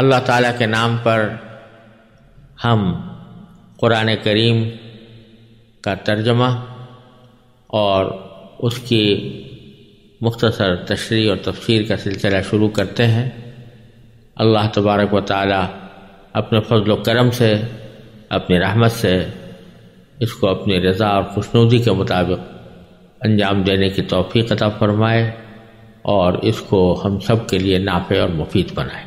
अल्लाह ताला के नाम पर हम कुरान करीम का तर्जमा और उसकी मुख्तसर तशरीह और तफसीर का सिलसिला शुरू करते हैं। अल्लाह तबारक व ताला अपने फजल व करम से, अपनी रहमत से इसको अपनी रज़ा और खुशनुदी के मुताबिक अंजाम देने की तौफीक अता फरमाए और इसको हम सब के लिए नाफे और मुफीद बनाए।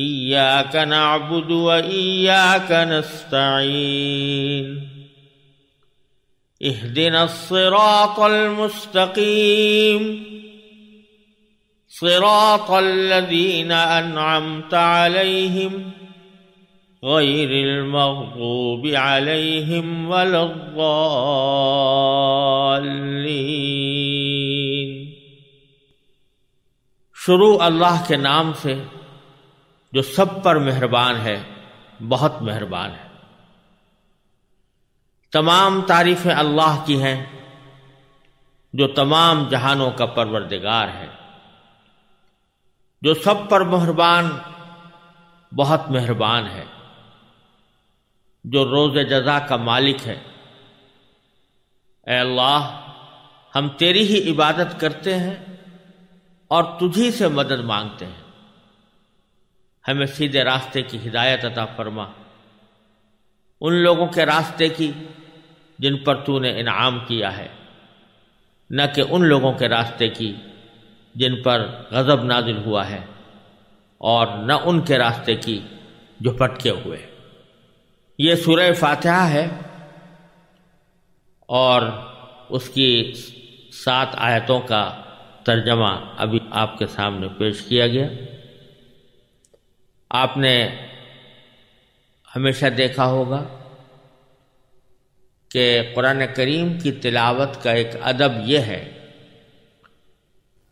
इय्याक नअबुदु व इय्याक नस्तईन। इहदिनस सिरातल मुस्तकीम। सिरातल लज़ीना अनअमत अलैहिम गैरिल मग़दूबि अलैहिम वलद्दाल्लीन। शुरू अल्लाह के नाम से जो सब पर मेहरबान है, बहुत मेहरबान है। तमाम तारीफ़ें अल्लाह की हैं जो तमाम जहानों का परवरदिगार है। जो सब पर मेहरबान, बहुत मेहरबान है। जो रोज़ जज़ा का मालिक है। ऐ अल्लाह, हम तेरी ही इबादत करते हैं और तुझी से मदद मांगते हैं। हमें सीधे रास्ते की हिदायत अता फरमा, उन लोगों के रास्ते की जिन पर तूने इनाम किया है, न कि उन लोगों के रास्ते की जिन पर गज़ब नाजिल हुआ है, और न उनके रास्ते की जो भटके हुए। ये सूरह फातिहा है और उसकी 7 आयतों का तर्जमा अभी आपके सामने पेश किया गया। आपने हमेशा देखा होगा कि कुरान करीम की तिलावत का एक अदब यह है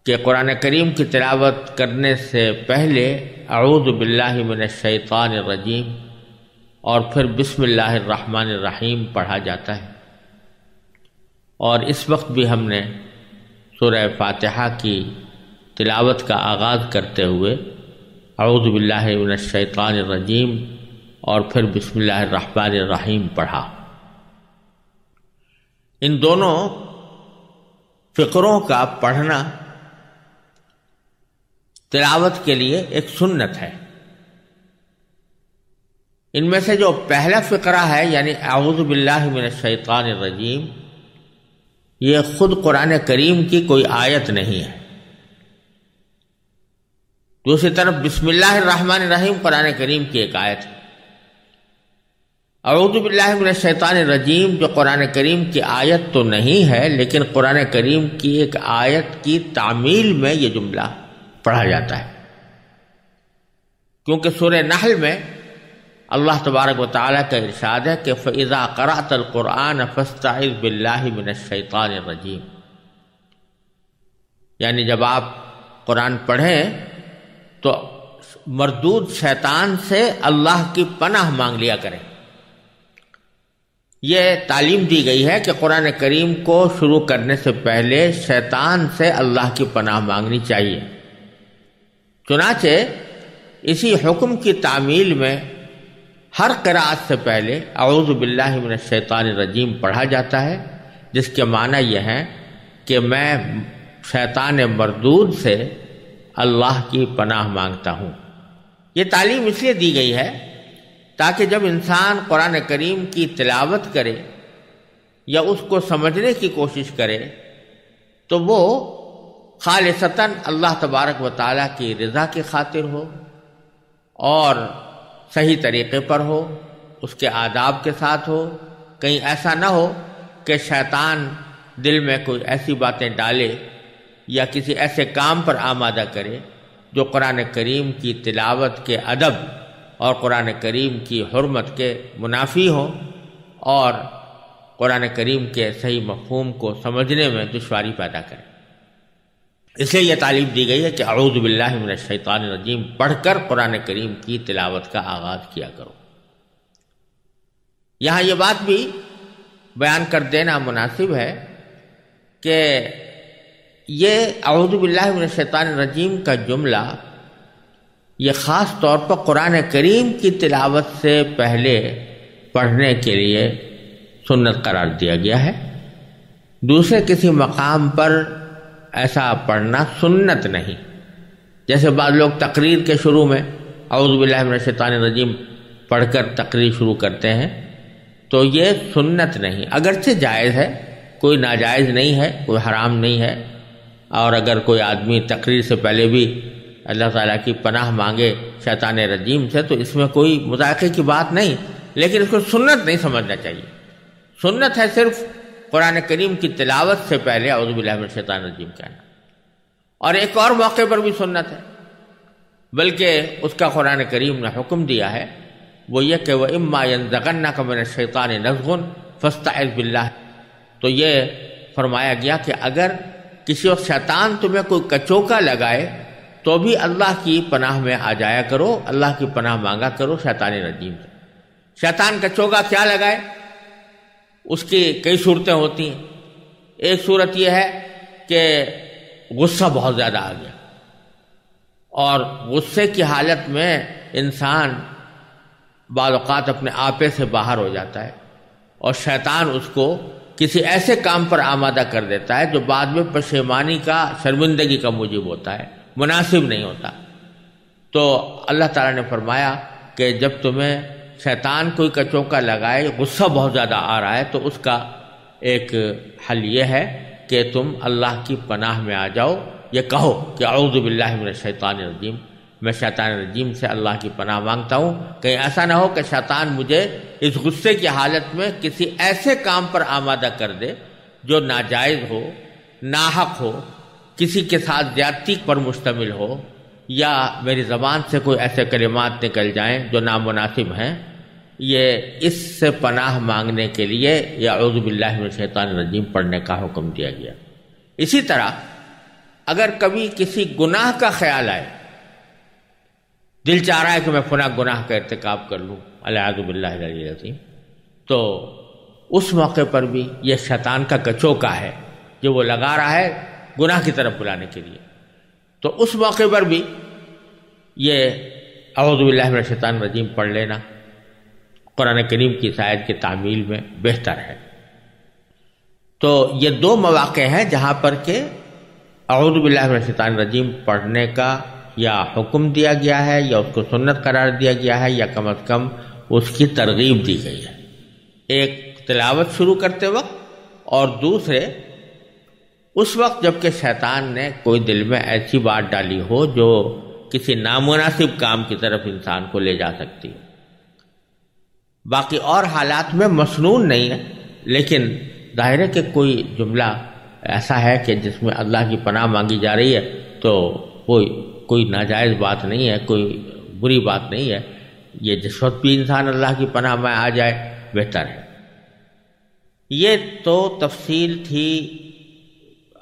कि कुरान करीम की तिलावत करने से पहले अऊज़ु बिल्लाहि मिनश शैतानिर रजीम और फिर बिस्मिल्लाहिर रहमानिर रहीम पढ़ा जाता है। और इस वक्त भी हमने सूरह फातिहा की तिलावत का आगाज़ करते हुए अऊज़ु बिल्लाहि मिनश शैतानिर रजीम और फिर बिस्मिल्लाहिर रहमानिर रहीम पढ़ा। इन दोनों फ़िक्रों का पढ़ना तिलावत के लिए एक सुन्नत है। इनमें से जो पहला फ़िक्रा है, यानी अऊज़ु बिल्लाहि मिनश शैतानिर रजीम, ये खुद कुरान करीम की कोई आयत नहीं है। दूसरी तरफ बिस्मिल्लाहिर रहमानिर रहीम कुरान करीम की एक आयत है। अऊज़ु बिल्लाहि मिनश शैतानिर रजीम जो कुरान करीम की आयत तो नहीं है, लेकिन कुरान करीम की एक आयत की तामील में ये जुमला पढ़ा जाता है। क्योंकि सूरह नहल में अल्लाह तबारक व तआला का इरशाद है कि फ़इज़ा क़रअतल क़ुरआन फ़स्तइज़ बिल्लाहि मिनश शैतानिर रजीम, यानी जब आप कुरान पढ़ें तो मरदूद शैतान से अल्लाह की पनाह मांग लिया करें। यह तालीम दी गई है कि कुरान करीम को शुरू करने से पहले शैतान से अल्लाह की पनाह मांगनी चाहिए। चुनाचे इसी हुक्म की तामील में हर क़िराअत से पहले अऊज़ु बिल्लाहि मिनश शैतानिर रजीम पढ़ा जाता है, जिसके मानी यह है कि मैं शैतान मरदूद से अल्लाह की पनाह मांगता हूँ। ये तालीम इसलिए दी गई है ताकि जब इंसान कुरान करीम की तिलावत करे या उसको समझने की कोशिश करे तो वो खालिसतन अल्लाह तबारक व ताला की रज़ा की खातिर हो और सही तरीक़े पर हो, उसके आदाब के साथ हो। कहीं ऐसा ना हो कि शैतान दिल में कोई ऐसी बातें डाले या किसी ऐसे काम पर आमादा करे जो कुरान करीम की तिलावत के अदब और कुरान करीम की हुर्मत के मुनाफी हो। और कुरान करीम के सही मफ़हूम को समझने में दुश्वारी पैदा करें। इसलिए यह तालीम दी गई है कि अऊज़ु बिल्लाहि मिनश शैतानिर रजीम पढ़कर कुरान करीम की तिलावत का आगाज़ किया करो। यहाँ ये बात भी बयान कर देना मुनासिब है कि ये अऊज़ु बिल्लाहि मिनश शैतानिर रजीम का जुमला ये ख़ास तौर पर कुरान करीम की तिलावत से पहले पढ़ने के लिए सुन्नत करार दिया गया है। दूसरे किसी मकाम पर ऐसा पढ़ना सुन्नत नहीं। जैसे बाद लोग तकरीर के शुरू में औज़ु बिल्लाहि मिनश शैतानिर रजीम पढ़कर तकरीर शुरू करते हैं, तो ये सुन्नत नहीं, अगरचे जायज़ है, कोई नाजायज़ नहीं है, कोई हराम नहीं है। और अगर कोई आदमी तकरीर से पहले भी अल्लाह ताला की पनाह मांगे शैतानिर रजीम से तो इसमें कोई मज़ाक़े की बात नहीं, लेकिन इसको सुन्नत नहीं समझना चाहिए। सुन्नत है सिर्फ कुरान करीम की तिलावत से पहले औज़ु बिल्लाहि मिनश शैतानिर रजीम कहना। और एक और मौके पर भी सुन्नत है, बल्कि उसका कुरान करीम ने हुक्म दिया है, वो ये कि वह इम्मा यंज़गन्नक मिनश शैतानि नज़ग़ुन फ़स्तइज़ बिल्लाह। तो ये फरमाया गया कि अगर किसी वक्त शैतान तुम्हें कोई कचोका लगाए तो भी अल्लाह की पनाह में आ जाया करो, अल्लाह की पनाह मांगा करो शैतानिर रजीम से। शैतान कचोका क्या लगाए, उसकी कई सूरतें होती हैं। एक सूरत यह है कि गुस्सा बहुत ज़्यादा आ गया और गुस्से की हालत में इंसान बाद औक़ात अपने आपे से बाहर हो जाता है और शैतान उसको किसी ऐसे काम पर आमादा कर देता है जो बाद में पशेमानी का, शर्मिंदगी का मूजिब होता है, मुनासिब नहीं होता। तो अल्लाह ताला ने फरमाया कि जब तुम्हें शैतान कोई कचोका लगाए, गुस्सा बहुत ज़्यादा आ रहा है, तो उसका एक हल ये है कि तुम अल्लाह की पनाह में आ जाओ, ये कहो कि औज़ु बिल्लाहि मिनश शैतानिर रजीम, मैं शैतानिर रजीम से अल्लाह की पनाह मांगता हूँ, कहीं ऐसा ना हो कि शैतान मुझे इस गुस्से की हालत में किसी ऐसे काम पर आमादा कर दे जो नाजायज़ हो, नाहक हो, किसी के साथ ज़्यादती पर मुश्तमिल हो, या मेरी ज़बान से कोई ऐसे कलिमात निकल जाएँ जो नामुनासिब हैं। ये इससे पनाह मांगने के लिए या औज़ु बिल्लाहि मिनश शैतानिर रजीम पढ़ने का हुक्म दिया गया। इसी तरह अगर कभी किसी गुनाह का ख्याल आए, दिल चाह रहा है कि मैं फला गुनाह का इर्तिकाब कर लूँ, औज़ु बिल्लाहि मिनश शैतानिर रजीम, तो उस मौके पर भी यह शैतान का कचोका है जो वो लगा रहा है गुनाह की तरफ बुलाने के लिए, तो उस मौके पर भी ये औज़ु बिल्लाहि मिनश शैतानिर रजीम पढ़ लेना कुरान करीम की आयत के तामील में बेहतर है। तो ये दो मौक़े हैं जहाँ पर के औज़ु बिल्लाहि मिनश शैतानिर रजीम पढ़ने का या हुक्म दिया गया है या उसको सुन्नत करार दिया गया है या कम अज़ कम उसकी तरगीब दी गई है। एक तिलावत शुरू करते वक्त और दूसरे उस वक्त जबकि शैतान ने कोई दिल में ऐसी बात डाली हो जो किसी नामुनासिब काम की तरफ इंसान को ले जा सकती है। बाकी और हालात में मसनून नहीं है, लेकिन ज़ाहिर है कि कोई जुमला ऐसा है कि जिसमें अल्लाह की पनाह मांगी जा रही है तो कोई नाजायज़ बात नहीं है, कोई बुरी बात नहीं है। ये जिस वक्त भी इंसान अल्लाह की पनाह में आ जाए बेहतर है। ये तो तफसील थी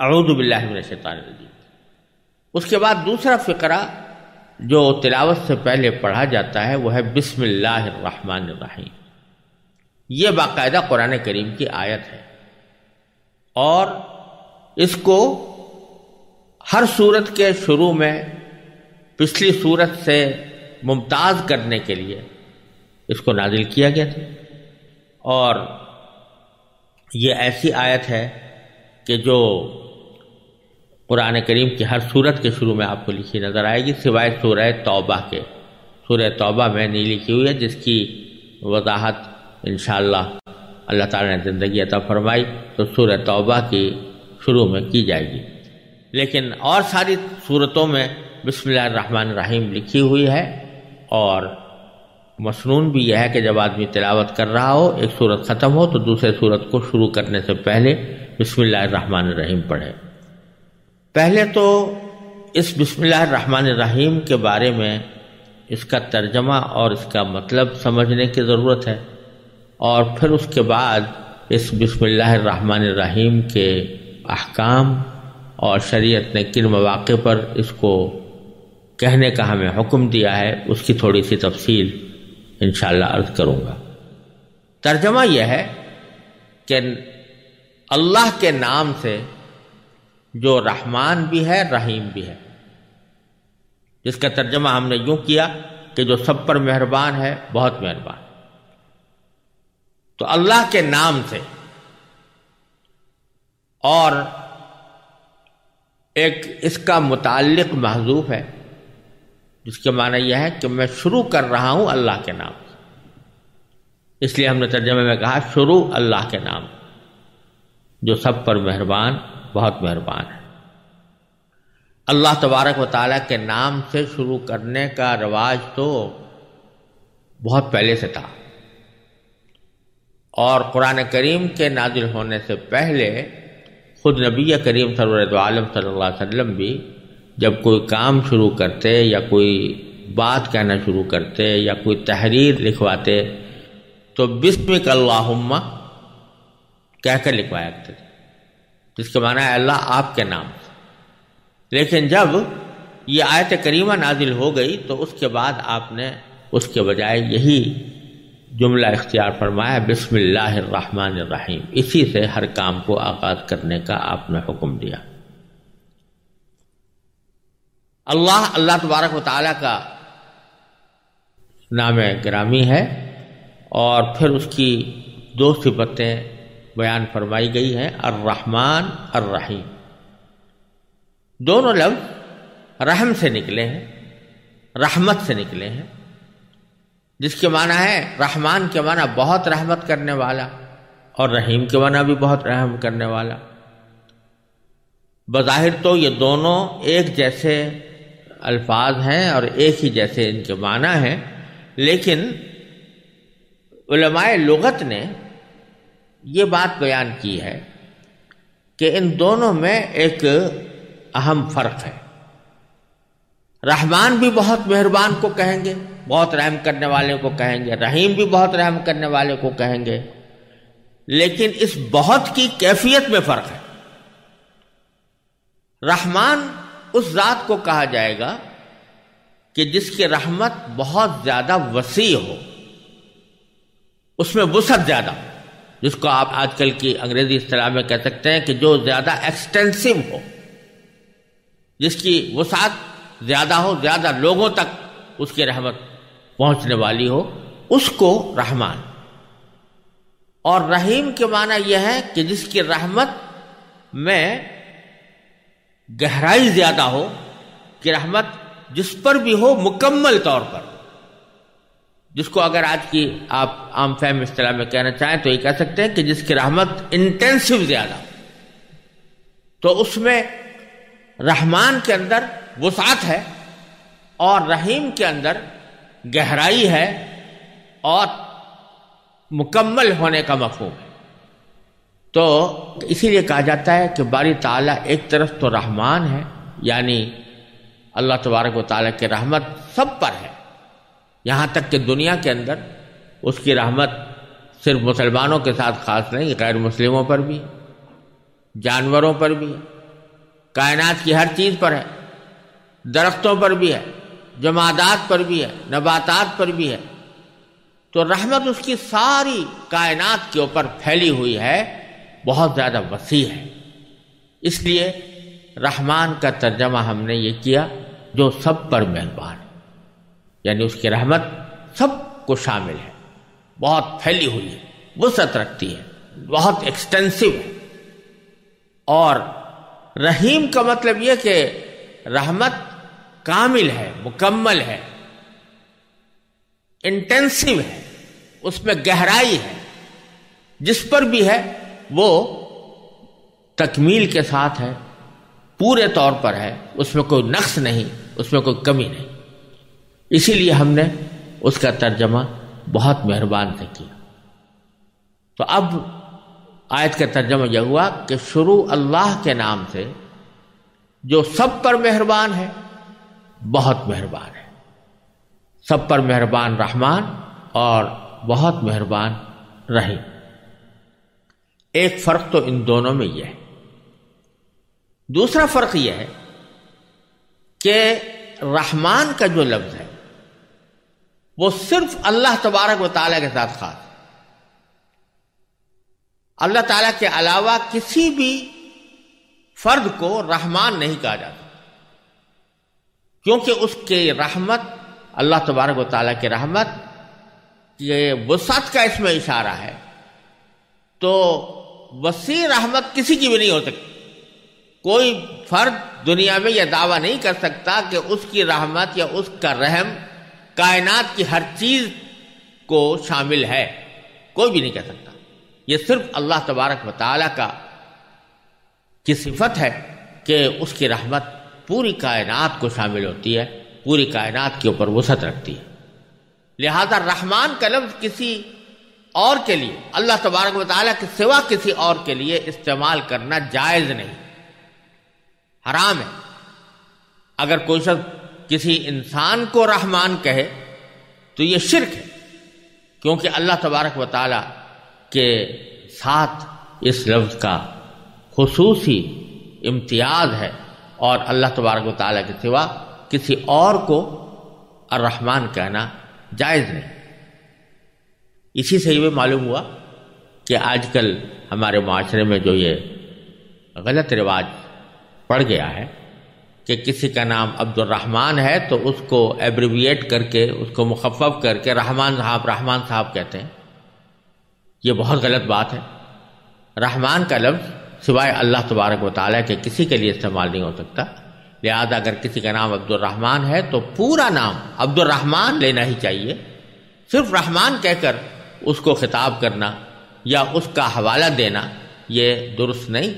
औज़ु बिल्लाहि मिनश शैतानिर रजीम। उसके बाद दूसरा फ़िक़रा जो तिलावत से पहले पढ़ा जाता है वो है बिस्मिल्लाहिर रहमानिर रहीम। ये बाकायदा कुरान करीम की आयत है और इसको हर सूरत के शुरू में पिछली सूरत से मुमताज़ करने के लिए इसको नाजिल किया गया था। और ये ऐसी आयत है कि जो कुरान करीम की हर सूरत के शुरू में आपको लिखी नज़र आएगी, सिवाय सूरह तौबा के। सूरह तौबा में नहीं लिखी हुई है, जिसकी वजाहत इंशाअल्लाह अल्लाह ताला ने ज़िंदगी अता फरमाई तो सूरह तौबा की शुरू में की जाएगी। लेकिन और सारी सूरतों में बिस्मिल्लाहिर रहमानिर रहीम लिखी हुई है। और मसनून भी यह है कि जब आदमी तिलावत कर रहा हो, एक सूरत ख़त्म हो तो दूसरे सूरत को शुरू करने से पहले बिस्मिल्लाहिर रहमानिर रहीम पढ़े। पहले तो इस बिस्मिल्लाहिर रहमानिर रहीम के बारे में इसका तर्जमा और इसका मतलब समझने की ज़रूरत है। और फिर उसके बाद इस बिस्मिल्लाहिर्रहमानिर्रहीम के अहकाम और शरीयत ने किन मौक़े पर इसको कहने का हमें हुक्म दिया है उसकी थोड़ी सी तफसील इंशाअल्लाह अर्ज़ करूँगा। तर्जमा यह है कि अल्लाह के नाम से जो रहमान भी है रहीम भी है, जिसका तर्जमा हमने यूँ किया कि जो सब पर मेहरबान है बहुत मेहरबान। तो अल्लाह के नाम से और एक इसका मुताल्लिक महजूफ है जिसके माने यह है कि मैं शुरू कर रहा हूँ अल्लाह के नाम से, इसलिए हमने तर्जमे में कहा शुरू अल्लाह के नाम जो सब पर मेहरबान बहुत मेहरबान है। अल्लाह तबारक व तआला के नाम से शुरू करने का रिवाज तो बहुत पहले से था और कुरान करीम के नाजिल होने से पहले खुद नबी करीम सरवर आलम सल्लल्लाहु अलैहि वसल्लम भी जब कोई काम शुरू करते या कोई बात कहना शुरू करते या कोई तहरीर लिखवाते तो बिस्मिक अल्लाहुम्मा कहकर लिखवाया करते थे, जिसके माना है अल्लाह आपके नाम। लेकिन जब ये आयत करीमा नाजिल हो गई तो उसके बाद आपने उसके बजाय यही जुमला इख्तियार फरमाया बिस्मिल्लाहिर्रहमानिर्रहीम, इसी से हर काम को आगाज़ करने का आपने हुक्म दिया। अल्लाह अल्लाह तबारक व तआला का नाम ग्रामी है और फिर उसकी दो सिफतें बयान फरमाई गई हैं अर्रहमान अर्रहीम। दोनों लफ्ज़ रहम से निकले हैं, रहमत से निकले हैं, जिसके माना है रहमान के माना बहुत रहमत करने वाला और रहीम के माना भी बहुत रहम करने वाला। बज़ाहिर तो ये दोनों एक जैसे अल्फाज हैं और एक ही जैसे इनके माना हैं, लेकिन उलमाए लुगत ने ये बात बयान की है कि इन दोनों में एक अहम फ़र्क है। रहमान भी बहुत मेहरबान को कहेंगे, बहुत रहम करने वाले को कहेंगे, रहीम भी बहुत रहम करने वाले को कहेंगे, लेकिन इस बहुत की कैफियत में फ़र्क है। रहमान उस ज़ात को कहा जाएगा कि जिसकी रहमत बहुत ज़्यादा वसी हो, उसमें वसअत ज़्यादा हो, जिसको आप आजकल की अंग्रेज़ी इस्तेलाह में कह सकते हैं कि जो ज़्यादा एक्सटेंसिव हो, जिसकी वसात ज़्यादा हो, ज़्यादा लोगों तक उसकी रहमत पहुँचने वाली हो, उसको रहमान। और रहीम के माना यह है कि जिसकी रहमत में गहराई ज़्यादा हो, कि रहमत जिस पर भी हो मुकम्मल तौर पर, जिसको अगर आज की आप आम फहम इस्तेलाह में कहना चाहें तो ये कह सकते हैं कि जिसकी रहमत इंटेंसिव ज़्यादा, तो उसमें रहमान के अंदर वसात है और रहीम के अंदर गहराई है और मुकम्मल होने का मफ़हूम है। तो इसीलिए कहा जाता है कि बारी ताला एक तरफ तो रहमान है, यानी अल्लाह तबारक व तआला की रहमत सब पर है, यहाँ तक कि दुनिया के अंदर उसकी रहमत सिर्फ मुसलमानों के साथ ख़ास नहीं, गैर मुस्लिमों पर भी, जानवरों पर भी, कायनात की हर चीज़ पर है, दरख्तों पर भी है, जमादात पर भी है, नबातात पर भी है। तो रहमत उसकी सारी कायनात के ऊपर फैली हुई है, बहुत ज़्यादा वसी है। इसलिए रहमान का तर्जमा हमने ये किया जो सब पर मेहरबान है, यानी उसकी रहमत सब को शामिल है, बहुत फैली हुई है, वसअत रखती है, बहुत एक्सटेंसिव है। और रहीम का मतलब यह कि रहमत कामिल है, मुकम्मल है, इंटेंसिव है, उसमें गहराई है, जिस पर भी है वो तकमील के साथ है, पूरे तौर पर है, उसमें कोई नक्स नहीं, उसमें कोई कमी नहीं। इसीलिए हमने उसका तर्जमा बहुत मेहरबान से किया। तो अब आयत का तर्जमा यह हुआ कि शुरू अल्लाह के नाम से जो सब पर मेहरबान है, बहुत मेहरबान है। सब पर मेहरबान रहमान और बहुत मेहरबान रहीम। एक फ़र्क तो इन दोनों में यह है। दूसरा फ़र्क यह है कि रहमान का जो लफ्ज़ है वो सिर्फ अल्लाह तबारक व ताला के साथ खास, अल्लाह ताला के अलावा किसी भी फ़र्द को रहमान नहीं कहा जाता, क्योंकि उसके रहमत, अल्लाह तबारक व ताला के रहमत के वसात का इसमें इशारा है, तो वसी रहमत किसी की भी नहीं हो सकती। कोई फ़र्द दुनिया में यह दावा नहीं कर सकता कि उसकी रहमत या उसका रहम कायनात की हर चीज़ को शामिल है, कोई भी नहीं कह सकता। यह सिर्फ अल्लाह तबारक व ताला का की सिफत है कि उसकी रहमत पूरी कायनात को शामिल होती है, पूरी कायनात के ऊपर वसत रखती है। लिहाजा रहमान का लफ्ज़ किसी और के लिए, अल्लाह तबारक व ताला के सिवा किसी और के लिए इस्तेमाल करना जायज़ नहीं, हराम है। अगर कोई शख्स किसी इंसान को रहमान कहे तो ये शिर्क है, क्योंकि अल्लाह तबारक व ताला के साथ इस लफ्ज़ का खुसूसी इम्तियाज़ है और अल्लाह तबारक व ताला के सिवा किसी और को अर्रहमान कहना जायज़ नहीं। इसी से ये मालूम हुआ कि आजकल हमारे माशरे में जो ये गलत रिवाज पड़ गया है कि किसी का नाम अब्दुर्रहमान है तो उसको एब्रिविएट करके, उसको मुखफ़फ़ करके रहमान साहब कहते हैं। ये बहुत गलत बात है। रहमान का लफ्ज़ सिवाय अल्लाह तबारक व ताला के किसी के लिए इस्तेमाल नहीं हो सकता। लिहाजा अगर किसी का नाम अब्दुर्रहमान है तो पूरा नाम अब्दुर्रहमान लेना ही चाहिए। सिर्फ रहमान कहकर उसको खिताब करना या उसका हवाला देना ये दुरुस्त नहीं,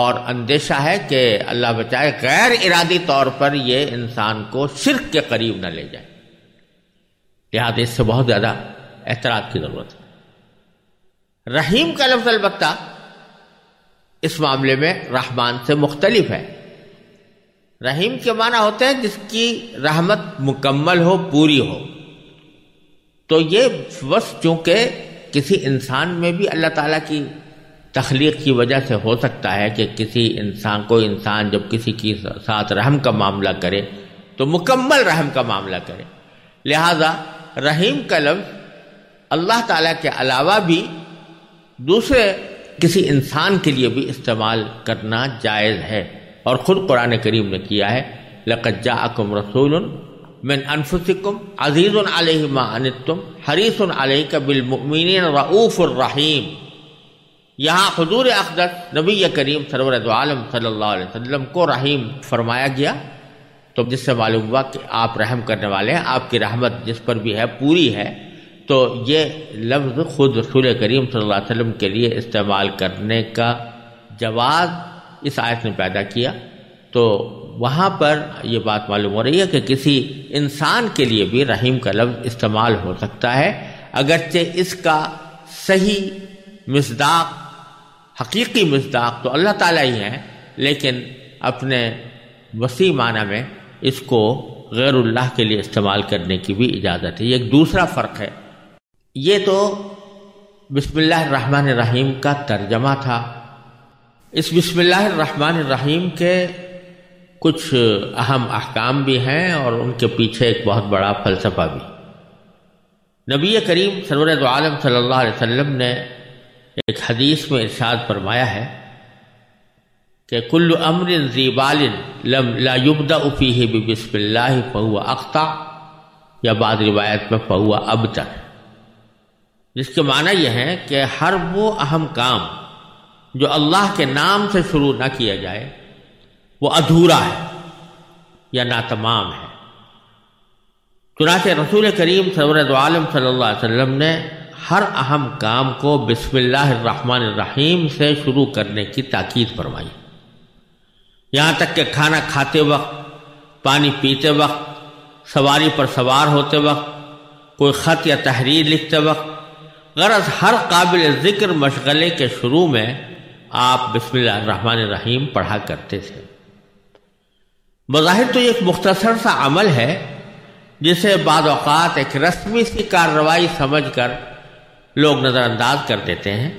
और अंदेशा है कि अल्लाह बचाए गैर इरादी तौर पर ये इंसान को शिर्क के करीब न ले जाए। लिहाजा इससे बहुत ज़्यादा एहतियात की ज़रूरत है। रहीम का लफ्ज़ अलबत्ता इस मामले में रहमान से मुख्तलिफ है। रहीम के माना होते हैं जिसकी रहमत मुकम्मल हो, पूरी हो। तो ये वस चूँकि किसी इंसान में भी अल्लाह ताला की तख्लीक की वजह से हो सकता है कि किसी इंसान को, इंसान जब किसी के साथ रहम का मामला करे तो मुकम्मल रहम का मामला करे। लिहाजा रहीम का लफ्ज़ अल्लाह ताला के अलावा भी दूसरे किसी इंसान के लिए भी इस्तेमाल करना जायज़ है, और ख़ुद कुरान करीम ने किया है। लक़द जाअकुम रसूलुन मिन अनफुसिकुम अज़ीज़ुन अलैहि मा अनित्तुम हरीसुन अलैका बिल मुमिनीन रऊफ़ुर रहीम। यहाँ हुज़ूर अक़दस नबी करीम सरवर दो आलम सल्लल्लाहु अलैहि वसल्लम को रहीम फरमाया गया, तो जिससे मालूम हुआ कि आप रहम करने वाले हैं, आपकी रहमत जिस पर भी है पूरी है। तो ये लफ्ज़ ख़ुद रसूल करीम सल्लल्लाहु अलैहि वसल्लम के लिए इस्तेमाल करने का जवाज़ इस आयत ने पैदा किया। तो वहाँ पर ये बात मालूम हो रही है कि किसी इंसान के लिए भी रहीम का लफ्ज़ इस्तेमाल हो सकता है, अगरचे इसका सही मिसदाक, हकीकी मिसदाक तो अल्लाह ताला ही है, लेकिन अपने वसी माना में इसको गैरुल्लाह के लिए इस्तेमाल करने की भी इजाज़त है। ये एक दूसरा फ़र्क है। ये तो बिस्मिल्लाहिर्रहमानिर्रहीम का तर्जमा था। इस बिस्मिल्लाहिर्रहमानिर्रहीम के कुछ अहम अहकाम भी हैं और उनके पीछे एक बहुत बड़ा फ़लसफ़ा भी। नबी करीम सरवर दो आलम सल्लल्लाहु अलैहि वसल्लम ने एक हदीस में इरशाद फरमाया है कि कुल्लु अम्रिन ज़ीबालिन लम ला युब्दअ फ़ीही बिबिस्मिल्लाह फ़हुवा अक़्ता, या बाद रिवायत में फ़हुवा अबतर, जिसके माना यह है कि हर वो अहम काम जो अल्लाह के नाम से शुरू ना किया जाए वो अधूरा है या नातमाम है। चुनांचे रसूल करीम सरवर दो आलम सल्लल्लाहु अलैहि वसल्लम ने हर अहम काम को बिस्मिल्लाहिर्रहमानिर्रहीम से शुरू करने की ताकीद फरमाई। यहाँ तक कि खाना खाते वक्त, पानी पीते वक्त, सवारी पर सवार होते वक्त, कोई ख़त या तहरीर लिखते वक्त, गरज हर काबिल ज़िक्र मशगले के शुरू में आप बिस्मिल्लाहिर्रहमानिर्रहीम पढ़ा करते थे। बज़ाहिर तो ये एक मुख्तसर सा अमल है जिसे बाद औक़ात एक रस्मी सी कार्रवाई समझ कर लोग नज़रअंदाज कर देते हैं,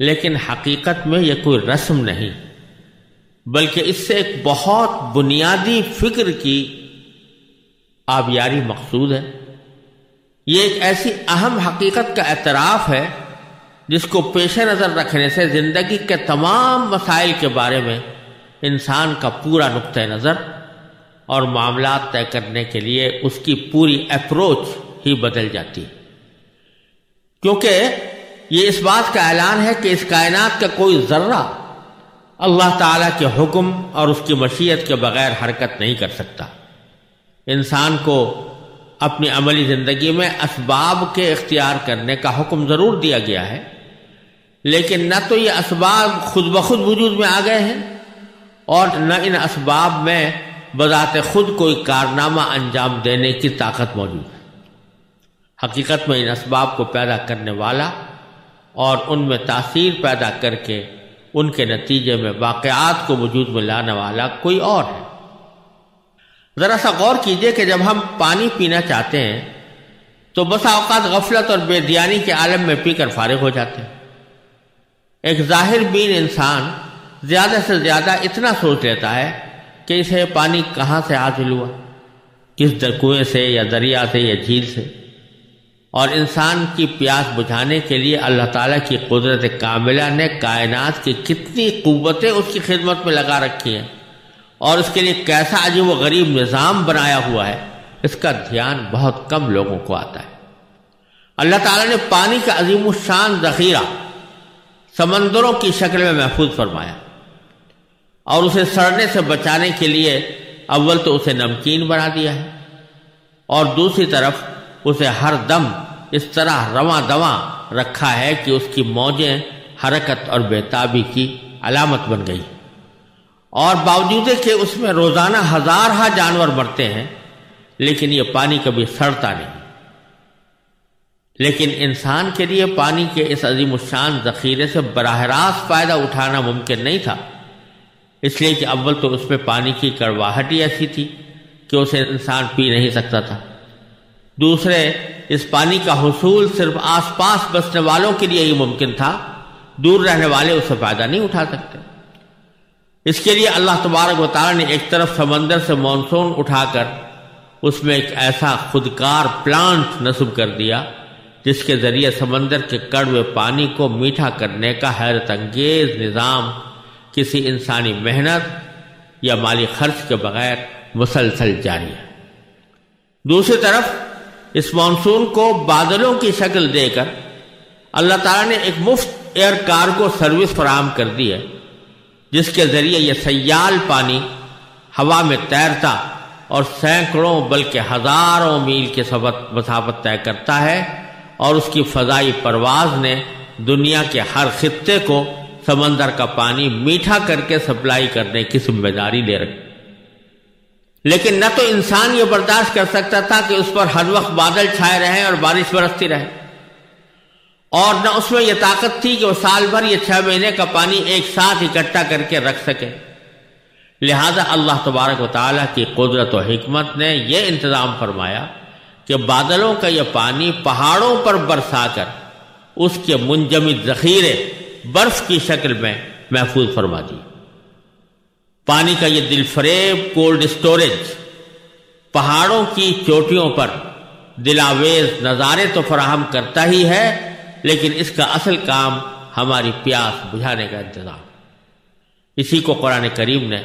लेकिन हकीकत में यह कोई रस्म नहीं बल्कि इससे एक बहुत बुनियादी फिक्र की आबियारी मकसूद है। ये एक ऐसी अहम हकीकत का एतराफ़ है जिसको पेश नज़र रखने से ज़िंदगी के तमाम मसाइल के बारे में इंसान का पूरा नुक्ते नज़र और मामला तय करने के लिए उसकी पूरी अप्रोच ही बदल जाती है, क्योंकि ये इस बात का ऐलान है कि इस कायनात का कोई ज़र्रा अल्लाह ताला के हुक्म और उसकी मशीयत के बग़ैर हरकत नहीं कर सकता। इंसान को अपनी अमली ज़िंदगी में असबाब के इख्तियार करने का हुक्म ज़रूर दिया गया है, लेकिन न तो ये असबाब खुद ब खुद वजूद में आ गए हैं और न इन असबाब में बज़ाते खुद कोई कारनामा अंजाम देने की ताकत मौजूद है। हकीकत में इन असबाब को पैदा करने वाला और उनमें तासीर पैदा करके उनके नतीजे में वाक़यात को वजूद में लाने वाला कोई और है। ज़रा सा गौर कीजिए कि जब हम पानी पीना चाहते हैं तो बसा औकात गफलत और बेदियानी के आलम में पीकर फारिग हो जाते हैं। एक ज़ाहिर बीन इंसान ज़्यादा से ज़्यादा इतना सोच लेता है कि इसे पानी कहाँ से हासिल हुआ, किस कुएं से या दरिया से या झील से, और इंसान की प्यास बुझाने के लिए अल्लाह ताला की कुदरत कामिला ने कायनात की कितनी क़ुव्वतें उसकी खिदमत में लगा रखी हैं और उसके लिए कैसा अजीब व गरीब निज़ाम बनाया हुआ है, इसका ध्यान बहुत कम लोगों को आता है। अल्लाह ताला ने पानी का अजीम शान ज़ख़ीरा समंदरों की शक्ल में महफूज फरमाया और उसे सड़ने से बचाने के लिए अव्वल तो उसे नमकीन बना दिया है और दूसरी तरफ उसे हर दम इस तरह रवां दवां रखा है कि उसकी मौजें हरकत और बेताबी की अलामत बन गई, और बावजूद के उसमें रोज़ाना हज़ारहा जानवर मरते हैं लेकिन ये पानी कभी सड़ता नहीं। लेकिन इंसान के लिए पानी के इस अजीम शान ज़ख़ीरे से बराह रास्त फ़ायदा उठाना मुमकिन नहीं था, इसलिए कि अव्वल तो उसमें पानी की कड़वाहट ही ऐसी थी कि उसे इंसान पी नहीं सकता था। दूसरे, इस पानी का हुसूल सिर्फ आसपास बसने वालों के लिए ही मुमकिन था, दूर रहने वाले उससे फ़ायदा नहीं उठा सकते। इसके लिए अल्लाह तबारक व तआला ने एक तरफ समंदर से मानसून उठाकर उसमें एक ऐसा खुदकार प्लांट नस्ब कर दिया जिसके ज़रिए समंदर के कड़वे पानी को मीठा करने का हैरत अंगेज़ निज़ाम किसी इंसानी मेहनत या माली खर्च के बगैर मुसलसल जारी है। दूसरी तरफ इस मानसून को बादलों की शक्ल देकर अल्लाह ताला ने एक मुफ्त एयर कार्गो सर्विस फराहम कर दी है जिसके ज़रिए यह सयाल पानी हवा में तैरता और सैकड़ों बल्कि हज़ारों मील के मसाफत तय करता है और उसकी फ़ज़ाई परवाज़ ने दुनिया के हर खित्ते को समंदर का पानी मीठा करके सप्लाई करने की जिम्मेदारी ले रखी। लेकिन न तो इंसान ये बर्दाश्त कर सकता था कि उस पर हर वक्त बादल छाए रहें और बारिश बरसती रहे, और न उसमें यह ताकत थी कि वह साल भर यह 6 महीने का पानी एक साथ इकट्ठा करके रख सके। लिहाजा अल्लाह तबारक व तआला की कुदरत और हिकमत ने यह इंतज़ाम फरमाया कि बादलों का यह पानी पहाड़ों पर बरसाकर उसके मुंजमिद ज़ख़ीरे बर्फ़ की शक्ल में महफूज फरमा दी। पानी का यह दिलफरेब कोल्ड स्टोरेज पहाड़ों की चोटियों पर दिलावेज नज़ारे तो फराहम करता ही है, लेकिन इसका असल काम हमारी प्यास बुझाने का इंतज़ाम। इसी को कुरान करीम ने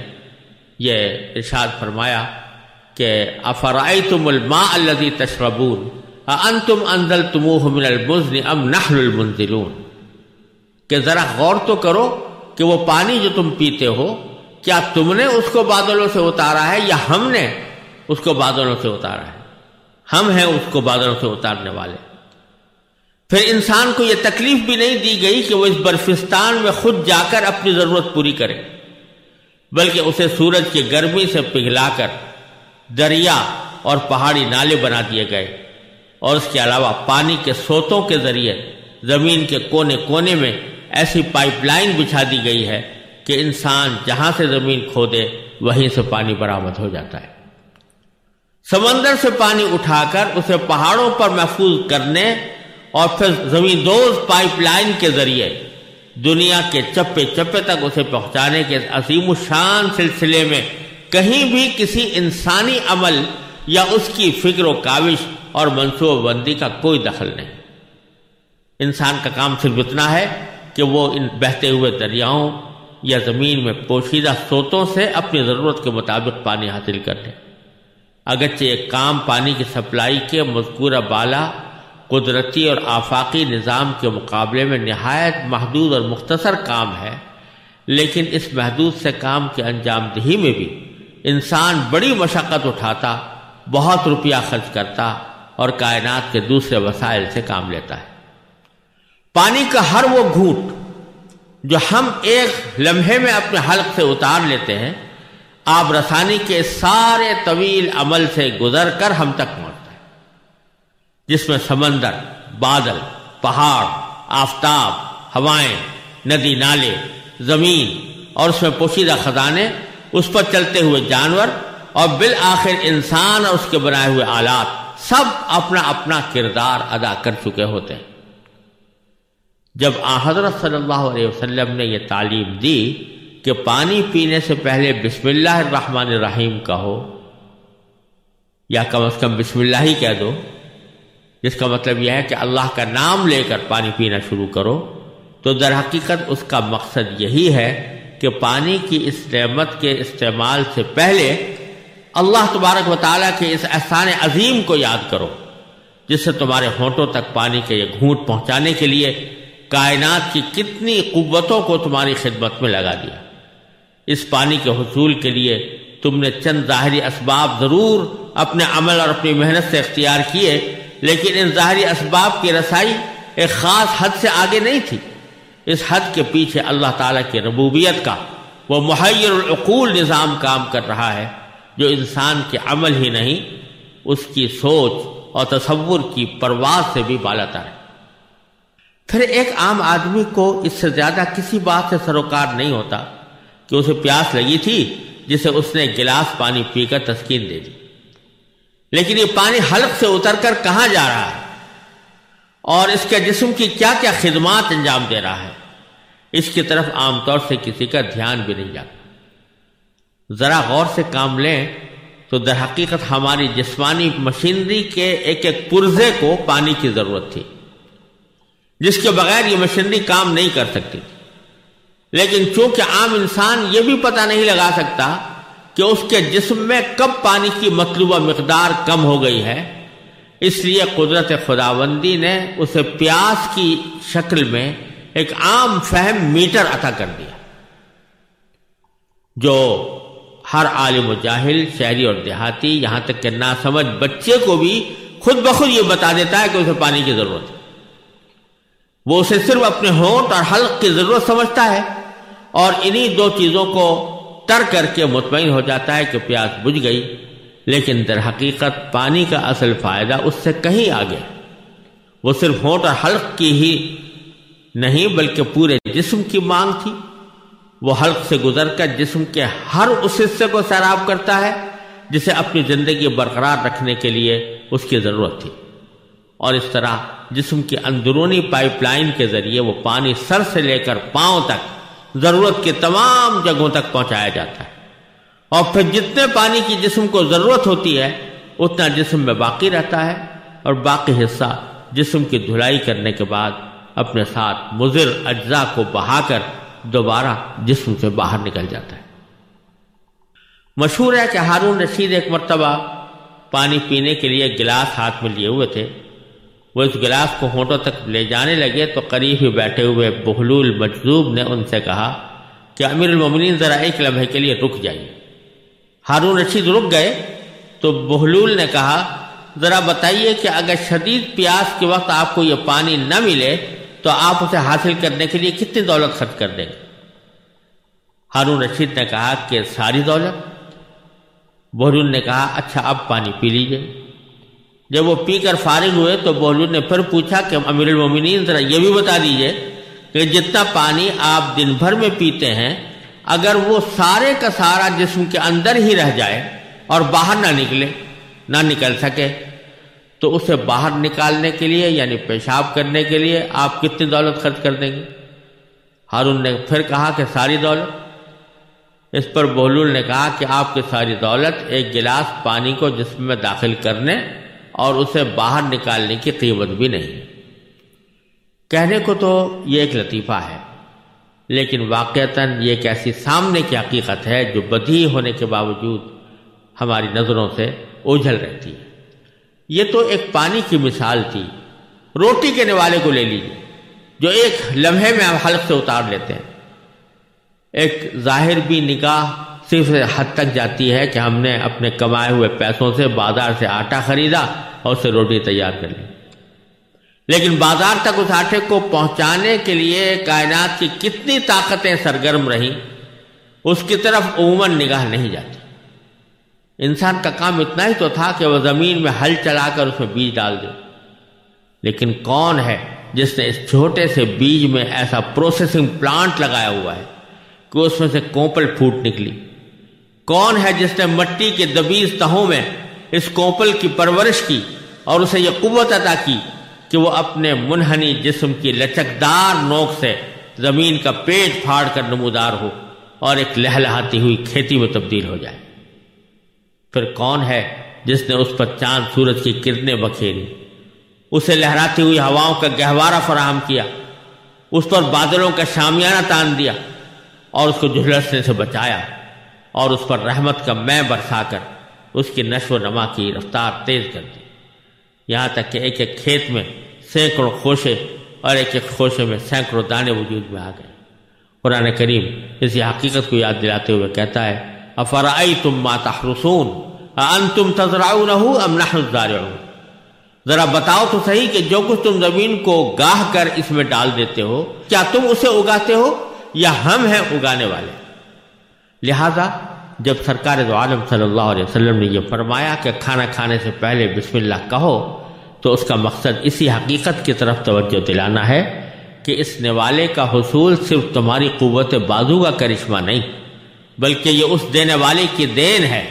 यह इरशाद फरमाया कि अफ़राइतुमुल मा अल्लज़ी तशरबून अअंतुम अंज़लतमूहु मिनल मुज़्नि अम नहनुल मुंज़िलून, कि ज़रा गौर तो करो कि वो पानी जो तुम पीते हो क्या तुमने उसको बादलों से उतारा है या हमने उसको बादलों से उतारा है। हम हैं उसको बादलों से उतारने वाले। फिर इंसान को यह तकलीफ भी नहीं दी गई कि वो इस बर्फिस्तान में खुद जाकर अपनी ज़रूरत पूरी करे, बल्कि उसे सूरज की गर्मी से पिघलाकर दरिया और पहाड़ी नाले बना दिए गए और उसके अलावा पानी के सोतों के ज़रिए ज़मीन के कोने कोने में ऐसी पाइपलाइन बिछा दी गई है कि इंसान जहाँ से ज़मीन खोदे वहीं से पानी बरामद हो जाता है। समंदर से पानी उठाकर उसे पहाड़ों पर महफूज करने और फिर जमींदोज पाइपलाइन के जरिए दुनिया के चप्पे चप्पे तक उसे पहुंचाने के असीम शान सिलसिले में कहीं भी किसी इंसानी अमल या उसकी फिक्र काविश और मनसूबाबंदी का कोई दखल नहीं। इंसान का काम सिर्फ इतना है कि वो इन बहते हुए दरियाओं या ज़मीन में पोशीदा स्रोतों से अपनी ज़रूरत के मुताबिक पानी हासिल कर लें। अगरचे ये काम पानी की सप्लाई के मज़कूरा बाला कुदरती और आफाकी निज़ाम के मुकाबले में नहायत महदूद और मुख्तसर काम है, लेकिन इस महदूद से काम के अंजाम दही में भी इंसान बड़ी मशक्क़त उठाता, बहुत रुपया खर्च करता और कायनात के दूसरे वसाइल से काम लेता है। पानी का हर वो घूंट जो हम एक लम्हे में अपने हल्क से उतार लेते हैं, आब रसानी के सारे तवील अमल से गुजर कर हम तक पहुँचता है, जिसमें समंदर, बादल, पहाड़, आफताब, हवाएं, नदी, नाले, ज़मीन और उसमें पोशीदा खजाने, उस पर चलते हुए जानवर और बिल आखिर इंसान और उसके बनाए हुए आलात सब अपना अपना किरदार अदा कर चुके होते हैं। जब हज़रत सल्लल्लाहु अलैहि वसल्लम ने यह तालीम दी कि पानी पीने से पहले बिस्मिल्लाहिर रहमानिर रहीम कहो या कम अज़ कम बिस्मिल्लाह ही कह दो, जिसका मतलब यह है कि अल्लाह का नाम लेकर पानी पीना शुरू करो, तो दर हकीकत उसका मकसद यही है कि पानी की इस नेमत के इस्तेमाल से पहले अल्लाह तबारक व तआला के इस एहसान अजीम को याद करो, जिससे तुम्हारे होंठों तक पानी के ये घूंट पहुँचाने के लिए कायनात की कितनी कुव्वतों को तुम्हारी खिदमत में लगा दिया। इस पानी के हुसूल के लिए तुमने चंद ज़ाहरी असबाब ज़रूर अपने अमल और अपनी मेहनत से इख्तियार किए, लेकिन इन ज़ाहरी असबाब की रसाई एक ख़ास हद से आगे नहीं थी। इस हद के पीछे अल्लाह ताला की रबूबियत का वो मुहय्यरुल उकूल निज़ाम काम कर रहा है, जो इंसान के अमल ही नहीं, उसकी सोच और तसव्वुर की परवाज़ से भी बालातर है। फिर एक आम आदमी को इससे ज़्यादा किसी बात से सरोकार नहीं होता कि उसे प्यास लगी थी, जिसे उसने गिलास पानी पीकर तस्कीन दे दी, लेकिन ये पानी हल्क से उतर कर कहाँ जा रहा है और इसके जिस्म की क्या क्या खिदमात अंजाम दे रहा है, इसकी तरफ आमतौर से किसी का ध्यान भी नहीं जाता। ज़रा गौर से काम लें तो दर हकीकत हमारी जिस्मानी मशीनरी के एक एक पुर्जे को पानी की ज़रूरत थी, जिसके बगैर ये मशीनरी काम नहीं कर सकती। लेकिन चूंकि आम इंसान ये भी पता नहीं लगा सकता कि उसके जिस्म में कब पानी की मतलूबा मकदार कम हो गई है, इसलिए कुदरत खुदावंदी ने उसे प्यास की शक्ल में एक आम फहम मीटर अता कर दिया, जो हर आलिम जाहिल, शहरी और देहाती, यहाँ तक कि नासमझ बच्चे को भी खुद ब खुद ये बता देता है कि उसे पानी की ज़रूरत है। वो उसे सिर्फ अपने होंठ और हल्क की ज़रूरत समझता है और इन्हीं दो चीज़ों को तर करके मुतमईन हो जाता है कि प्यास बुझ गई, लेकिन दर हकीकत पानी का असल फ़ायदा उससे कहीं आगे है। वो सिर्फ होंठ और हल्क की ही नहीं बल्कि पूरे जिस्म की मांग थी। वो हल्क से गुजर कर जिस्म के हर उस हिस्से को सैराब करता है जिसे अपनी ज़िंदगी बरकरार रखने के लिए उसकी ज़रूरत थी, और इस तरह जिस्म की अंदरूनी पाइपलाइन के ज़रिए वो पानी सर से लेकर पाँव तक ज़रूरत के तमाम जगहों तक पहुँचाया जाता है, और फिर जितने पानी की जिस्म को ज़रूरत होती है उतना जिस्म में बाकी रहता है, और बाकी हिस्सा जिस्म की धुलाई करने के बाद अपने साथ मुज़िर अज्जा को बहाकर दोबारा जिस्म से बाहर निकल जाता है। मशहूर है कि हारून रशीद एक मरतबा पानी पीने के लिए गिलास हाथ में लिए हुए थे। वो इस गिलास को होंठों तक ले जाने लगे तो करीब ही बैठे हुए बहलूल मजदूब ने उनसे कहा कि अमीरुल मोमिनीन ज़रा एक लम्हे के लिए रुक जाइए। हारून रशीद रुक गए तो बहलूल ने कहा, ज़रा बताइए कि अगर शदीद प्यास के वक्त आपको ये पानी न मिले तो आप उसे हासिल करने के लिए कितनी दौलत खर्च कर देंगे? हारून रशीद ने कहा कि सारी दौलत। बहलूल ने कहा, अच्छा अब पानी पी लीजिए। जब वो पीकर फारिग हुए तो बहलूल ने फिर पूछा कि अमीरुल मोमिनीन ज़रा ये भी बता दीजिए कि जितना पानी आप दिन भर में पीते हैं, अगर वो सारे का सारा जिस्म के अंदर ही रह जाए और बाहर ना निकले, ना निकल सके, तो उसे बाहर निकालने के लिए यानी पेशाब करने के लिए आप कितनी दौलत खर्च कर देंगे? हारून ने फिर कहा कि सारी दौलत। इस पर बहलूल ने कहा कि आपकी सारी दौलत एक गिलास पानी को जिस्म में दाखिल करने और उसे बाहर निकालने की कीमत भी नहीं। कहने को तो ये एक लतीफ़ा है, लेकिन वाक़यतन ये एक ऐसी सामने की हकीकत है जो बदी होने के बावजूद हमारी नज़रों से ओझल रहती है। ये तो एक पानी की मिसाल थी। रोटी के निवाले को ले लीजिए, जो एक लम्हे में हम हल्क से उतार लेते हैं। एक ज़ाहिर भी निगाह सिर्फ हद तक जाती है कि हमने अपने कमाए हुए पैसों से बाज़ार से आटा ख़रीदा और उसे रोटी तैयार कर ली, लेकिन बाज़ार तक उस आटे को पहुंचाने के लिए कायनात की कितनी ताकतें सरगर्म रहीं, उसकी तरफ उमूमन निगाह नहीं जाती। इंसान का काम इतना ही तो था कि वह ज़मीन में हल चलाकर उसमें बीज डाल दे, लेकिन कौन है जिसने इस छोटे से बीज में ऐसा प्रोसेसिंग प्लांट लगाया हुआ है कि उसमें से कोपल फूट निकली? कौन है जिसने मिट्टी के दबीज तहों में इस कोपल की परवरिश की और उसे यह कुव्वत अता की कि वो अपने मुनहनी जिस्म की लचकदार नोक से ज़मीन का पेट फाड़ कर नमूदार हो और एक लहलहाती हुई खेती में तब्दील हो जाए? फिर कौन है जिसने उस पर चांद सूरज की किरणें बखेरी, उसे लहराती हुई हवाओं का गहवारा फराहम किया, उस पर बादलों का शामियाना तान दिया और उसको झुलसने से बचाया और उस पर रहमत का मैं बरसाकर उसकी नशो नमा की रफ्तार तेज कर दी, यहाँ तक कि एक एक खेत में सैकड़ों खोशे और एक एक खोशे में सैकड़ों दाने वजूद में आ गए। कुरान करीम इसी हकीकत को याद दिलाते हुए कहता है, अफ़रअय्तुम मा तहरुसून अअंतुम तज़रऊनहु अम नहनु ज़ारिऊन, ज़रा बताओ तो सही कि जो कुछ तुम ज़मीन को गाह कर इसमें डाल देते हो, क्या तुम उसे उगाते हो या हम हैं उगाने वाले? लिहाजा जब सरकार दो आलम सल्लल्लाहु अलैहि वसल्लम ने यह फरमाया कि खाना खाने से पहले बिस्मिल्लाह कहो, तो उसका मकसद इसी हकीकत की तरफ तवज्जो दिलाना है कि इस निवाले का हुसूल सिर्फ तुम्हारी क़ुव्वत बाजू का करिश्मा नहीं, बल्कि ये उस देने वाले की देन है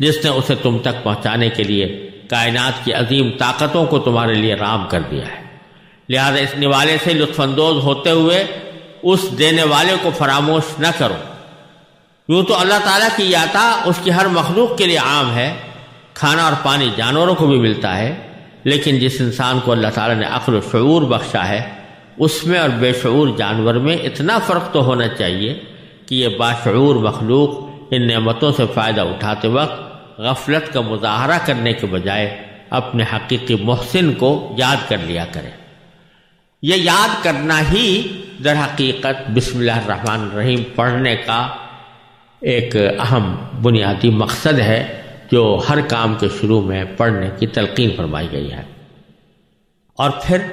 जिसने उसे तुम तक पहुँचाने के लिए कायनात की अजीम ताकतों को तुम्हारे लिए राम कर दिया है। लिहाजा इस निवाले से लुत्फानंदोज़ होते हुए उस देने वाले को फरामोश न करो। यूँ तो अल्लाह ताला की याता उसकी हर मखलूक के लिए आम है, खाना और पानी जानवरों को भी मिलता है, लेकिन जिस इंसान को अल्लाह ताला ने अक्ल और शऊर बख्शा है, उसमें और बेशऊर जानवर में इतना फ़र्क तो होना चाहिए कि ये बाशऊर मखलूक इन नेमतों से फ़ायदा उठाते वक्त गफलत का मुजाहरा करने के बजाय अपने हकीकी मोहसिन को याद कर लिया करें। यह याद करना ही दर हकीकत बिस्मिल्लाह रहमान रहीम पढ़ने का एक अहम बुनियादी मकसद है, जो हर काम के शुरू में पढ़ने की तलकीन फरमाई गई है। और फिर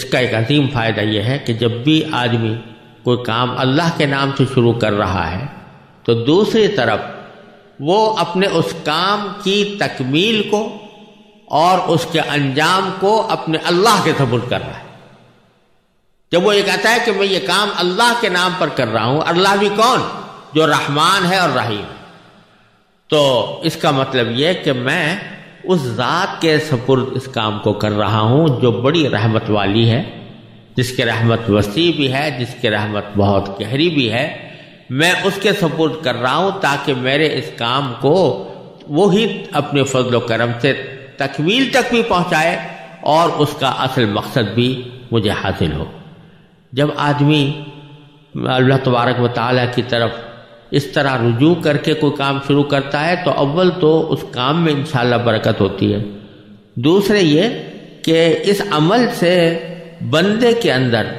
इसका एक अजीम फ़ायदा यह है कि जब भी आदमी कोई काम अल्लाह के नाम से शुरू कर रहा है, तो दूसरी तरफ वो अपने उस काम की तकमील को और उसके अंजाम को अपने अल्लाह के तबूल कर रहा है। जब वो ये कहता है कि मैं ये काम अल्लाह के नाम पर कर रहा हूँ, अल्लाह भी कौन जो रहमान है और रहीम, तो इसका मतलब ये कि मैं उस ज़ात के सपुर्द इस काम को कर रहा हूँ जो बड़ी रहमत वाली है, जिसके रहमत वसी भी है, जिसके रहमत बहुत गहरी भी है। मैं उसके सपुर्द कर रहा हूँ ताकि मेरे इस काम को वो ही अपने फजल व करम से तकमील तक भी पहुँचाए और उसका असल मकसद भी मुझे हासिल हो। जब आदमी अल्लाह तबारक व तआला की तरफ इस तरह रुजू करके कोई काम शुरू करता है, तो अव्वल तो उस काम में इंशाअल्लाह बरकत होती है, दूसरे ये कि इस अमल से बंदे के अंदर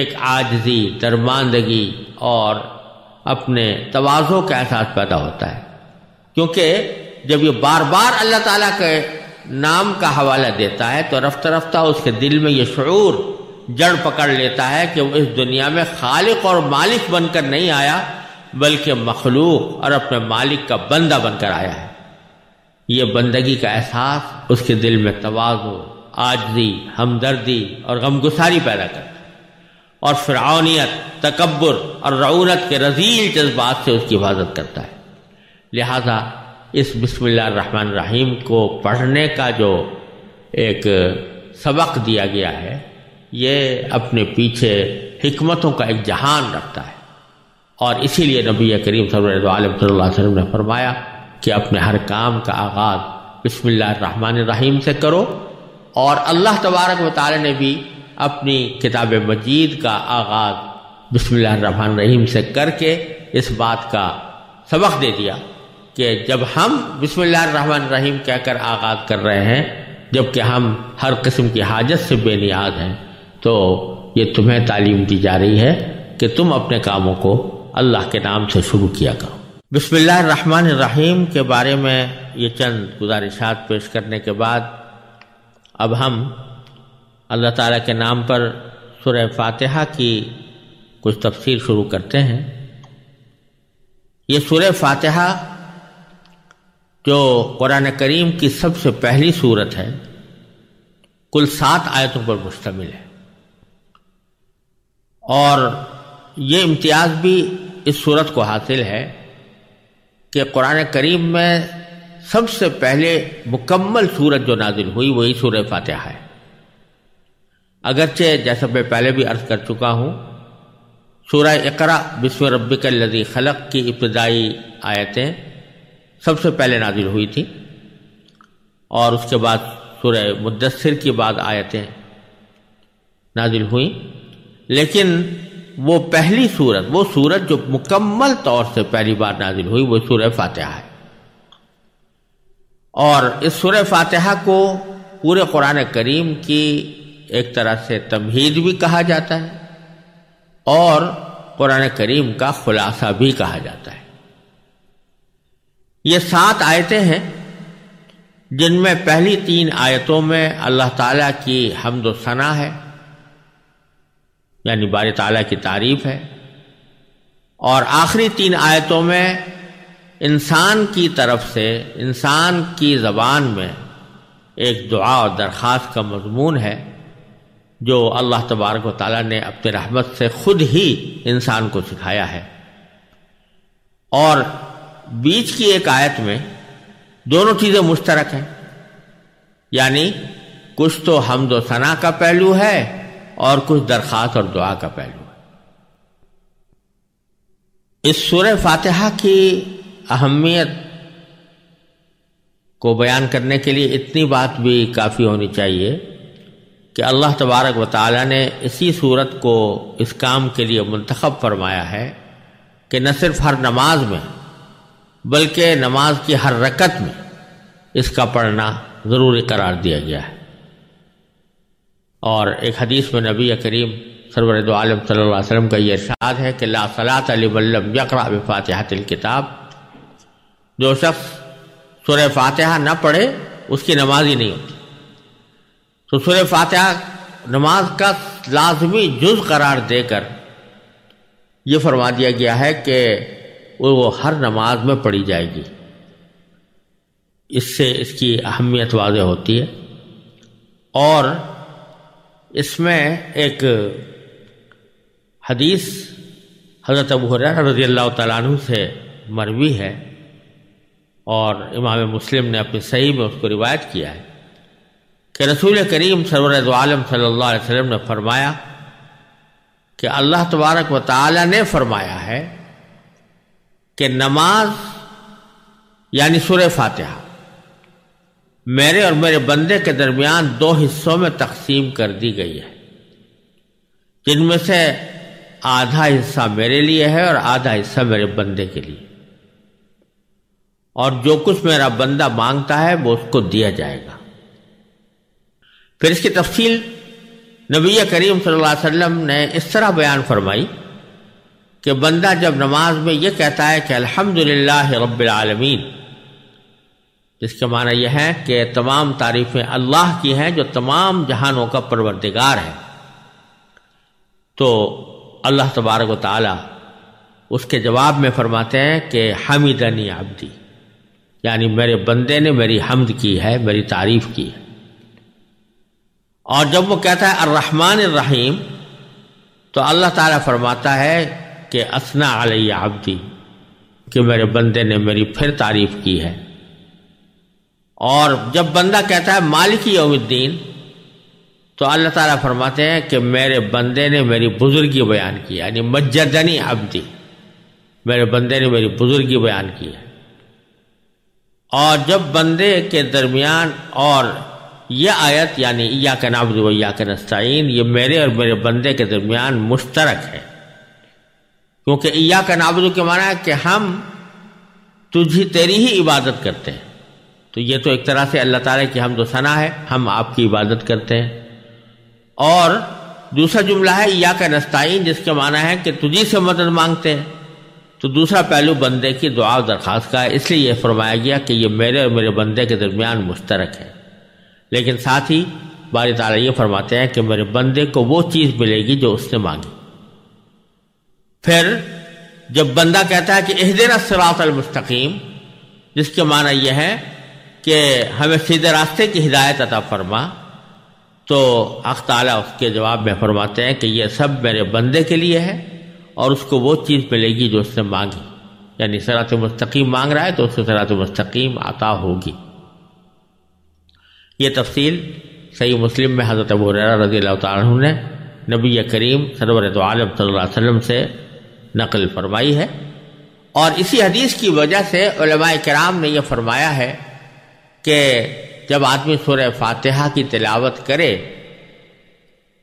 एक आजजी, दरमानदगी और अपने तवाज़ो का एहसास पैदा होता है, क्योंकि जब ये बार बार अल्लाह ताला के नाम का हवाला देता है, तो रफ्ता रफ्ता उसके दिल में ये शऊर जड़ पकड़ लेता है कि वो इस दुनिया में खालिक और मालिक बनकर नहीं आया, बल्कि मखलूक और अपने मालिक का बंदा बनकर आया है। ये बंदगी का एहसास उसके दिल में तवाज़ो, आजजी, हमदर्दी और गमगुसारी पैदा करता है और फिरौनियत, तकब्बुर और रऊनत के रजील जज्बात से उसकी हिफाजत करता है। लिहाजा इस बिस्मिल्लाह रहमान रहीम को पढ़ने का जो एक सबक दिया गया है, ये अपने पीछे हिकमतों का एक जहान रखता है। और इसीलिए नबी करीम सल्लल्लाहु अलैहि वसल्लम ने फरमाया कि अपने हर काम का आगाज़ बिस्मिल्लाहिर्रहमानिर्रहीम से करो। और अल्लाह तबारक व तआला ने भी अपनी किताब मजीद का आगाज़ बिस्मिल्लाहिर्रहमानिर्रहीम से करके इस बात का सबक दे दिया कि जब हम बिस्मिल्लाहिर्रहमानिर्रहीम कहकर आगाज़ कर रहे हैं, जबकि हम हर किस्म की हाजत से बेनियाज हैं, तो ये तुम्हें तालीम दी जा रही है कि तुम अपने कामों को अल्लाह के नाम से शुरू किया करो। बिस्मिल्लाहिर्रहमानिर्रहीम के बारे में ये चंद गुजारिशात पेश करने के बाद अब हम अल्लाह ताला के नाम पर सूरह फातिहा की कुछ तफसीर शुरू करते हैं। ये सूरह फातिहा जो कुरान करीम की सबसे पहली सूरत है, कुल 7 आयतों पर मुश्तमिल है। और ये इम्तियाज़ भी इस सूरत को हासिल है कि कुरान करीम में सबसे पहले मुकम्मल सूरत जो नाजिल हुई वही सूरह फातिहा है। अगरचे जैसा मैं पहले भी अर्ज़ कर चुका हूँ, सूरह इक़रा बिस्म रब्बिकल्लज़ी खलक़ की इब्तिदाई आयतें सबसे पहले नाजिल हुई थी, और उसके बाद सूरह मुद्दस्सिर की बाद आयतें नाजिल हुई। लेकिन वो पहली सूरत, वो सूरत जो मुकम्मल तौर से पहली बार नाजिल हुई, वो सूरह फातिहा है। और इस सूरह फातिहा को पूरे कुरान करीम की एक तरह से तमहीद भी कहा जाता है और कुरान करीम का खुलासा भी कहा जाता है। ये 7 आयतें हैं जिनमें पहली 3 आयतों में अल्लाह ताला की हम्द व सना है, यानी बारी ताला की तारीफ है, और आखिरी 3 आयतों में इंसान की तरफ से, इंसान की ज़बान में एक दुआ और दरख्वास्त का मजमून है जो अल्लाह तबारक व तआला ने अपने रहमत से खुद ही इंसान को सिखाया है। और बीच की एक आयत में दोनों चीज़ें मुश्तरक हैं, यानी कुछ तो हम्द व सना का पहलू है और कुछ दरख्वास्त और दुआ का पहलू है। इस सूरह फातिहा की अहमियत को बयान करने के लिए इतनी बात भी काफ़ी होनी चाहिए कि अल्लाह तबारक व तआला ने इसी सूरत को इस काम के लिए मुंतखब फरमाया है कि न सिर्फ हर नमाज में बल्कि नमाज की हर रकत में इसका पढ़ना ज़रूरी करार दिया गया है। और एक हदीस में नबी करीम सरवर दो आलम सल्लल्लाहु अलैहि वसल्लम का ये इरशाद है कि ला सलात लिमन यक़रा बिफ़ातिहातिल किताब, जो शख्स सूरह फातिहा न पढ़े उसकी नमाज ही नहीं होती। तो सूरह फातिहा नमाज का लाजमी जुज़ करार देकर ये फरमा दिया गया है कि वो हर नमाज में पढ़ी जाएगी। इससे इसकी अहमियत वाज़े होती है। और इसमें एक हदीस हज़रत अबू हुरैरा रज़ियल्लाहु तआला अन्हु से मरवी है और इमाम मुस्लिम ने अपने सही में उसको रिवायत किया है कि रसूल करीम सरवर दो आलम सल्लल्लाहु अलैहि वसल्लम ने फरमाया कि अल्लाह तबारक व तआला ने फरमाया है कि नमाज यानी सूरह फातिहा मेरे और मेरे बंदे के दरमियान 2 हिस्सों में तकसीम कर दी गई है, जिनमें से आधा हिस्सा मेरे लिए है और आधा हिस्सा मेरे बंदे के लिए, और जो कुछ मेरा बंदा मांगता है वो उसको दिया जाएगा। फिर इसकी तफसील नबी करीम सल्लल्लाहु अलैहि वसल्लम ने इस तरह बयान फरमाई कि बंदा जब नमाज में ये कहता है कि अल्हम्दुलिल्लाह रब्बिल आलमीन, इसके माना यह है कि तमाम तारीफ़ें अल्लाह की हैं जो तमाम जहानों का परवरदिगार है, तो अल्लाह तबारक व तआला उसके जवाब में फरमाते हैं कि हमीदनी अब्दी, यानी मेरे बंदे ने मेरी हम्द की है, मेरी तारीफ़ की है। और जब वो कहता है अर्रहमान अर्रहीम तो अल्लाह ताला फरमाता है कि असना अलैया अब्दी, कि मेरे बंदे ने मेरी फिर तारीफ़ की है। और जब बंदा कहता है मालिकी यौमिद्दीन तो अल्लाह ताला फरमाते हैं कि मेरे बंदे ने मेरी बुजुर्गी बयान की, यानी मज्जदनी अब्दी, मेरे बंदे ने मेरी बुजुर्गी बयान की है। और जब बंदे के दरमियान और यह आयत यानी इय्याक नअब्दु व इय्याक नस्तईन ये मेरे और मेरे बंदे के दरमियान मुश्तरक है, क्योंकि इय्याक नअब्दु के माना है कि हम तुझी तेरी ही इबादत करते हैं। तो ये तो एक तरह से अल्लाह ताला की हमद व सना है, हम आपकी इबादत करते हैं। और दूसरा जुमला है इय्याक नस्तईन जिसके माना है कि तुझी से मदद मांगते हैं। तो दूसरा पहलू बंदे की दुआ दरख्वास्त का है, इसलिए यह फरमाया गया कि ये मेरे और मेरे बंदे के दरमियान मुश्तरक है। लेकिन साथ ही बारी ताला ये फरमाते हैं कि मेरे बंदे को वो चीज़ मिलेगी जो उसने मांगी। फिर जब बंदा कहता है कि इहदिना सिरातल मुस्तकीम, जिसके माना यह है कि हमें सीधे रास्ते की हिदायत अता फरमा, तो अल्लाह ताला उसके जवाब में फरमाते हैं कि यह सब मेरे बंदे के लिए है और उसको वो चीज़ मिलेगी जो उसने मांगी, यानी सिरात मुस्तकीम मांग रहा है तो उसको सिरात मुस्तकीम अता होगी। ये तफसील सही मुस्लिम में हज़रत अबू हुरैरा रज़ी अल्लाह तआला अन्हु ने नबी करीम सरवर दो आलम सल्लल्लाहु अलैहि वसल्लम से नकल फरमाई है। और इसी हदीस की वजह से उलमाए किराम ने यह फरमाया है कि जब आदमी सूरह फातिहा की तिलावत करे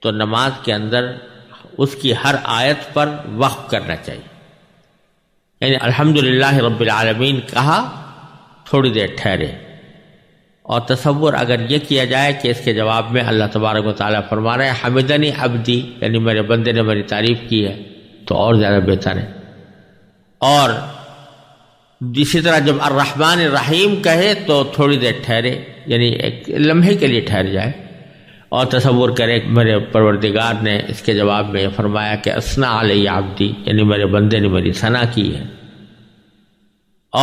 तो नमाज के अंदर उसकी हर आयत पर वक़्फ़ करना चाहिए, यानी अल्हम्दुलिल्लाह रब्बिल आलमीन कहा, थोड़ी देर ठहरे। और तसव्वुर अगर ये किया जाए कि इसके जवाब में अल्लाह तबारक व तआला फरमा रहे हैं हमिदनी अब्दी, यानी मेरे बंदे ने मेरी तारीफ़ की है, तो और ज़्यादा बेहतर है। और इसी तरह जब अर्रहमान अर्रहीम कहे तो थोड़ी देर ठहरे, यानी एक लम्हे के लिए ठहर जाए और तसव्वुर करे मेरे परवरदिगार ने इसके जवाब में फरमाया कि अस्ना अलैया अब्दी, यानी मेरे बंदे ने मेरी सना की है।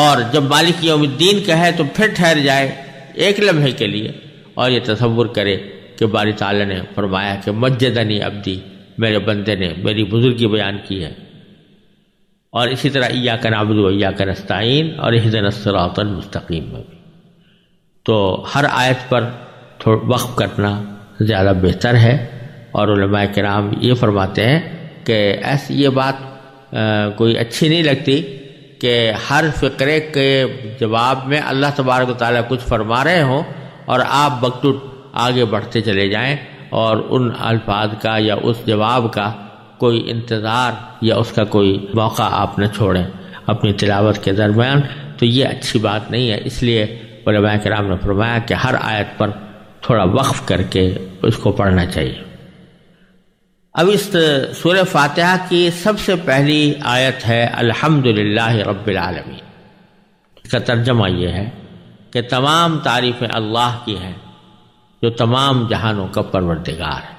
और जब मालिक यौमिद्दीन कहे तो फिर ठहर जाए एक लम्हे के लिए और ये तसव्वुर करे कि बारी ताला ने फरमाया कि मज्जदनी अब्दी, मेरे बंदे ने मेरी बुजुर्गी बयान की है। और इसी तरह इय्याक नअब्दु व इय्याक नस्तईन और इहदिनस सिरातल मुस्तकीम में भी तो हर आयत पर थोड़ा वक़्फ़ करना ज़्यादा बेहतर है। और उलमाए किराम ये फरमाते हैं कि ऐसी ये बात कोई अच्छी नहीं लगती कि हर फ़िक्रे के जवाब में अल्लाह तबारक व तआला कुछ फरमा रहे हों और आप बखतूत आगे बढ़ते चले जाएं और उन अल्फाज का या उस जवाब का कोई इंतज़ार या उसका कोई मौका आप न छोड़ें अपनी तिलावत के दरमियान, तो ये अच्छी बात नहीं है। इसलिए उलमाए किराम ने फरमाया कि हर आयत पर थोड़ा वक़्फ़ करके उसको पढ़ना चाहिए। अब इस सूरह फातिहा की सबसे पहली आयत है अल्हम्दुलिल्लाह रब्बिल आलमीन। इसका तर्जमा ये है कि तमाम तारीफ़ें अल्लाह की हैं जो तमाम जहानों का परवरदिगार है।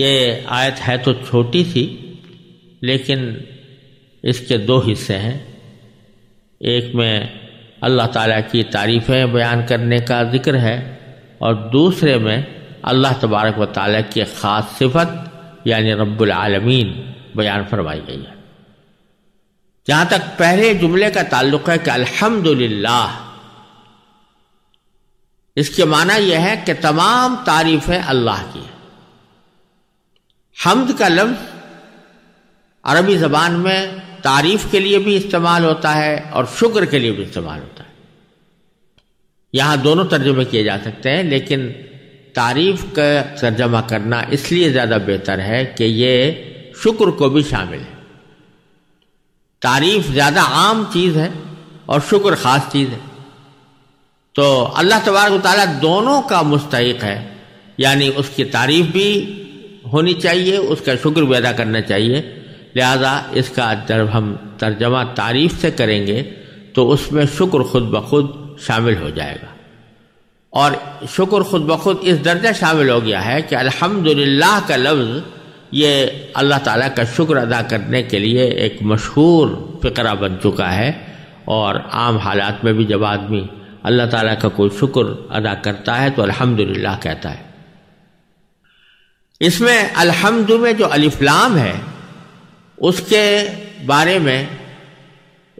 ये आयत है तो छोटी सी, लेकिन इसके दो हिस्से हैं। एक में अल्लाह ताला की तारीफ़ें बयान करने का ज़िक्र है और दूसरे में अल्लाह तबारक व तआला की ख़ास सिफत यानी रब्बुल आलमीन बयान फरमाई गई है। जहाँ तक पहले जुमले का ताल्लुक है कि अल्हम्दुलिल्लाह, इसके माना यह है कि तमाम तारीफ़ें अल्लाह की हैं। हम्द का लफ्ज़ अरबी ज़बान में तारीफ़ के लिए भी इस्तेमाल होता है और शुक्र के लिए भी इस्तेमाल होता है। यहाँ दोनों तर्जुमे किए जा सकते हैं, लेकिन तारीफ़ का तर्जमा करना इसलिए ज़्यादा बेहतर है कि ये शुक्र को भी शामिल है। तारीफ़ ज़्यादा आम चीज़ है और शुक्र ख़ास चीज़ है, तो अल्लाह तबारक व तआला दोनों का मुस्तहिक़ है, यानी उसकी तारीफ़ भी होनी चाहिए, उसका शुक्र भी अदा करना चाहिए। लिहाजा इसका जब हम तर्जमा तारीफ़ से करेंगे तो उसमें शुक्र खुद ब खुद शामिल हो जाएगा। और शुक्र खुद ब खुद इस दर्जा शामिल हो गया है कि अल्हम्दुलिल्लाह का लफ्ज़ ये अल्लाह ताला का शुक्र अदा करने के लिए एक मशहूर फ़िक्रा बन चुका है। और आम हालात में भी जब आदमी अल्लाह ताला का कोई शुक्र अदा करता है तो अल्हम्दुलिल्लाह कहता है। इसमें अल्हम्दु में जो अलिफ़ लाम है उसके बारे में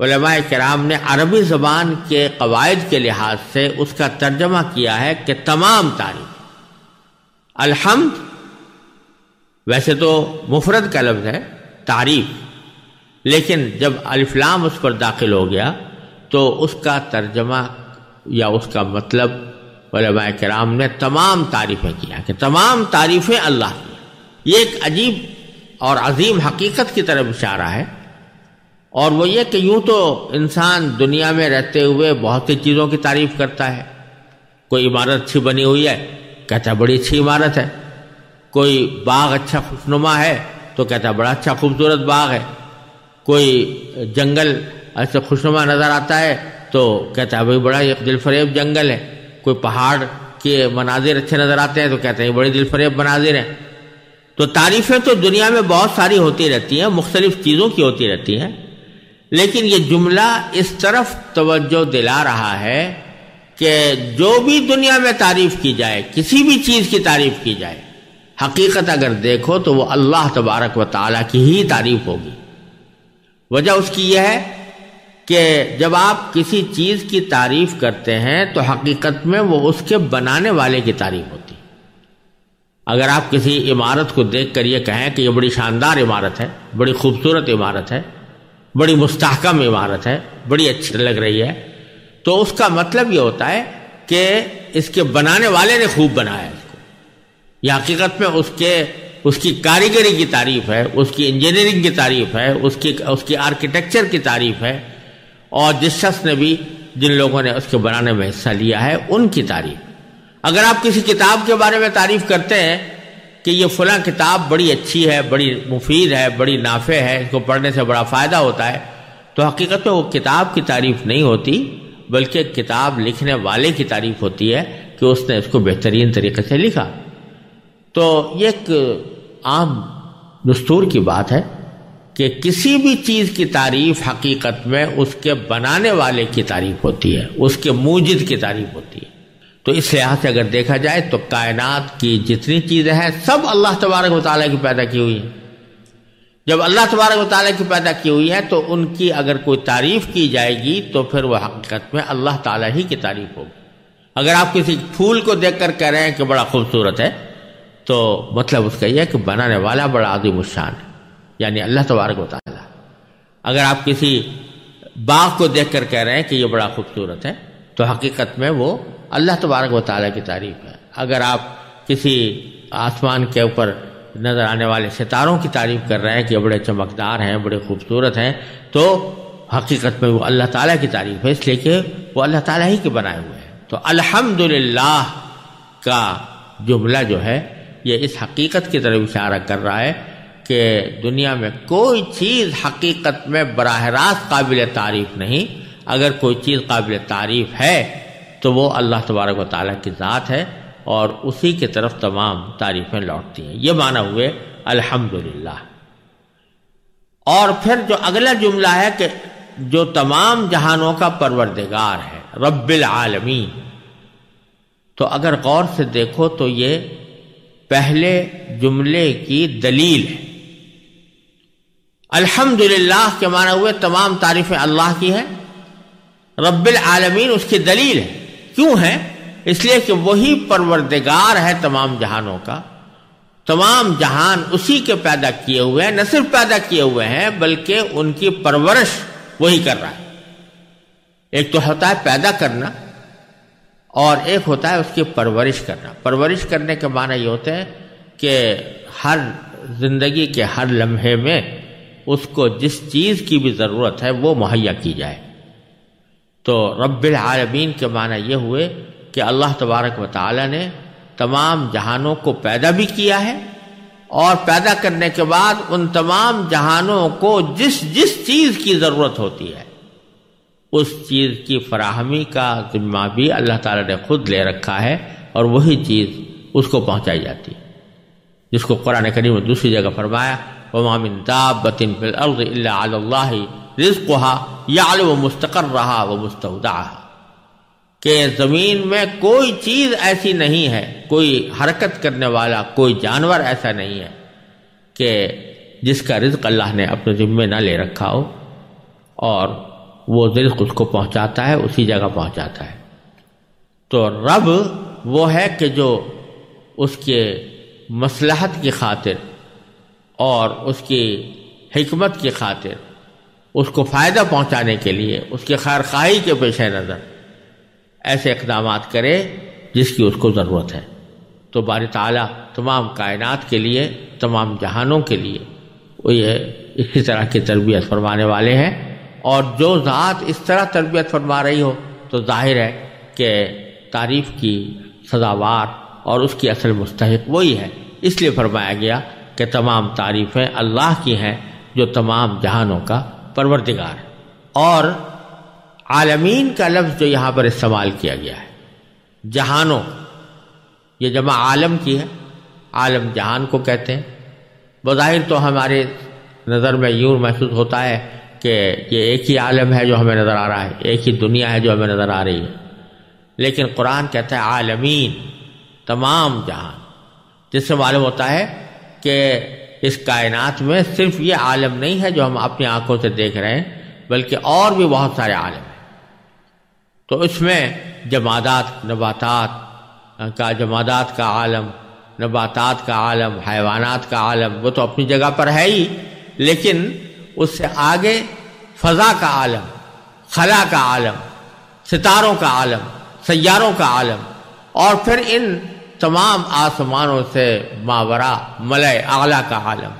उलमाए किराम ने अरबी ज़बान के कवायद के लिहाज से उसका तर्जमा किया है कि तमाम तारीफ। अलहम्द वैसे तो मुफरद का लफ्ज़ है तारीफ, लेकिन जब अलिफ्लाम उस पर दाखिल हो गया तो उसका तर्जमा या उसका मतलब उलमाए किराम ने तमाम तारीफ़ें किया कि तमाम तारीफ़ें अल्लाह की। ये एक अजीब और अजीम हकीकत की तरफ इशारा है, और वो ये कि यूँ तो इंसान दुनिया में रहते हुए बहुत सी चीज़ों की तारीफ़ करता है। कोई इमारत अच्छी बनी हुई है, कहता बड़ी अच्छी इमारत है। कोई बाग अच्छा खुशनुमा है तो कहता बड़ा अच्छा खूबसूरत बाग है। कोई जंगल ऐसा खुशनुमा नज़र आता है तो कहता है भाई बड़ा ये दिलफरेब जंगल है। कोई पहाड़ के मनाजिर अच्छे नज़र आते हैं तो कहते हैं बड़े दिलफरेब मनाजिर हैं। तो तारीफ़ें तो दुनिया में बहुत सारी होती रहती हैं, मुख्तलिफ़ चीज़ों की होती रहती हैं, लेकिन ये जुमला इस तरफ तवज्जो दिला रहा है कि जो भी दुनिया में तारीफ़ की जाए, किसी भी चीज़ की तारीफ़ की जाए, हकीकत अगर देखो तो वो अल्लाह तबारक व तआला की ही तारीफ़ होगी। वजह उसकी यह है कि जब आप किसी चीज़ की तारीफ़ करते हैं तो हकीकत में वो उसके बनाने वाले की तारीफ़ होती। अगर आप किसी इमारत को देख कर ये कहें कि ये बड़ी शानदार इमारत है, बड़ी खूबसूरत इमारत है, बड़ी मुस्तहकम इमारत है, बड़ी अच्छी लग रही है, तो उसका मतलब ये होता है कि इसके बनाने वाले ने खूब बनाया इसको। यह हकीकत में उसकी कारीगरी की तारीफ़ है, उसकी इंजीनियरिंग की तारीफ़ है, उसकी आर्किटेक्चर की तारीफ़ है, और जिस शख्स ने भी जिन लोगों ने उसके बनाने में हिस्सा लिया है उनकी तारीफ़। अगर आप किसी किताब के बारे में तारीफ़ करते हैं कि ये फलां किताब बड़ी अच्छी है, बड़ी मुफीद है, बड़ी नाफे है, इसको पढ़ने से बड़ा फ़ायदा होता है, तो हकीकत में वो किताब की तारीफ़ नहीं होती, बल्कि किताब लिखने वाले की तारीफ़ होती है कि उसने इसको बेहतरीन तरीके से लिखा। तो ये एक आम दस्तूर की बात है कि किसी भी चीज़ की तारीफ़ हकीकत में उसके बनाने वाले की तारीफ़ होती है, उसके मूजिद की तारीफ़ होती है। तो इस लिहाज से अगर देखा जाए तो कायनात की जितनी चीज़ें हैं सब अल्लाह तबारक व तआला की पैदा की हुई हैं। जब अल्लाह तबारक व तआला की पैदा की हुई हैं तो उनकी अगर कोई तारीफ़ की जाएगी तो फिर वह हकीकत में अल्लाह ताला ही की तारीफ़ होगी। अगर आप किसी फूल को देख कर कह रहे हैं कि बड़ा खूबसूरत है तो मतलब उसका यह है कि बनाने वाला बड़ा आज़ीमुश्शान है, यानी अल्लाह तबारक व तआला। अगर आप किसी बाग को देख कर कह रहे हैं कि ये बड़ा खूबसूरत है तो हकीकत में वो अल्लाह तबारक व तआला की तारीफ़ है। अगर आप किसी आसमान के ऊपर नज़र आने वाले सितारों की तारीफ़ कर रहे हैं कि ये बड़े चमकदार हैं, बड़े खूबसूरत हैं, तो हकीकत में वो अल्लाह ताला की तारीफ़ है, इसलिए कि वो अल्लाह ताला ही के बनाए हुए हैं। तो अल्हम्दुलिल्लाह का जुमला जो है ये इस हकीकत की तरफ इशारा कर रहा है कि दुनिया में कोई चीज़ हकीकत में बराह रास्त काबिल तारीफ़ नहीं। अगर कोई चीज़ काबिल तारीफ़ है तो वो अल्लाह तबारक व तआला की ज़ात है, और उसी की तरफ तमाम तारीफ़ें लौटती हैं। ये माना हुए अल्हम्दुलिल्लाह। और फिर जो अगला जुमला है कि जो तमाम जहानों का परवरदिगार है, रब्बिल आलमीन। तो अगर गौर से देखो तो ये पहले जुमले की दलील है। अल्हम्दुलिल्लाह के माना हुए तमाम तारीफ़ें अल्लाह की हैं, रब्बिल आलमीन उसकी दलील है। क्यों है? इसलिए कि वही परवरदिगार है तमाम जहानों का। तमाम जहान उसी के पैदा किए हुए हैं, न सिर्फ पैदा किए हुए हैं बल्कि उनकी परवरिश वही कर रहा है। एक तो होता है पैदा करना और एक होता है उसकी परवरिश करना। परवरिश करने के माना ये होते हैं कि हर जिंदगी के हर लम्हे में उसको जिस चीज़ की भी ज़रूरत है वो मुहैया की जाए। तो रब्बिल आलमीन के माना ये हुए कि अल्लाह तबारक व तआला ने तमाम जहानों को पैदा भी किया है, और पैदा करने के बाद उन तमाम जहानों को जिस जिस चीज़ की ज़रूरत होती है उस चीज़ की फराहमी का ज़िम्मा भी अल्लाह ताला ने खुद ले रखा है, और वही चीज़ उसको पहुंचाई जाती है, जिसको कुरान करीम में दूसरी जगह फरमाया वमा मिन दाब्बतिन फिल अर्ज़ इल्ला अला ल्लाहि रिज़्क़ुहा यअलमु मुस्तक़र्रहा व मुस्तौदअहा। के ज़मीन में कोई चीज़ ऐसी नहीं है, कोई हरकत करने वाला, कोई जानवर ऐसा नहीं है कि जिसका रिज़्क़ अल्लाह ने अपने ज़िम्मे ना ले रखा हो, और वो रिज़्क़ उसको पहुंचाता है, उसी जगह पहुंचाता है। तो रब वो है कि जो उसके मसलहत की खातिर और उसकी हिकमत की खातिर, उसको फ़ायदा पहुंचाने के लिए, उसके खैरख्वाही के पेश नज़र ऐसे इक़दाम करे जिसकी उसको ज़रूरत है। तो बारी ताला तमाम कायनात के लिए, तमाम जहानों के लिए वो ये इसी तरह की तरबियत फरमाने वाले हैं। और जो ज़ात इस तरह तरबियत फरमा रही हो तो जाहिर है कि तारीफ़ की सजावार और उसकी असल मुस्तहिक वही है। इसलिए फरमाया गया कि तमाम तारीफ़ें अल्लाह की हैं जो तमाम जहानों का परवरदिगार है। और आलमीन का लफ्ज़ जो यहाँ पर इस्तेमाल किया गया है, जहानों, ये जमा आलम की है, आलम जहान को कहते हैं। बज़ाहिर तो हमारे नज़र में यूँ महसूस होता है कि ये एक ही आलम है जो हमें नज़र आ रहा है, एक ही दुनिया है जो हमें नज़र आ रही है, लेकिन कुरान कहता है आलमीन, तमाम जहान, जिससे मालूम होता है कि इस कायनात में सिर्फ ये आलम नहीं है जो हम अपनी आंखों से देख रहे हैं, बल्कि और भी बहुत सारे आलम हैं। तो इसमें जमादात, नबातात का, जमादात का आलम, नबातात का आलम, हैवानात का आलम, वो तो अपनी जगह पर है ही, लेकिन उससे आगे फ़ज़ा का आलम, खला का आलम, सितारों का आलम, सैयारों का आलम, और फिर इन तमाम आसमानों से मावरा मलए आला का आलम,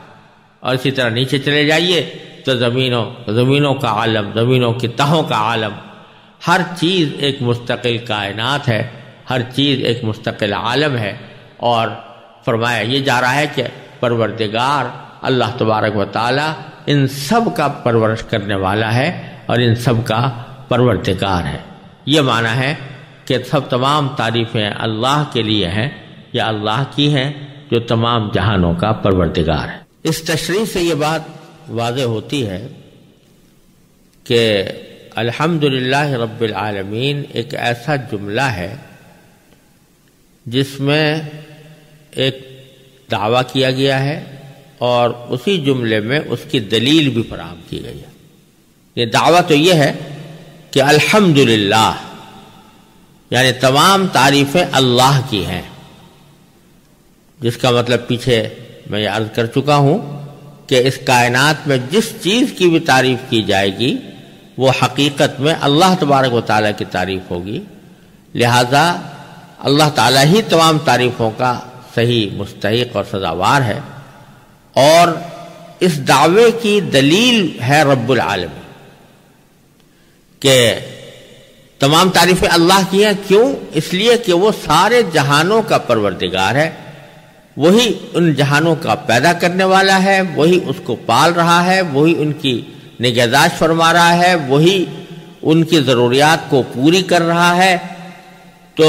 और इसी तरह नीचे चले जाइए तो ज़मीनों का आलम, ज़मीनों की तहों का आलम। हर चीज़ एक मुस्तकिल कायनात है, हर चीज़ एक मुस्तकिल आलम है। और फरमाया ये जा रहा है कि परवरदिगार अल्लाह तबारक व ताला इन सब का परवरिश करने वाला है और इन सब का परवरदिगार है। ये माना है कि सब तमाम तारीफ़ें अल्लाह के लिए हैं या अल्लाह की हैं जो तमाम जहानों का परवरदिगार है। इस तशरीह से ये बात वाज़ेह होती है कि अल्हम्दुलिल्लाह रब्बिल आलमीन एक ऐसा जुमला है जिसमें एक दावा किया गया है और उसी जुमले में उसकी दलील भी फराहम की गई है। ये दावा तो ये है कि अल्हम्दुलिल्लाह, यानी तमाम तारीफ़ें अल्लाह की हैं, जिसका मतलब पीछे मैं अर्ज़ कर चुका हूँ कि इस कायनात में जिस चीज़ की भी तारीफ़ की जाएगी वो हकीकत में अल्लाह तबारक व ताला की तारीफ़ होगी। लिहाजा अल्लाह ताला ही तमाम तारीफ़ों का सही मुस्तहिक़ और सज़ावार है। और इस दावे की दलील है रब्बुल आलमीन के तमाम तारीफ़ें अल्लाह की हैं। क्यों? इसलिए कि वो सारे जहानों का परवरदिगार है, वही उन जहानों का पैदा करने वाला है, वही उसको पाल रहा है, वही उनकी निगहदाश्त फरमा रहा है, वही उनकी ज़रूरियात को पूरी कर रहा है। तो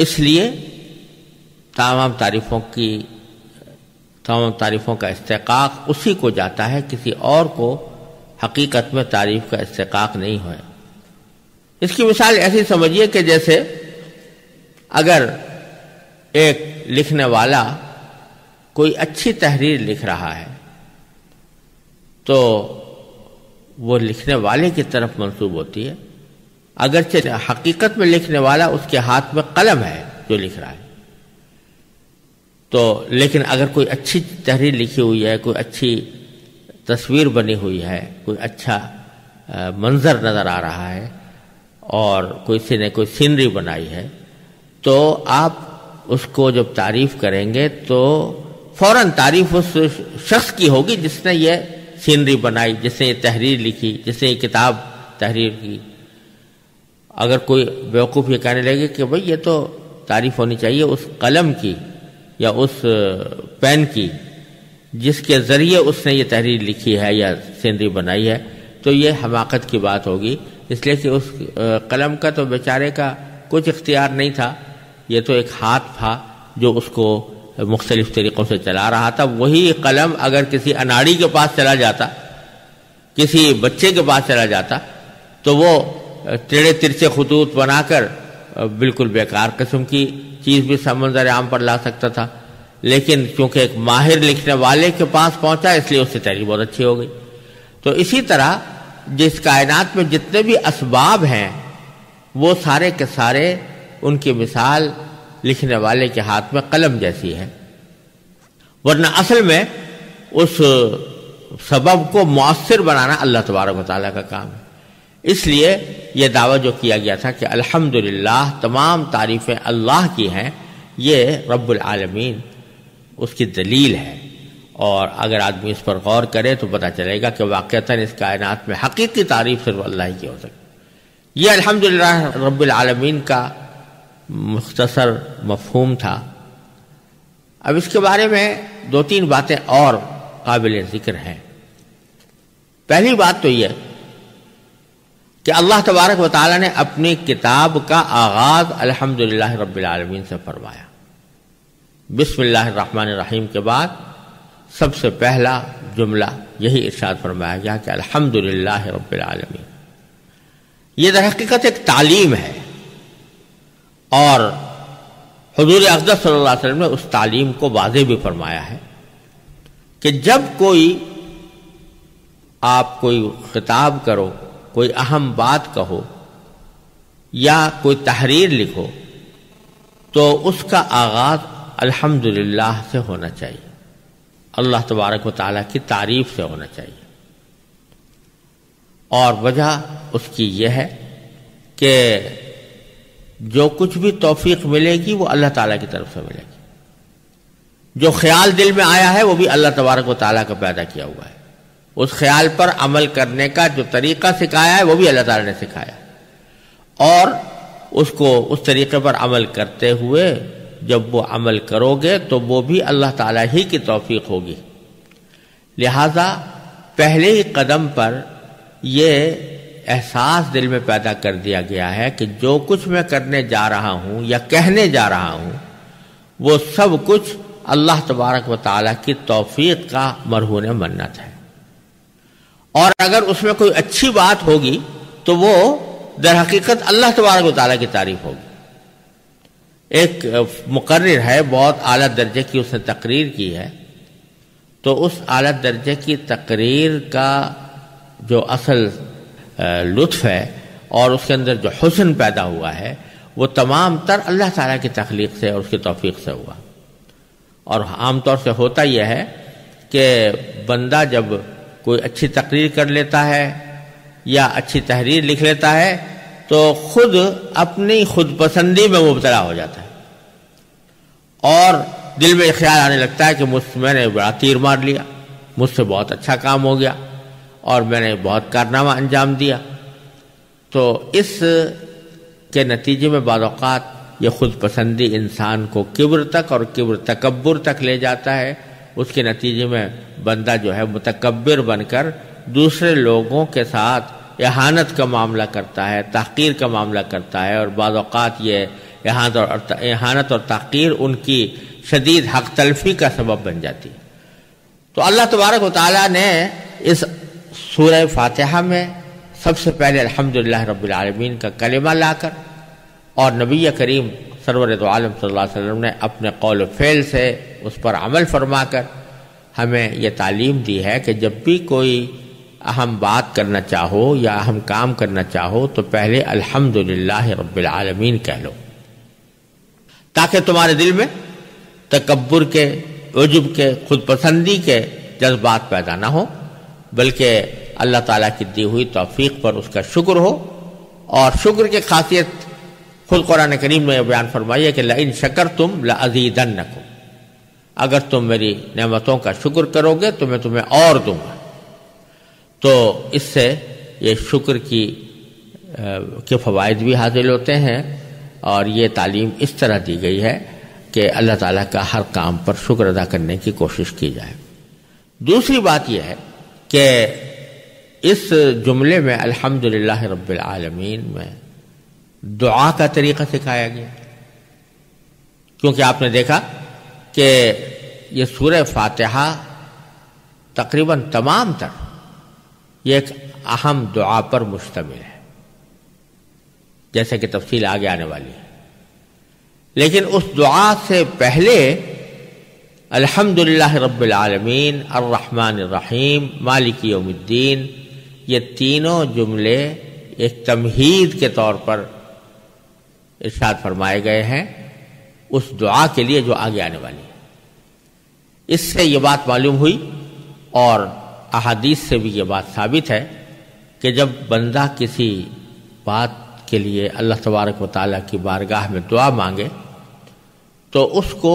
इसलिए तमाम तारीफ़ों का इस्तेक़ाक़ उसी को जाता है, किसी और को हकीकत में तारीफ़ का इस्तेक़ाक़ नहीं है। इसकी मिसाल ऐसी समझिए कि जैसे अगर एक लिखने वाला कोई अच्छी तहरीर लिख रहा है तो वो लिखने वाले की तरफ मंसूब होती है, अगरचे हकीकत में लिखने वाला उसके हाथ में कलम है जो लिख रहा है। तो लेकिन अगर कोई अच्छी तहरीर लिखी हुई है, कोई अच्छी तस्वीर बनी हुई है, कोई अच्छा मंज़र नज़र आ रहा है और किसी ने कोई सीनरी बनाई है, तो आप उसको जब तारीफ़ करेंगे तो फ़ौरन तारीफ़ उस शख्स की होगी जिसने ये सीनरी बनाई, जिसने ये तहरीर लिखी, जिसने ये किताब तहरीर की। अगर कोई बेवकूफ़ ये कहने लगे कि भाई ये तो तारीफ़ होनी चाहिए उस कलम की या उस पेन की जिसके ज़रिए उसने ये तहरीर लिखी है या सीनरी बनाई है, तो ये हमाकत की बात होगी। इसलिए कि उस कलम का तो बेचारे का कुछ इख्तियार नहीं था, ये तो एक हाथ था जो उसको मुख्तलिफ़ तरीक़ों से चला रहा था। वही कलम अगर किसी अनाड़ी के पास चला जाता, किसी बच्चे के पास चला जाता, तो वो टेढ़े तिरछे खतूत बनाकर बिल्कुल बेकार किस्म की चीज़ भी समंदर आम पर ला सकता था। लेकिन क्योंकि एक माहिर लिखने वाले के पास पहुंचा, इसलिए उससे तहरीर बहुत अच्छी हो गई। तो इसी तरह जिस कायनात में जितने भी असबाब हैं वो सारे के सारे उनकी मिसाल लिखने वाले के हाथ में कलम जैसी है, वरना असल में उस सबब को मौसर बनाना अल्लाह तबारक व तआला का काम है। इसलिए यह दावा जो किया गया था कि अल्हम्दुलिल्लाह तमाम तारीफ़ें अल्लाह की हैं, ये रब्बुल आलमीन उसकी दलील है। और अगर आदमी इस पर गौर करे तो पता चलेगा कि वाक़तन इस कायनात में हकीकी तारीफ़ सिर्फ अल्लाह की हो सकती। ये अल्हम्दुलिल्लाह रब्बुल आलमीन का मुख्तसर मफहूम था। अब इसके बारे में दो तीन बातें और काबिल ज़िक्र हैं। पहली बात तो यह कि अल्लाह तबारक व तआला ने अपनी किताब का आगाज़ अल्हम्दुलिल्लाह रब्बिल आलमीन से फरमाया। बिस्मिल्लाहिर रहमानिर रहीम के बाद सबसे पहला जुमला यही इरशाद फरमाया गया कि अल्हम्दुलिल्लाह रब्बिल आलमीन। ये दरहकीकत एक तालीम है और हुजूर अक़दस सल्लल्लाहु अलैहि वसल्लम ने उस तालीम को वाज़ेह भी फरमाया है कि जब कोई आप कोई खिताब करो, कोई अहम बात कहो या कोई तहरीर लिखो तो उसका आगाज़ अल्हम्दुलिल्लाह से होना चाहिए, अल्लाह तबारक व तआला की तारीफ़ से होना चाहिए। और वजह उसकी यह है कि जो कुछ भी तौफीक मिलेगी वो अल्लाह ताला की तरफ से मिलेगी। जो ख्याल दिल में आया है वो भी अल्लाह तबारक व तआला का पैदा किया हुआ है। उस ख्याल पर अमल करने का जो तरीक़ा सिखाया है वो भी अल्लाह ताला ने सिखाया, और उसको उस तरीक़े पर अमल करते हुए जब वो अमल करोगे तो वो भी अल्लाह ताला ही की तौफीक होगी। लिहाजा पहले ही कदम पर ये एहसास दिल में पैदा कर दिया गया है कि जो कुछ मैं करने जा रहा हूँ या कहने जा रहा हूँ वो सब कुछ अल्लाह तबारक व तआला की तौफीक का मरहून मन्नत है। और अगर उसमें कोई अच्छी बात होगी तो वो दर हकीकत अल्लाह तबारक व तआला की तारीफ होगी। एक मुकर्रिर है, बहुत आला दर्जे की उसने तकरीर की है, तो उस आला दर्जे की तकरीर का जो असल लुत्फ है और उसके अंदर जो हुस्न पैदा हुआ है वो तमाम तर अल्लाह ताला की तख्लीक से और उसकी तौफीक से हुआ। और आमतौर से होता यह है कि बंदा जब कोई अच्छी तकरीर कर लेता है या अच्छी तहरीर लिख लेता है तो खुद अपनी खुदपसंदी में मुबतला हो जाता है और दिल में ख्याल आने लगता है कि मैंने बड़ा तीर मार लिया, मुझसे बहुत अच्छा काम हो गया और मैंने बहुत कारनामा अंजाम दिया। तो इस के नतीजे में बाद औक़ात ये खुदपसंदी इंसान को किब्र तक और किब्र तकब्बुर तक ले जाता है। उसके नतीजे में बंदा जो है मुतकब्बिर बनकर दूसरे लोगों के साथ एहानत का मामला करता है, तहक़ीर का मामला करता है, और बाद औक़ात ये एहानत और तहक़ीर उनकी शदीद हक़ तलफ़ी का सबब बन जाती है। तो अल्लाह तबारक व तआला ने इस सूरह फातिहा में सबसे पहले अल्हम्दुलिल्लाह रब्बिल आलमीन का कलिमा लाकर और नबी करीम सरवर दो आलम सल्लल्लाहु अलैहि वसल्लम ने अपने कौल फ़ेल से उस पर अमल फरमाकर हमें यह तालीम दी है कि जब भी कोई अहम बात करना चाहो या अहम काम करना चाहो तो पहले अल्हम्दुलिल्लाह रब्बिल आलमीन कह लो, ताकि तुम्हारे दिल में तकब्बुर के, उजब के, खुदपसंदी के जज्बात पैदा ना हो, बल्कि अल्लाह ताला की दी हुई तौफीक पर उसका शुक्र हो। और शुक्र की खासियत खुद कुरान करीम में यह बयान फरमाइए कि लइन शकरतुम लअज़ीदन्नकुम, अगर तुम मेरी नेमतों का शुक्र करोगे तो मैं तुम्हें और दूंगा। तो इससे ये शुक्र के फ़वाइद भी हासिल होते हैं। और ये तालीम इस तरह दी गई है कि अल्लाह ताला का हर काम पर शुक्र अदा करने की कोशिश की जाए। दूसरी बात यह है कि इस जुमले में अल्हम्दुलिल्लाह रब्बिल आलमीन में दुआ का तरीक़ा सिखाया गया, क्योंकि आपने देखा कि ये सूरह फातिहा तकरीबन तमाम तर ये एक अहम दुआ पर मुश्तमिल है, जैसे कि तफसील आगे आने वाली है। लेकिन उस दुआ से पहले अल्हम्दुलिल्लाह रब्बिल आलमीन अर्रहमानिर्रहीम मालिकी यौमिद्दीन ये तीनों जुमले एक तमहीद के तौर पर इरशाद फरमाए गए हैं उस दुआ के लिए जो आगे आने वाली है। इससे ये बात मालूम हुई और अहादीस से भी ये बात साबित है कि जब बंदा किसी बात के लिए अल्लाह तबारक व तआला की बारगाह में दुआ मांगे तो उसको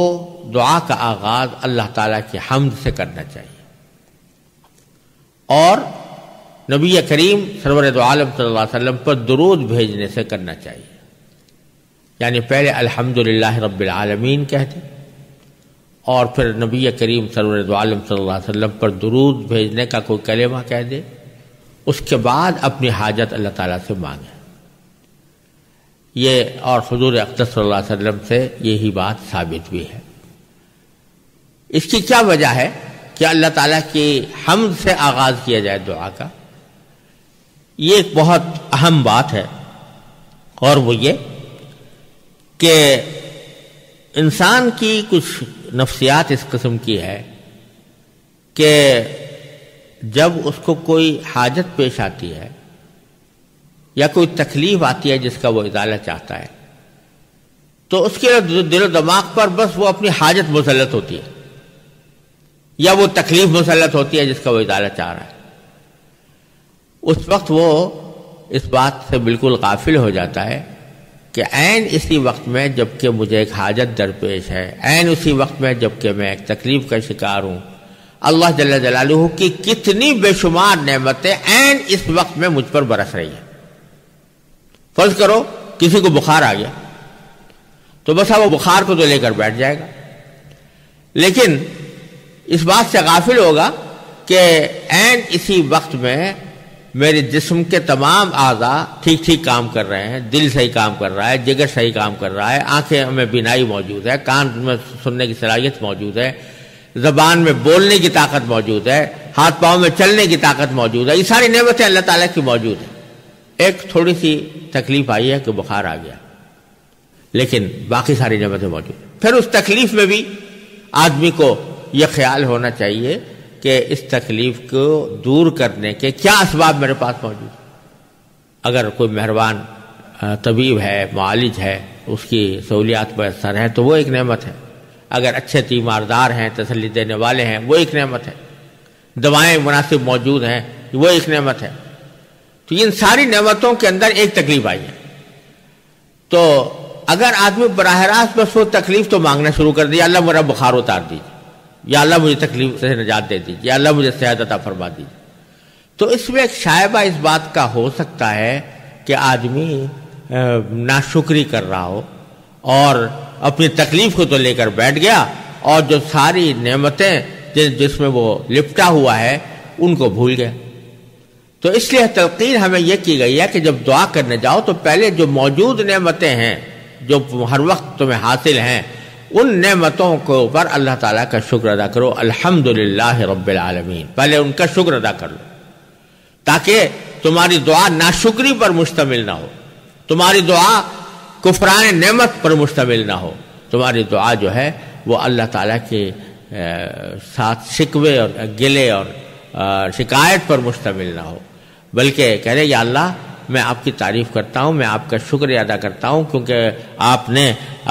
दुआ का आगाज़ अल्लाह ताला की हम्द से करना चाहिए। और नबी करीम सरवर दो आलम सल्लल्लाहु अलैहि वसल्लम पर दुरूद भेजने से करना चाहिए, यानी पहले अल्हम्दुलिल्लाह रब्बिल आलमीन कहते और फिर नबी करीम सरवर दो आलम सल्लल्लाहु अलैहि वसल्लम पर दुरूद भेजने का कोई कलेमा कह दे, उसके बाद अपनी हाजत अल्लाह ताला से मांगे ये। और हुजूर अक़दस सल्लल्लाहु अलैहि वसल्लम से यही बात साबित भी है। इसकी क्या वजह है कि अल्लाह ताला की हम्द से आगाज़ किया जाए दुआ का? ये एक बहुत अहम बात है और वो ये कि इंसान की कुछ नफ्सियात इस किस्म की है कि जब उसको कोई हाजत पेश आती है या कोई तकलीफ आती है जिसका वो इजाला चाहता है तो उसके दिलो दिमाग पर बस वो अपनी हाजत मुसल्लत होती है या वो तकलीफ मुसल्लत होती है जिसका वो इजाला चाह रहा है। उस वक्त वो इस बात से बिल्कुल गाफिल हो जाता है कि ऐन इसी वक्त में जबकि मुझे एक हाजत दरपेश है, ऐन उसी वक्त में जबकि मैं एक तकलीफ का शिकार हूँ, अल्लाह जल्ल जलालुहु की कितनी बेशुमार नेमतें ऐन इस वक्त में मुझ पर बरस रही हैं। फर्ज करो किसी को बुखार आ गया तो बस वो बुखार को तो लेकर बैठ जाएगा, लेकिन इस बात से गाफिल होगा कि ऐन इसी वक्त में मेरे जिस्म के तमाम आज़ा ठीक ठीक काम कर रहे हैं, दिल सही काम कर रहा है, जिगर सही काम कर रहा है, आंखें में बीनाई मौजूद है, कान में सुनने की सलाहियत मौजूद है, ज़बान में बोलने की ताकत मौजूद है, हाथ पाँव में चलने की ताकत मौजूद है। ये सारी नेमतें अल्लाह ताला की मौजूद है। एक थोड़ी सी तकलीफ आई है कि बुखार आ गया, लेकिन बाकी सारी नेमतें मौजूद। फिर उस तकलीफ में भी आदमी को यह ख्याल होना चाहिए कि इस तकलीफ को दूर करने के क्या असबाब मेरे पास मौजूद। अगर कोई मेहरबान तबीब है, मालिज है, उसकी सहूलियात मैसर हैं तो वो एक नेमत है। अगर अच्छे तीमारदार हैं, तसल्ली देने वाले हैं, वो एक नेमत है। दवाएँ मुनासिब मौजूद हैं, वो एक नेमत है। तो इन सारी नेमतों के अंदर एक तकलीफ आई है तो अगर आदमी बराह रास्त बस वो तकलीफ तो मांगना शुरू कर दिया, अल्लाह मेरा बुखार उतार दीजिए, या अल्लाह मुझे तकलीफ से निजात दे दीजिए, या अल्लाह मुझे सेहत अता फरमा दीजिए, तो इसमें एक शायबा इस बात का हो सकता है कि आदमी नाशुक्री कर रहा हो और अपनी तकलीफ को तो लेकर बैठ गया और जो सारी नेमतें जिसमें वो लिपटा हुआ है उनको भूल गया। तो इसलिए तलकीन हमें यह की गई है कि जब दुआ करने जाओ तो पहले जो मौजूद नेमतें हैं, जो हर वक्त तुम्हें हासिल हैं, उन नेमतों के ऊपर अल्लाह ताला का शुक्र अदा करो। अल्हम्दुलिल्लाह रब्बिल आलमीन, पहले उनका शुक्र अदा कर लो ताकि तुम्हारी दुआ नाशुक्री पर मुश्तमिल ना हो, तुम्हारी दुआ कुफरान नेमत पर मुश्तमिल ना हो, तुम्हारी दुआ जो है वो अल्लाह ताला के साथ शिकवे और गिले और शिकायत पर मुश्तमिल ना हो, बल्कि कह रहे या अल्लाह मैं आपकी तारीफ़ करता हूँ, मैं आपका शुक्र अदा करता हूँ क्योंकि आपने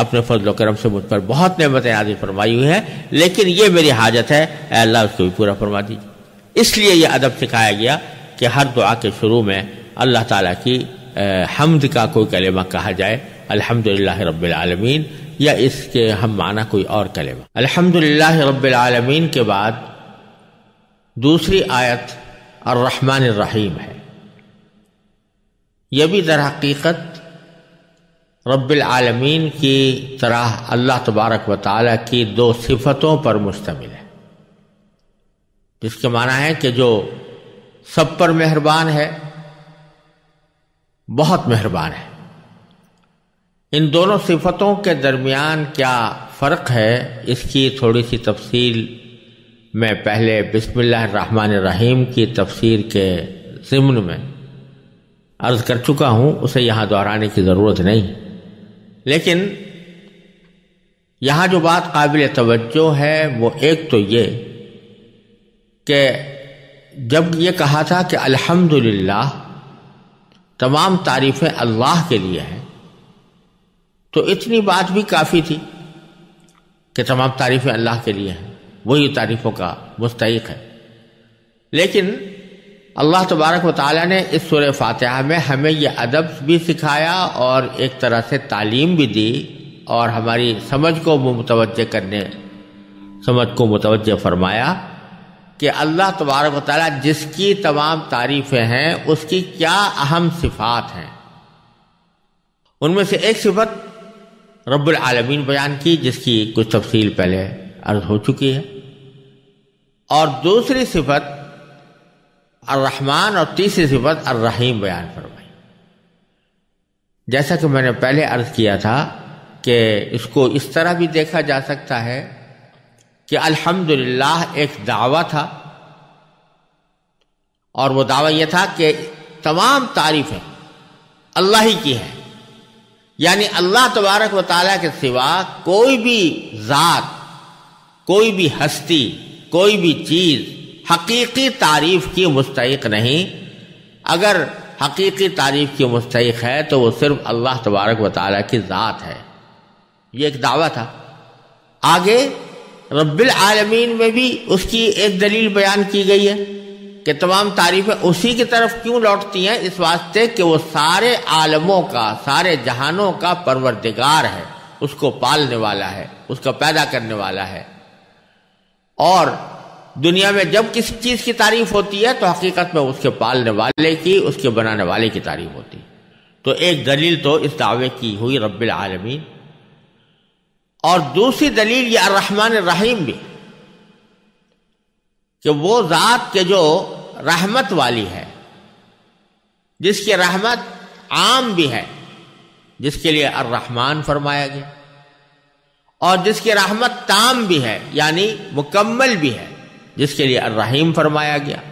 अपने फजल करम से मुझ पर बहुत नेमतें आदि फरमाई हुई हैं, लेकिन ये मेरी हाजत है, अल्लाह उसको भी पूरा फरमा दीजिए। इसलिए यह अदब सिखाया गया कि हर दुआ के शुरू में अल्लाह ताला की हम्द का कोई कलेमा कहा जाए, अल्हम्दुलिल्लाह रब्बिल आलमीन, या इसके हम माना कोई और कलेमा। अल्हम्दुलिल्लाह रब्बिल आलमीन के बाद दूसरी आयत अर्रहमान अर्रहीम है। यह भी दर हकीकत रब्बिल आलमीन की तरह अल्लाह तबारक व तआला की दो सिफतों पर मुश्तमिल है, जिसके माना है कि जो सब पर मेहरबान है, बहुत मेहरबान है। इन दोनों सिफतों के दरमियान क्या फ़र्क है, इसकी थोड़ी सी तफसील मैं पहले बिस्मिल्लाह रहमान रहीम की तफसीर के ज़िम्न में अर्ज़ कर चुका हूँ, उसे यहाँ दोहराने की ज़रूरत नहीं। लेकिन यहाँ जो बात काबिल तवज्जो है वो एक तो ये कि जब ये कहा था कि अल्हम्दुलिल्लाह तमाम तारीफ़ें अल्लाह के लिए हैं, तो इतनी बात भी काफ़ी थी कि तमाम तारीफ़ें अल्लाह के लिए हैं, वही तारीफ़ों का मुस्तहिक़ है। लेकिन अल्लाह तबारक व तआला ने इस सूरह फातिहा में हमें यह अदब भी सिखाया और एक तरह से तालीम भी दी और हमारी समझ को मुतवज्जे फरमाया कि अल्लाह तबारक व तआला जिसकी तमाम तारीफ़ें हैं उसकी क्या अहम सिफ़ात हैं। उनमें से एक सिफत रब्बुल आलमीन बयान की, जिसकी कुछ तफसील पहले अर्ज़ हो चुकी है, और दूसरी सिफत अर्रहमान और तीसरी सिफत अर्रहीम बयान फरमाई। जैसा कि मैंने पहले अर्ज़ किया था कि इसको इस तरह भी देखा जा सकता है कि अल्हम्दुलिल्लाह एक दावा था, और वो दावा यह था कि तमाम तारीफ़ें अल्लाह ही की हैं, यानी अल्लाह तबारक व तआला के सिवा कोई भी ज़ात, कोई भी हस्ती, कोई भी चीज़ हकीकी तारीफ़ की मुस्तहिक़ नहीं। अगर हकीकी तारीफ़ की मुस्तहिक़ है तो वो सिर्फ अल्लाह तबारक व तआला की ज़ात है। ये एक दावा था। आगे रब्बिल आलमीन में भी उसकी एक दलील बयान की गई है कि तमाम तारीफ़ें उसी की तरफ क्यों लौटती हैं, इस वास्ते कि वो सारे आलमों का, सारे जहानों का परवरदिगार है, उसको पालने वाला है, उसका पैदा करने वाला है। और दुनिया में जब किसी चीज़ की तारीफ़ होती है तो हकीकत में उसके पालने वाले की, उसके बनाने वाले की तारीफ़ होती है। तो एक दलील तो इस दावे की हुई रब्बिल आलमीन, और दूसरी दलील ये अर्रहमान रहीम भी, कि वो ज़ात के जो रहमत वाली है, जिसकी रहमत आम भी है, जिसके लिए अर्रहमान फरमाया गया, और जिसकी रहमत ताम भी है यानी मुकम्मल भी है, जिसके लिए अर्रहीम फरमाया गया।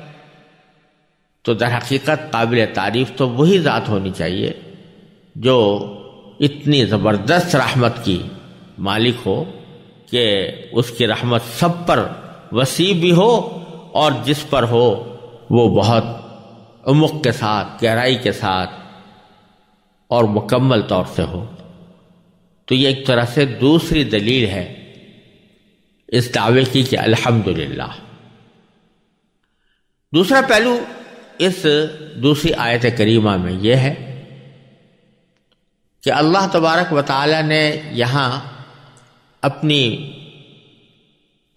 तो दर हकीकत काबिल तारीफ़ तो वही ज़ात होनी चाहिए जो इतनी ज़बरदस्त रहमत की मालिक हो कि उसकी रहमत सब पर वसी भी हो, और जिस पर हो वो बहुत उम्मक के साथ, गहराई के साथ और मुकम्मल तौर से हो। तो ये एक तरह से दूसरी दलील है इस दावे की कि अल्हम्दुलिल्लाह। दूसरा पहलू इस दूसरी आयत करीमा में ये है कि अल्लाह तबारक व तआला ने यहाँ अपनी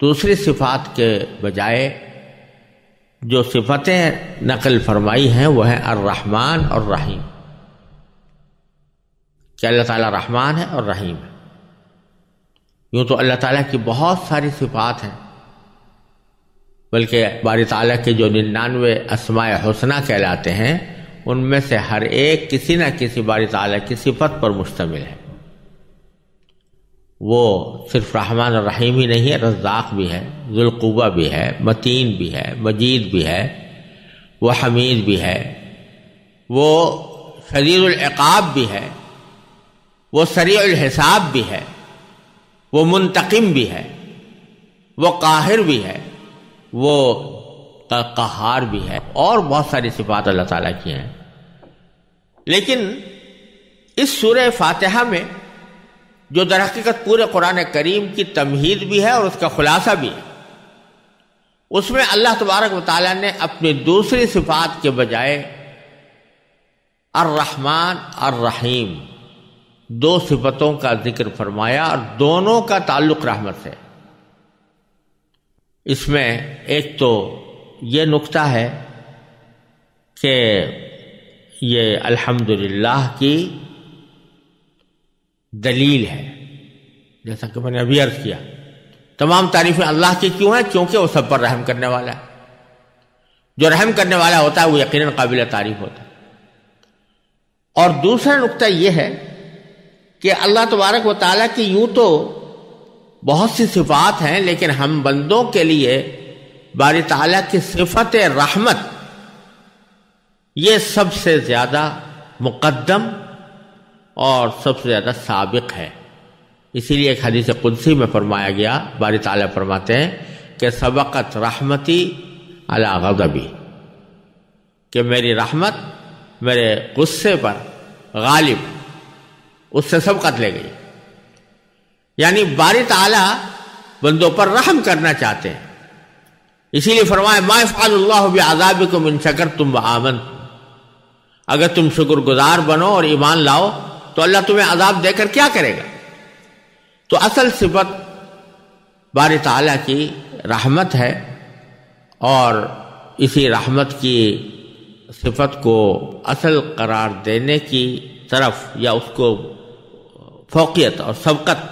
दूसरी सिफात के बजाय जो सिफतें नकल फरमाई हैं वो हैं अर्रहमान और रहीम, कि अल्लाह ताला रहमान है और रहीम है। यूँ तो अल्लाह ताला की बहुत सारी सिफात हैं, बल्कि बारी ताला के जो 99 अस्माए हुस्ना कहलाते हैं उनमें से हर एक किसी न किसी बारी ताला की सिफत पर मुश्तमिल है। वो सिर्फ रहमान और रहीम ही नहीं है, रज़्ज़ाक़ भी है, ज़ुल्क़ुव्वा भी है, मतीन भी है, मजीद भी है, वो हमीद भी है, वो शदीदुल इक़ाब भी है, वो सरीउल हिसाब भी है, वो मुंतकिम भी है, वो काहिर भी है, वो कहार भी है, और बहुत सारी सिफात अल्लाह ताला की हैं। लेकिन इस सूरह फातिहा में जो दरहकीकत पूरे कुरान करीम की तमहीद भी है और उसका खुलासा भी है, उसमें अल्लाह तबारक व तआला ने अपनी दूसरी सिफात के बजाय अर्रहमान अर्रहीम दो सिफतों का जिक्र फरमाया, और दोनों का ताल्लुक रहमत से। इसमें एक तो ये नुक्ता है कि ये अल्हम्दुलिल्लाह की दलील है, जैसा कि मैंने अभी अर्ज़ किया तमाम तारीफ़ें अल्लाह की क्यों हैं, क्योंकि वो सब पर रहम करने वाला है। जो रहम करने वाला होता है वो यकीनन काबिल तारीफ़ होता है। और दूसरा नुक्ता ये है कि अल्लाह तबारक व तआला की यूँ तो बहुत सी सिफ़ात हैं, लेकिन हम बंदों के लिए बारी ताला की सिफत रहमत ये सबसे ज़्यादा मुक़द्दम और सबसे ज़्यादा साबिक है। इसीलिए एक हदीस कुदसी में फरमाया गया, बारी ताला फरमाते हैं कि सबक़त रहमती अला गज़बी, कि मेरी रहमत मेरे गुस्से पर गालिब, उससे सबकत ले गई। यानी बारी ताला बंदों पर रहम करना चाहते हैं, इसीलिए फरमाया मा यफ़अलुल्लाहु बिअज़ाबिकुम इन शकरतुम व आमनतुम, अगर तुम शुक्रगुजार बनो और ईमान लाओ तो अल्लाह तुम्हें अजाब देकर क्या करेगा। तो असल सिफत बारी ताला की रहमत है, और इसी रहमत की सिफत को असल करार देने की तरफ या उसको फौकियत और सबकत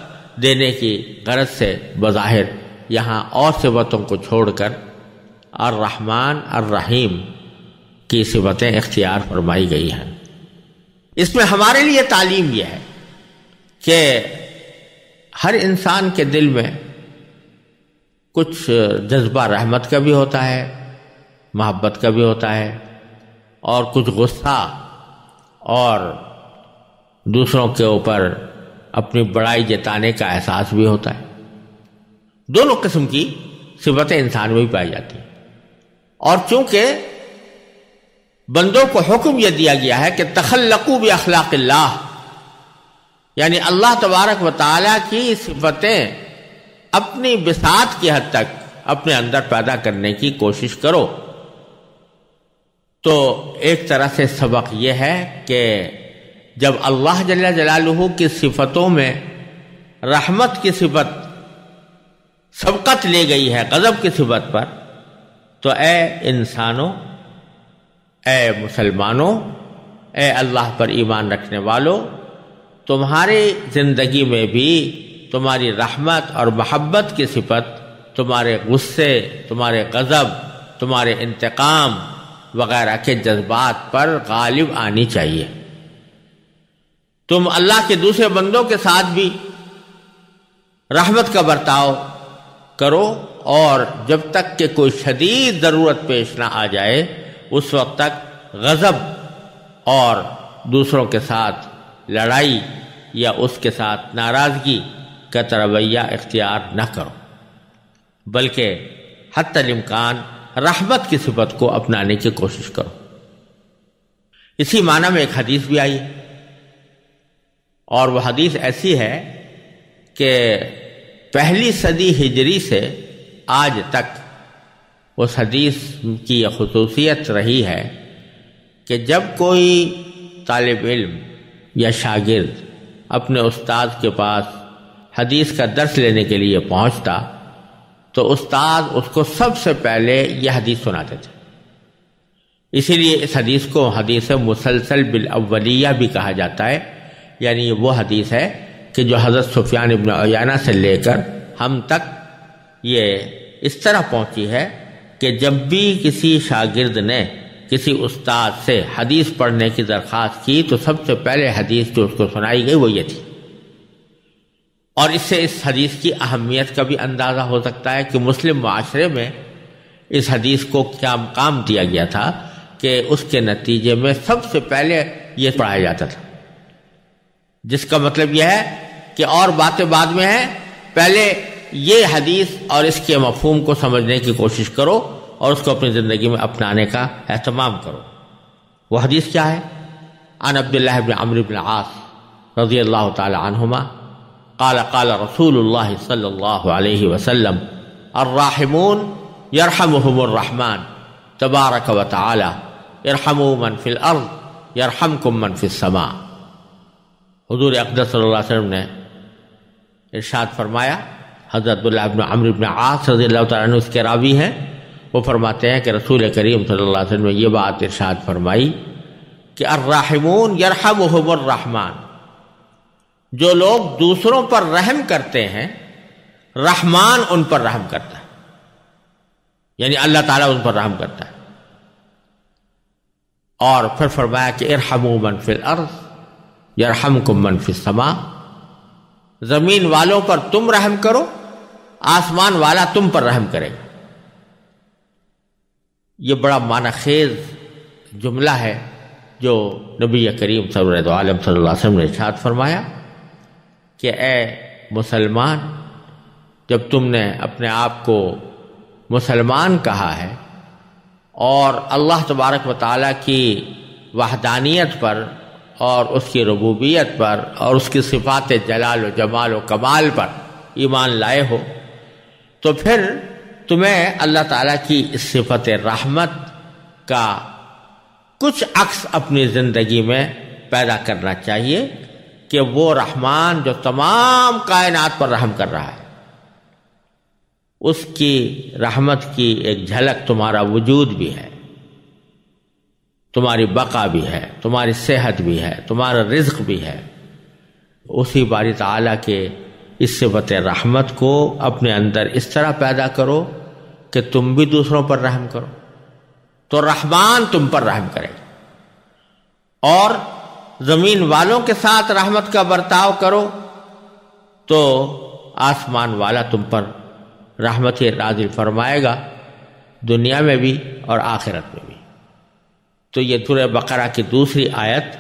देने की गरज से बज़ाहिर यहाँ और सिफतों को छोड़कर अर्रहमान अर्रहीम की सिफतें इख्तियार फरमाई गई हैं। इसमें हमारे लिए तालीम यह है कि हर इंसान के दिल में कुछ जज्बा रहमत का भी होता है, मोहब्बत का भी होता है, और कुछ गुस्सा और दूसरों के ऊपर अपनी बड़ाई जताने का एहसास भी होता है। दोनों किस्म की सिफतें इंसान में भी पाई जाती हैं। और चूंकि बंदों को हुक्म यह दिया गया है कि तखल्लकू बि अखलाकिल्लाह, यानी अल्लाह तबारक व तआला की सिफतें अपनी बिसात की हद तक अपने अंदर पैदा करने की कोशिश करो। तो एक तरह से सबक यह है कि जब अल्लाह जल्ला जलालुहु की सिफतों में रहमत की सिफत सबकत ले गई है गज़ब की सिफत पर, तो ए इंसानों, ए मुसलमानों, ए अल्लाह पर ईमान रखने वालों, तुम्हारी ज़िंदगी में भी तुम्हारी रहमत और मोहब्बत की सिफत तुम्हारे गुस्से, तुम्हारे गज़ब, तुम्हारे इंतकाम वगैरह के जज्बात पर गालिब आनी चाहिए। तुम अल्लाह के दूसरे बंदों के साथ भी रहमत का बर्ताव करो, और जब तक कि कोई शदीद ज़रूरत पेश ना आ जाए उस वक्त तक गज़ब और दूसरों के साथ लड़ाई या उसके साथ नाराज़गी का रवैया इख्तियार न करो, बल्कि हत्तल इम्कान रहमत की सिफत को अपनाने की कोशिश करो। इसी माना में एक हदीस भी आई, और वह हदीस ऐसी है कि पहली सदी हिजरी से आज तक उस हदीस की यह खुसूसियत रही है कि जब कोई तालिब इल्म या शागिर्द अपने उस्ताद के पास हदीस का दर्स लेने के लिए पहुंचता तो उस्ताद उसको सबसे पहले यह हदीस सुनाते थे। इसीलिए इस हदीस को हदीस मुसलसल बिल अव्वलिया भी कहा जाता है। यानी वो हदीस है कि जो हज़रत सुफियान इब्न उयाना से लेकर हम तक ये इस तरह पहुंची है कि जब भी किसी शागिर्द ने किसी उस्ताद से हदीस पढ़ने की दरख्वास्त की तो सबसे पहले हदीस जो उसको सुनाई गई वो ये थी। और इससे इस हदीस की अहमियत का भी अंदाज़ा हो सकता है कि मुस्लिम माशरे में इस हदीस को क्या मकाम दिया गया था कि उसके नतीजे में सबसे पहले ये पढ़ाया जाता था, जिसका मतलब यह है कि और बातें बाद में हैं, पहले ये हदीस और इसके मफहूम को समझने की कोशिश करो और उसको अपनी ज़िंदगी में अपनाने का अहतमाम करो। वह हदीस क्या है? अन अब्दुल्लाह इब्न अम्र इब्न आस रज़ी अल्लाह तआला अन्हुमा क़ाल क़ाल रसूलुल्लाह सल्लल्लाहु अलैहि वसल्लम अर्राहिमून यरहमुहुमुर रहमान तबारक व तआला इरहमू मन फिल अर्द यरहमकुम मन फिस समा। हुज़ूर अक़दस सल्लल्लाहु अलैहि वसल्लम ने इरशाद फरमाया, हज़रत अब्दुल्लाह इब्न अम्र इब्न आस रज़ियल्लाहु तआला अन्हु उसके रावी हैं, वो फरमाते हैं कि रसूल करीम सल्लल्लाहु अलैहि वसल्लम ने ये बात इरशाद फरमाई कि अर्राहिमून यरहमुहुमुर रहमान, जो लोग दूसरों पर रहम करते हैं रहमान उन पर रहम करता है, यानी अल्लाह ताला उन पर रहम करता है। और फिर फरमाया कि इरहमू मन फिल अर्ज़ यरहमकुम मन फिस समा, ज़मीन वालों पर तुम रहम करो, आसमान वाला तुम पर रहम करेगा। ये बड़ा मानाखेज जुमला है जो नबी करीम सल्लल्लाहु अलैहि वसल्लम ने इरशाद फरमाया कि ए मुसलमान, जब तुमने अपने आप को मुसलमान कहा है और अल्लाह तबारक व तआला की वहदानियत पर और उसकी रबूबियत पर और उसकी सिफात जलाल व जमाल व कमाल पर ईमान लाए हो तो फिर तुम्हें अल्लाह ताला की इस सिफत रहमत का कुछ अक्स अपनी ज़िंदगी में पैदा करना चाहिए कि वो रहमान जो तमाम कायनात पर रहम कर रहा है उसकी रहमत की एक झलक तुम्हारा वजूद भी है, तुम्हारी बका भी है, तुम्हारी सेहत भी है, तुम्हारा रिज्क भी है। उसी बारी ताला के इस सिफत रहमत को अपने अंदर इस तरह पैदा करो कि तुम भी दूसरों पर रहम करो तो रहमान तुम पर रहम करे। और ज़मीन वालों के साथ रहमत का बर्ताव करो तो आसमान वाला तुम पर रहमत नाज़िल फरमाएगा, दुनिया में भी और आखिरत में भी। तो ये सूरह बकरा की दूसरी आयत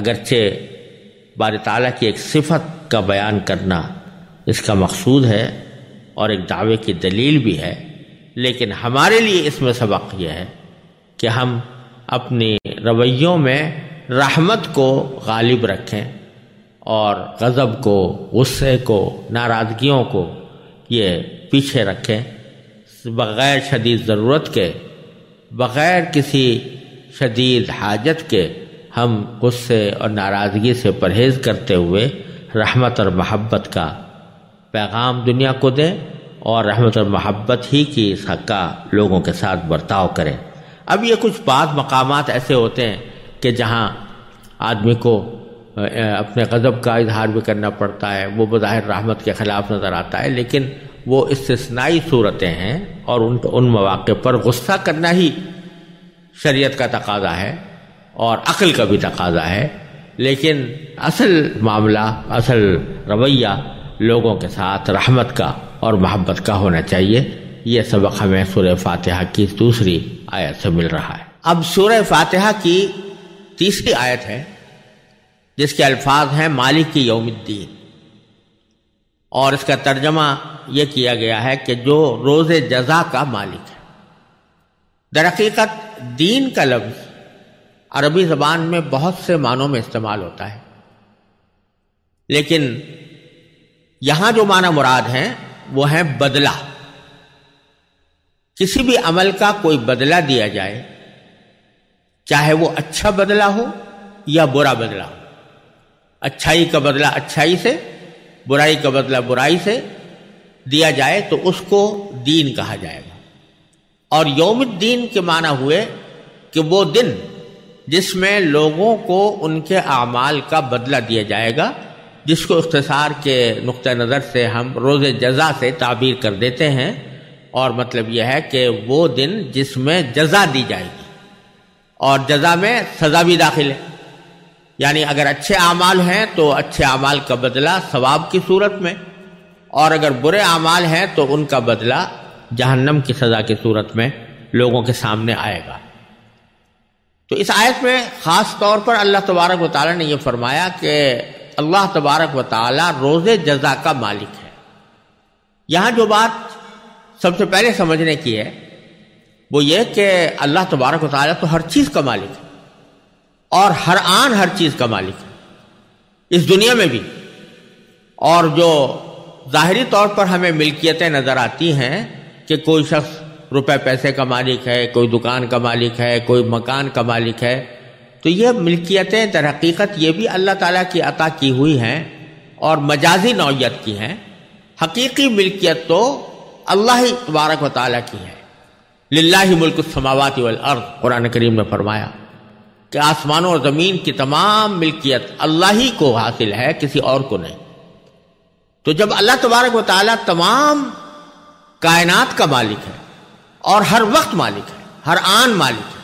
अगरचे बारी ताला की एक सिफत का बयान करना इसका मकसूद है और एक दावे की दलील भी है, लेकिन हमारे लिए इसमें सबक यह है कि हम अपने रवैयों में रहमत को गालिब रखें और गज़ब को, गुस्से को, नाराज़गियों को ये पीछे रखें, बग़ैर शदीद ज़रूरत के, बग़ैर किसी शदीद हाजत के हम गुस्से और नाराज़गी से परहेज़ करते हुए रहमत और महब्बत का पैगाम दुनिया को दें और रहमत और महब्बत ही की का लोगों के साथ बर्ताव करें। अब ये कुछ बात मकामात ऐसे होते हैं कि जहाँ आदमी को अपने गज़ब का इजहार भी करना पड़ता है, वो बज़ाहिर रहमत के ख़िलाफ़ नज़र आता है, लेकिन वो इस्तिस्नाई सूरतें हैं और उन मौक़े पर गुस्सा करना ही शरीयत का तकाज़ा है और अक़ल का भी तकाज़ा है। लेकिन असल मामला, असल रवैया लोगों के साथ रहमत का और महब्बत का होना चाहिए। ये सबक हमें सूरह फातिहा की दूसरी आयत से मिल रहा है। अब सूरह फातिहा की तीसरी आयत है जिसके अल्फाज हैं मालिकी यौमिद्दीन, और इसका तर्जमा यह किया गया है कि जो रोज़ जज़ा का मालिक है। दरहकीकत दीन का लफ्ज़ अरबी ज़बान में बहुत से मानों में इस्तेमाल होता है, लेकिन यहाँ जो माना मुराद हैं वो हैं बदला। किसी भी अमल का कोई बदला दिया जाए, चाहे वो अच्छा बदला हो या बुरा बदला हो, अच्छाई का बदला अच्छाई से, बुराई का बदला बुराई से दिया जाए तो उसको दीन कहा जाएगा। और यौमुद्दीन के माना हुए कि वो दिन जिसमें लोगों को उनके आमाल का बदला दिया जाएगा, जिसको इख्तिसार के नुक्ते नज़र से हम रोज़ जज़ा से ताबीर कर देते हैं। और मतलब यह है कि वो दिन जिसमें जज़ा दी जाएगी और जज़ा में सज़ा भी दाखिल है, यानी अगर अच्छे आमाल हैं तो अच्छे आमाल का बदला सवाब की सूरत में, और अगर बुरे आमाल हैं तो उनका बदला जहन्नम की सज़ा की सूरत में लोगों के सामने आएगा। तो इस आयत में ख़ास तौर पर अल्लाह तबारक व तआला ने यह फरमाया कि अल्लाह तबारक व तआला रोज़े जज़ा का मालिक है। यहाँ जो बात सबसे पहले समझने की है वो ये कि अल्लाह तबारक व तआला तो हर चीज़ का मालिक है और हर आन हर चीज़ का मालिक है, इस दुनिया में भी। और जो ज़ाहरी तौर पर हमें मिल्कियतें नज़र आती हैं कि कोई शख्स रुपए पैसे का मालिक है, कोई दुकान का मालिक है, कोई मकान का मालिक है, तो ये मिल्कियतें दर हकीकत ये भी अल्लाह ताला की अता की हुई हैं और मजाजी नौयत की हैं। हकीकी मिल्कियत तो अल्लाह ही तबारक व तआला की है। लिल्लाहि मुल्कु समावाति वल अर्ज़, कुरान करीम में फरमाया कि आसमानों और ज़मीन की तमाम मिल्कियत अल्लाह ही को हासिल है, किसी और को नहीं। तो जब अल्लाह तबारक व तआला तमाम कायनात का मालिक है और हर वक्त मालिक है, हर आन मालिक है,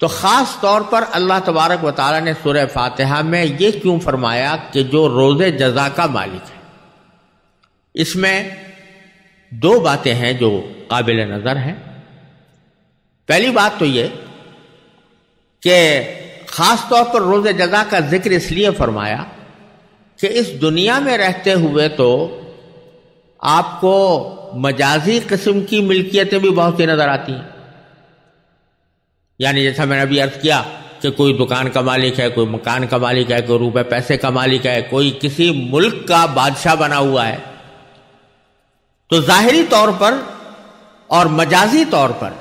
तो ख़ास तौर पर अल्लाह तबारक व तआला ने सूरह फातिहा में ये क्यों फरमाया कि जो रोज़े जज़ा का मालिक है। इसमें दो बातें हैं जो काबिल नज़र हैं। पहली बात तो ये कि ख़ास तौर पर रोज़े जज़ा का जिक्र इसलिए फरमाया कि इस दुनिया में रहते हुए तो आपको मजाजी किस्म की मिल्कियतें भी बहुत सी नज़र आती हैं। यानी जैसा मैंने अभी अर्ज़ किया कि कोई दुकान का मालिक है, कोई मकान का मालिक है, कोई रुपए पैसे का मालिक है, कोई किसी मुल्क का बादशाह बना हुआ है, तो ज़ाहिरी तौर पर और मजाजी तौर पर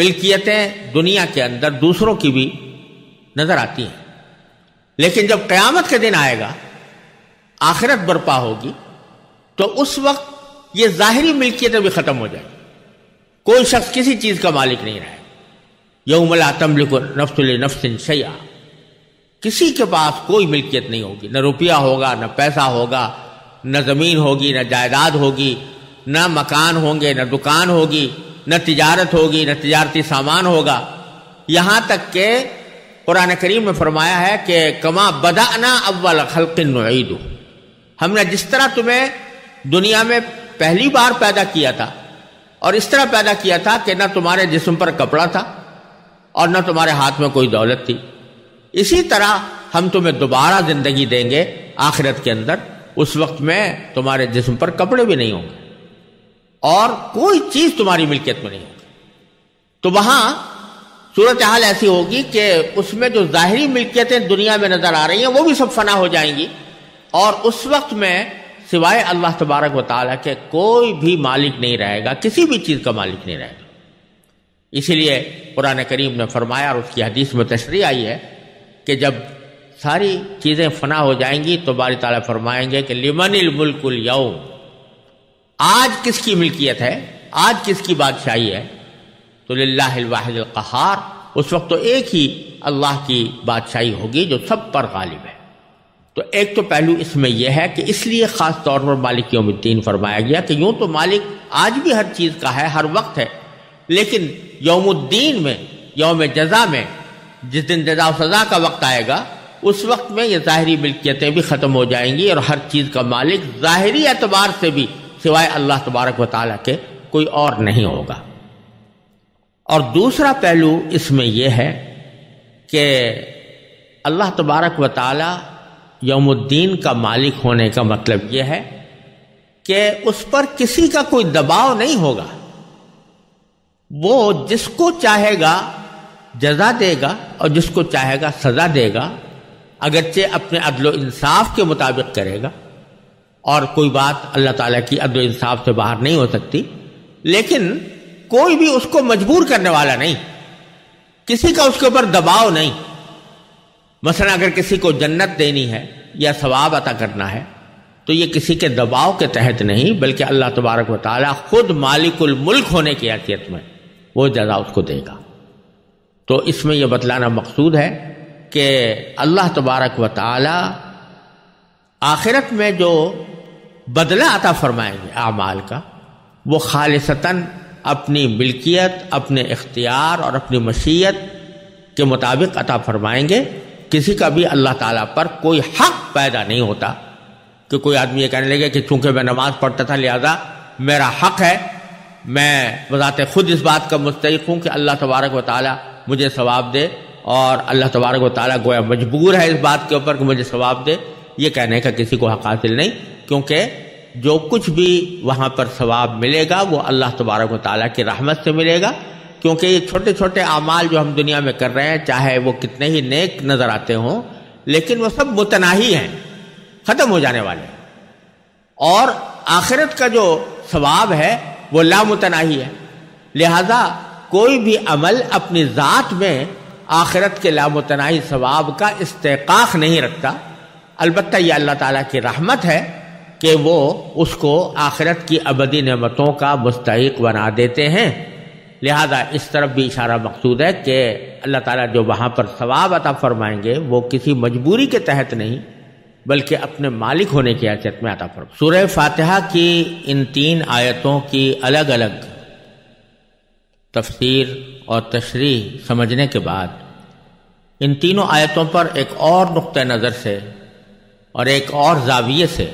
मिल्कियतें दुनिया के अंदर दूसरों की भी नज़र आती हैं। लेकिन जब क़यामत के दिन आएगा, आखिरत बरपा होगी, तो उस वक्त ये ज़ाहिरी मिल्कियतें भी ख़त्म हो जाएंगी। कोई शख्स किसी चीज़ का मालिक नहीं रहेगा। यौम ला तमलिकु नफ्सुन लिनफ्सिन शैया, किसी के पास कोई मिल्कियत नहीं होगी, न रुपया होगा, न पैसा होगा, न ज़मीन होगी, न जायदाद होगी, न मकान होंगे, न दुकान होगी, न तिजारत होगी, न तिजारती सामान होगा। यहाँ तक के कुरान करीम में फरमाया है कि कमा बदाना अव्वल खल्किन नुईदु, हमने जिस तरह तुम्हें दुनिया में पहली बार पैदा किया था और इस तरह पैदा किया था कि न तुम्हारे जिस्म पर कपड़ा था और न तुम्हारे हाथ में कोई दौलत थी, इसी तरह हम तुम्हें दोबारा ज़िंदगी देंगे आखिरत के अंदर। उस वक्त में तुम्हारे जिस्म पर कपड़े भी नहीं होंगे और कोई चीज़ तुम्हारी मिल्कियत में नहीं होगी। तो वहाँ सूरत हाल ऐसी होगी कि उसमें जो ज़ाहिरी मिल्कियतें दुनिया में नज़र आ रही हैं वो भी सब फना हो जाएंगी और उस वक्त में सिवाय अल्लाह तबारक व तआला के कोई भी मालिक नहीं रहेगा, किसी भी चीज़ का मालिक नहीं रहेगा। इसीलिए कुरान करीम ने फरमाया और उसकी हदीस में तशरीह आई है कि जब सारी चीज़ें फना हो जाएंगी तो बारी ताला फरमाएंगे कि लिमनिल मुल्कुल यौम, आज किसकी मिल्कियत है, आज किसकी बादशाही है, तो लिल्लाहिल वाहिदिल कहार, उस वक्त तो एक ही अल्लाह की बादशाही होगी जो सब पर गालिब है। तो एक तो पहलू इसमें यह है कि इसलिए ख़ास तौर पर मालिक यौमिद्दीन फरमाया गया कि यूँ तो मालिक आज भी हर चीज़ का है, हर वक्त है, लेकिन यौमुद्दीन में, यौम जज़ा में, जिस दिन जज़ा और सज़ा का वक्त आएगा, उस वक्त में ये ज़ाहरी मिल्कियतें भी ख़त्म हो जाएंगी और हर चीज़ का मालिक ज़ाहरी एतबार से भी सिवाय अल्लाह तबारक व तआला के कोई और नहीं होगा। और दूसरा पहलू इसमें यह है कि अल्लाह तबारक व तआला यौमुद्दीन का मालिक होने का मतलब यह है कि उस पर किसी का कोई दबाव नहीं होगा। वो जिसको चाहेगा जज़ा देगा और जिसको चाहेगा सज़ा देगा, अगरचे अपने अदल इंसाफ के मुताबिक करेगा। और कोई बात अल्लाह ताला की अदल इंसाफ से बाहर नहीं हो सकती, लेकिन कोई भी उसको मजबूर करने वाला नहीं, किसी का उसके ऊपर दबाव नहीं। मसलन अगर किसी को जन्नत देनी है या सवाब अता करना है तो ये किसी के दबाव के तहत नहीं, बल्कि अल्लाह तबारक व तआला खुद मालिकुल मुल्क होने की हैसियत में वो जज़ा उसको देगा। तो इसमें यह बतलाना मकसूद है कि अल्लाह तबारक व तआला आखिरत में जो बदला अता फरमाएंगे आमाल का, वो खालिसतन अपनी मिल्कियत, अपने इख्तियार और अपनी मशीयत के मुताबिक अता फरमाएंगे। किसी का भी अल्लाह ताला पर कोई हक पैदा नहीं होता कि कोई आदमी ये कहने लगे कि चूँकि मैं नमाज़ पढ़ता था लिहाजा मेरा हक है, मैं बज़ाते खुद इस बात का मुस्तहिक़ हूँ कि अल्लाह तबारक व तआला मुझे सवाब दे और अल्लाह तबारक व तआला गोया मजबूर है इस बात के ऊपर कि मुझे सवाब दे। ये कहने का किसी को हक हासिल नहीं, क्योंकि जो कुछ भी वहाँ पर सवाब मिलेगा वो अल्लाह तबारक व तआला की रहमत से मिलेगा। क्योंकि ये छोटे छोटे अमाल जो हम दुनिया में कर रहे हैं, चाहे वो कितने ही नेक नज़र आते हों, लेकिन वो सब मुतनाही हैं, ख़त्म हो जाने वाले हैं। और आखिरत का जो सवाब है वो लामुतनाही है, लिहाजा कोई भी अमल अपनी ज़ात में आखिरत के लामुतनाही सवाब का इस्तेकाक नहीं रखता। अलबत्ता ये अल्लाह ताला की रहमत है कि वो उसको आखिरत की अबदी नेमतों का मुस्तहिक बना देते हैं। लिहाजा इस तरफ भी इशारा मकसूद है कि अल्लाह ताला जो वहाँ पर सवाब अता फरमाएंगे वो किसी मजबूरी के तहत नहीं, बल्कि अपने मालिक होने की हैसियत में अता फरमाएंगे। सूरह फातिहा की इन 3 आयतों की अलग अलग तफसीर और तशरीह समझने के बाद इन तीनों आयतों पर एक और नुक्ते नज़र से और एक और जाविये से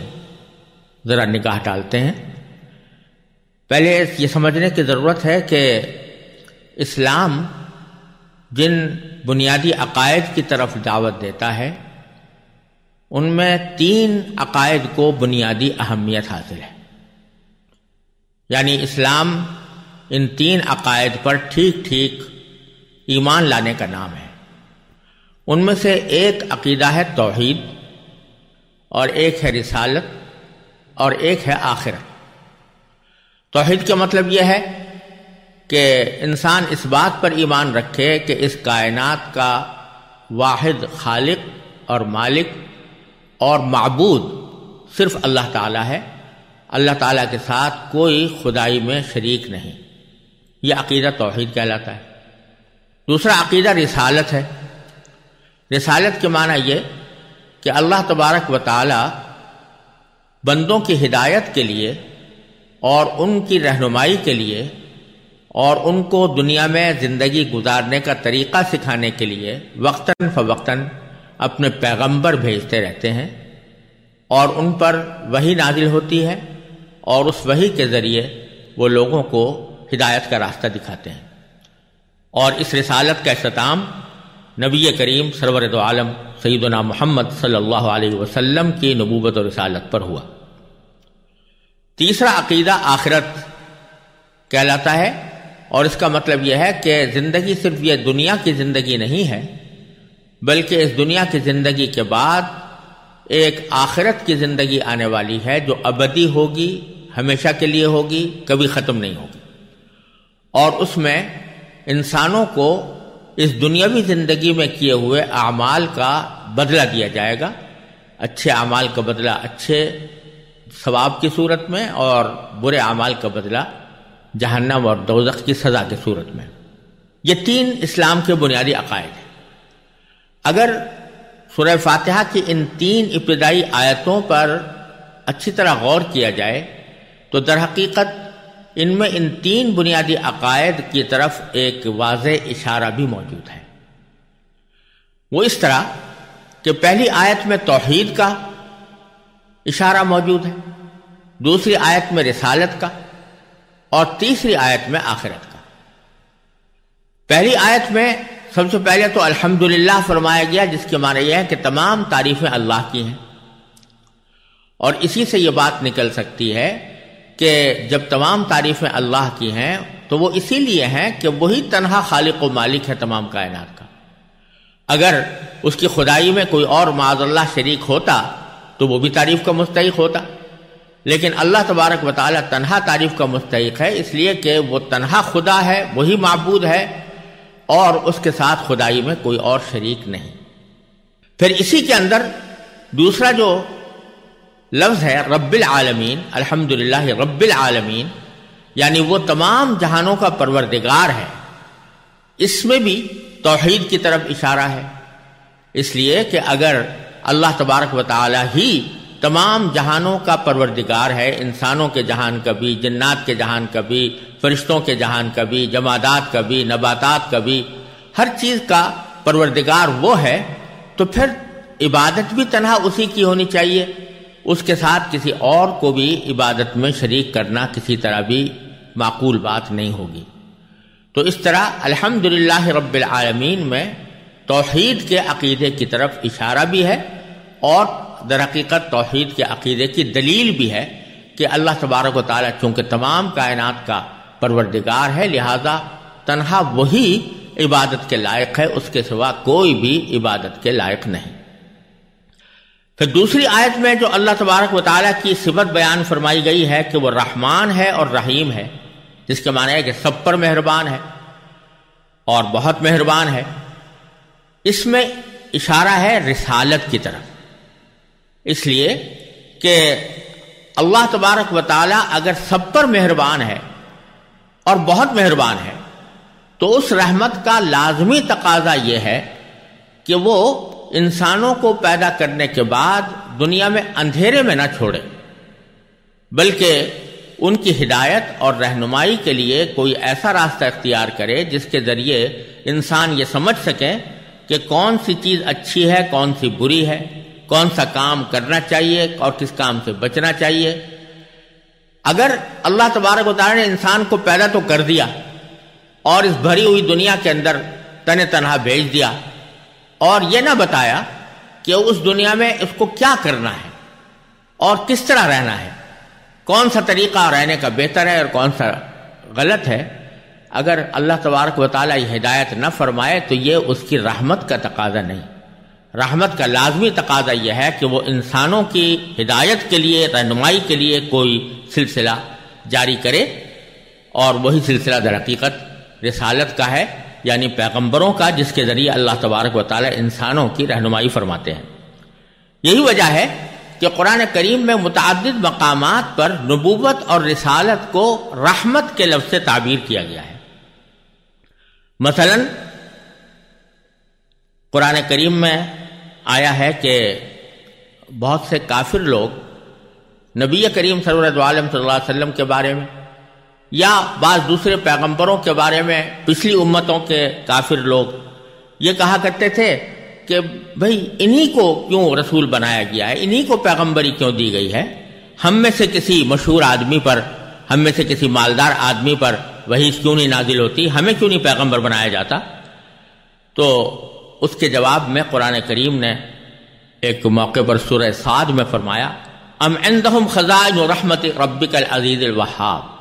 ज़रा निगाह डालते हैं। पहले ये समझने की ज़रूरत है कि इस्लाम जिन बुनियादी अकायद की तरफ दावत देता है उनमें 3 अकायद को बुनियादी अहमियत हासिल है। यानी इस्लाम इन 3 अकायद पर ठीक ठीक ईमान लाने का नाम है। उनमें से एक अकीदा है तौहीद, और एक है रिसालत, और एक है आखिरत। तौहीद का मतलब यह है कि इंसान इस बात पर ईमान रखे कि इस कायनात का वाहिद खालिक और मालिक और माबूद सिर्फ अल्लाह ताला है, अल्लाह ताला के साथ कोई खुदाई में शरीक नहीं। यह अकीदा तौहीद कहलाता है। दूसरा अकीदा रिसालत है। रिसालत के माना यह कि अल्लाह तबारक व ताला बंदों की हिदायत के लिए और उनकी रहनुमाई के लिए और उनको दुनिया में ज़िंदगी गुजारने का तरीक़ा सिखाने के लिए वक्तन फ़वक्तन अपने पैगंबर भेजते रहते हैं, और उन पर वही नाजिल होती है, और उस वही के ज़रिए वो लोगों को हिदायत का रास्ता दिखाते हैं। और इस रिसालत का इख्तिताम नबी करीम सरवर दो आलम सैयदना मोहम्मद सल्लल्लाहु अलैहि वसल्लम की नबूवत और रिसालत पर हुआ। तीसरा अकीदा आखिरत कहलाता है, और इसका मतलब यह है कि ज़िंदगी सिर्फ ये दुनिया की ज़िंदगी नहीं है, बल्कि इस दुनिया की ज़िंदगी के बाद एक आखिरत की ज़िंदगी आने वाली है जो अबदी होगी, हमेशा के लिए होगी, कभी ख़त्म नहीं होगी। और उसमें इंसानों को इस दुनियावी ज़िंदगी में किए हुए अमाल का बदला दिया जाएगा। अच्छे अमाल का बदला अच्छे सवाब की सूरत में, और बुरे अमाल का बदला जहन्नम और दोज़ख की सज़ा की सूरत में। ये तीन इस्लाम के बुनियादी अकायद हैं। अगर सूरह फातिहा की इन तीन इब्तिदाई आयतों पर अच्छी तरह गौर किया जाए तो दरहकीकत इनमें इन तीन बुनियादी अकायद की तरफ एक वाज़ेह इशारा भी मौजूद है। वो इस तरह कि पहली आयत में तौहीद का इशारा मौजूद है, दूसरी आयत में रिसालत का, और तीसरी आयत में आखिरत का। पहली आयत में सबसे पहले तो अल्हम्दुलिल्लाह फरमाया गया, जिसके माने यह है कि तमाम तारीफ़ें अल्लाह की हैं। और इसी से ये बात निकल सकती है कि जब तमाम तारीफ़ें अल्लाह की हैं तो वो इसीलिए हैं कि वही तन्हा खालिक व मालिक है तमाम कायनात का। अगर उसकी खुदाई में कोई और माज़अल्लाह शरीक होता तो वो भी तारीफ़ का मुस्तहिक़ होता, लेकिन अल्लाह तबारक व तआला तन्हा तारीफ़ का मुस्तहिक़ है, इसलिए कि वो तन्हा खुदा है, वही माबूद है, और उसके साथ खुदाई में कोई और शरीक नहीं। फिर इसी के अंदर दूसरा जो लफ्ज़ है रब्बिल आलमीन, अल्हम्दुलिल्लाह रब्बिल आलमीन, यानी वो तमाम जहानों का परवरदिगार है। इसमें भी तौहीद की तरफ इशारा है, इसलिए कि अगर अल्लाह तबारक व तआला ही तमाम जहानों का परवरदिगार है, इंसानों के जहान का भी, जन्नात के जहान का भी, फरिश्तों के जहान का भी, जमादात का भी, नबातात का भी, हर चीज़ का परवरदिगार वो है, तो फिर इबादत भी तन्हा उसी की होनी चाहिए। उसके साथ किसी और को भी इबादत में शरीक करना किसी तरह भी माकूल बात नहीं होगी। तो इस तरह अल्हम्दुलिल्लाह रब्बिल आलमीन में तौहीद के अक़ीदे की तरफ इशारा भी है, और दरहकीकत तौहीद के अक़ीदे की दलील भी है कि अल्लाह तबारक व तआला चूँकि तमाम कायनात का परवरदिगार है, लिहाजा तन्हा वही इबादत के लायक है, उसके सिवा कोई भी इबादत के लायक नहीं। फिर दूसरी आयत में जो अल्लाह तबारक व तआला की सिफत बयान फरमाई गई है कि वो रहमान है और रहीम है, जिसके माने है कि सब पर मेहरबान है और बहुत मेहरबान है। इसमें इशारा है रिसालत की तरफ, इसलिए कि अल्लाह तबारक व तआला अगर सब पर मेहरबान है और बहुत मेहरबान है, तो उस रहमत का लाजमी तकाजा ये है कि वो इंसानों को पैदा करने के बाद दुनिया में अंधेरे में ना छोड़े, बल्कि उनकी हिदायत और रहनुमाई के लिए कोई ऐसा रास्ता इख्तियार करे जिसके ज़रिए इंसान ये समझ सके कि कौन सी चीज़ अच्छी है, कौन सी बुरी है, कौन सा काम करना चाहिए और किस काम से बचना चाहिए। अगर अल्लाह तबारक व तआला ने इंसान को पैदा तो कर दिया और इस भरी हुई दुनिया के अंदर तने तनहा भेज दिया, और ये ना बताया कि उस दुनिया में उसको क्या करना है और किस तरह रहना है, कौन सा तरीक़ा रहने का बेहतर है और कौन सा गलत है, अगर अल्लाह तबारक व तआला हिदायत न फरमाए तो ये उसकी रहमत का तकाजा नहीं, रहमत का लाजमी तकाजा यह है कि वो इंसानों की हिदायत के लिए, रहनुमाई के लिए कोई सिलसिला जारी करे, और वही सिलसिला दर हकीकत रिसालत का है, यानी पैगम्बरों का, जिसके ज़रिए अल्लाह तबारक व तआला इंसानों की रहनुमाई फरमाते हैं। यही वजह है कि कुरान करीम में मुतअद्दिद मकामात पर नबूवत और रिसालत को रहमत के लफ्ज़ से ताबीर किया गया है। मसलन कुरान करीम में आया है कि बहुत से काफिर लोग नबी करीम सल्लल्लाहु अलैहि वसल्लम के बारे में या बाद दूसरे पैगंबरों के बारे में पिछली उम्मतों के काफिर लोग ये कहा करते थे कि भाई इन्हीं को क्यों रसूल बनाया गया है, इन्हीं को पैगंबरी क्यों दी गई है, हम में से किसी मशहूर आदमी पर, हम में से किसी मालदार आदमी पर वही क्यों नहीं नाजिल होती, हमें क्यों नहीं पैगंबर बनाया जाता। तो उसके जवाब में कुरान करीम ने एक मौके पर सूरह साद में फरमाया, अम इंदहुम खज़ाइनु रहमति रब्बिकल अज़ीज़िल वहाब।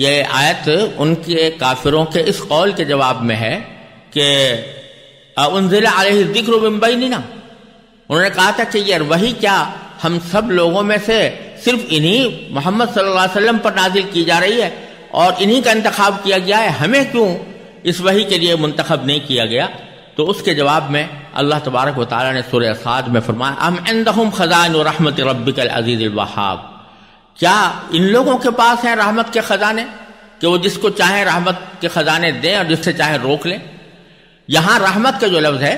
ये आयत उनके काफिरों के इस कौल के जवाब में है कि उनज़िल अलैहि ज़िक्र मिन बैनिना, उन्होंने कहा था कि यार वही क्या हम सब लोगों में से सिर्फ इन्हीं मोहम्मद सल्लल्लाहु अलैहि वसल्लम पर नाजिल की जा रही है और इन्हीं का इंतखाब किया गया है, हमें क्यों इस वही के लिए मुंतखब नहीं किया गया। तो उसके जवाब में अल्लाह तबारक व तआला ने सूरह साद में फरमाया, अम इंदहुम खज़ाइनु रहमति रब्बिकल अज़ीज़िल वहाब, क्या इन लोगों के पास हैं रहमत के ख़जाने कि वो जिसको चाहे रहमत के ख़जाने दें और जिससे चाहे रोक लें। यहाँ रहमत का जो लफ्ज़ है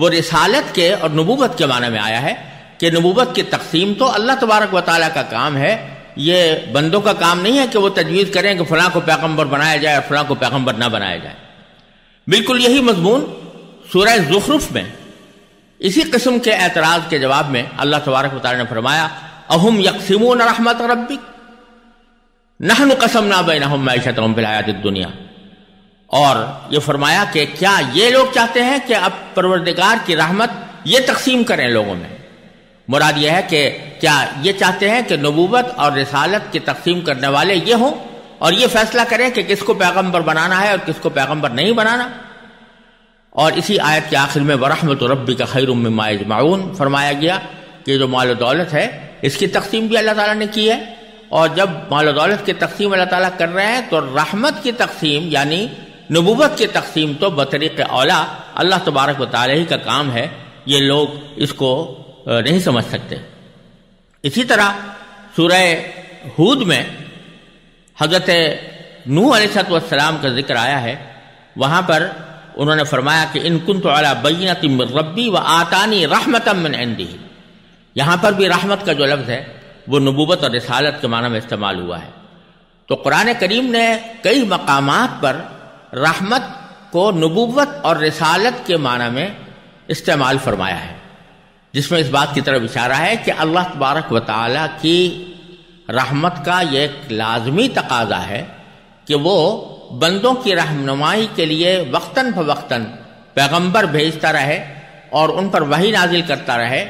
वो रिसालत के और नबूवत के माने में आया है कि नबूवत की तकसीम तो अल्लाह तबारक व तआला का काम है, ये बंदों का काम नहीं है कि वो तजवीज़ करें कि फ़लाँ को पैगम्बर बनाया जाए और फ़लाँ को पैगम्बर ना बनाया जाए। बिल्कुल यही मजमून सूरह ज़ुख़रुफ़ में इसी किस्म के एतराज़ के जवाब में अल्लाह तबारक व तआला ने फरमाया, अहुम यक़सिमून रहमत रब्बिक नहनु कसमना बैनहुम मैशतहुम फिल हयातिद दुनिया। और ये फरमाया कि क्या ये लोग चाहते हैं कि अब परवरदिगार की रहमत ये तकसीम करें लोगों में। मुराद यह है कि क्या ये चाहते हैं कि नबूवत और रिसालत की तकसीम करने वाले ये हों और ये फैसला करें कि किसको पैगंबर बनाना है और किसको पैगंबर नहीं बनाना। और इसी आयत के आखिर में वरहमतु रब्बिका खैरुम मिम्मा यज्माऊन फरमाया गया कि जो माल दौलत है इसकी तकसीम भी अल्लाह ताला ने की है, और जब माल दौलत की तकसीम अल्लाह ताला कर रहे हैं तो रहमत की तकसीम यानी नबूवत की तकसीम तो बतरीक़ औला अल्लाह तबारक व तआला ही का काम है, ये लोग इसको नहीं समझ सकते। इसी तरह सूरह हूद में हज़रत नूह अलैहिस्सलाम का जिक्र आया है, वहाँ पर उन्होंने फरमाया कि इन कुन्तु अला बय्यिनतिम मिन रब्बी व आतानी रहमतम मिन इंदिही। यहाँ पर भी रहमत का जो लफ्ज़ है वो नबूवत और रिसालत के माना में इस्तेमाल हुआ है। तो कुरान करीम ने कई मकामात पर रहमत को नबूवत और रिसालत के माना में इस्तेमाल फरमाया है, जिसमें इस बात की तरफ इशारा है कि अल्लाह तबारक व तआला की रहमत का ये एक लाजमी तकाजा है कि वो बंदों की रहनुमाई के लिए वक्तन फवक्तन पैगंबर भेजता रहे और उन पर वही नाजिल करता रहे,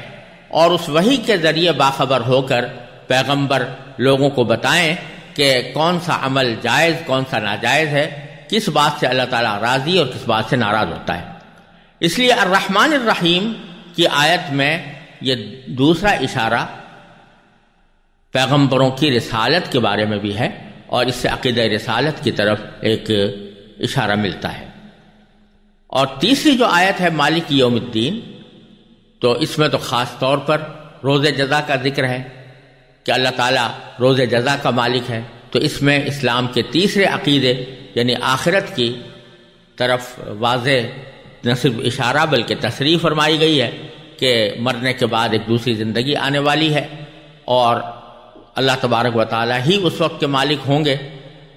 और उस वही के ज़रिए बाखबर होकर पैगंबर लोगों को बताएं कि कौन सा अमल जायज़ कौन सा नाजायज़ है, किस बात से अल्लाह ताला राज़ी और किस बात से नाराज़ होता है। इसलिए अर्रहमान अर्रहीम की आयत में ये दूसरा इशारा पैगंबरों की रिसालत के बारे में भी है, और इससे अक़ीदा रिसालत की तरफ एक इशारा मिलता है। और तीसरी जो आयत है मालिक यौमिद्दीन, तो इसमें तो ख़ास तौर पर रोज़े जज़ा का जिक्र है कि अल्लाह ताला रोज़े जज़ा का मालिक है। तो इसमें इस्लाम के तीसरे अक़ीदे यानी आखिरत की तरफ वाज़े न सिर्फ इशारा बल्कि तसरीह फरमाई गई है कि मरने के बाद एक दूसरी ज़िंदगी आने वाली है और अल्लाह तबारक व तआला ही उस वक्त के मालिक होंगे,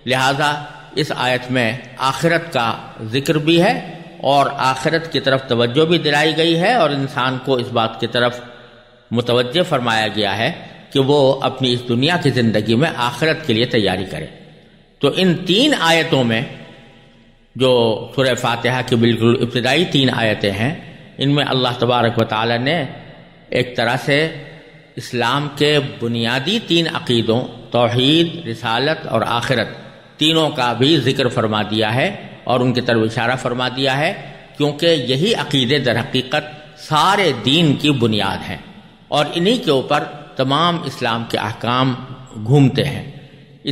लिहाजा इस आयत में आखिरत का जिक्र भी है और आखिरत की तरफ तवज्जो भी दिलाई गई है, और इंसान को इस बात की तरफ मुतवज्जे फरमाया गया है कि वो अपनी इस दुनिया की ज़िंदगी में आखिरत के लिए तैयारी करे। तो इन तीन आयतों में जो सूरह फातिहा की बिल्कुल इब्तिदाई तीन आयतें हैं, इनमें अल्लाह तबारक व तआला ने एक तरह से इस्लाम के बुनियादी तीन अक़ीदों तौहीद, रिसालत और आखिरत तीनों का भी जिक्र फरमा दिया है और उनकी तरफ इशारा फरमा दिया है, क्योंकि यही अकीदे दर हकीकत सारे दीन की बुनियाद है और इन्हीं के ऊपर तमाम इस्लाम के अहकाम घूमते हैं।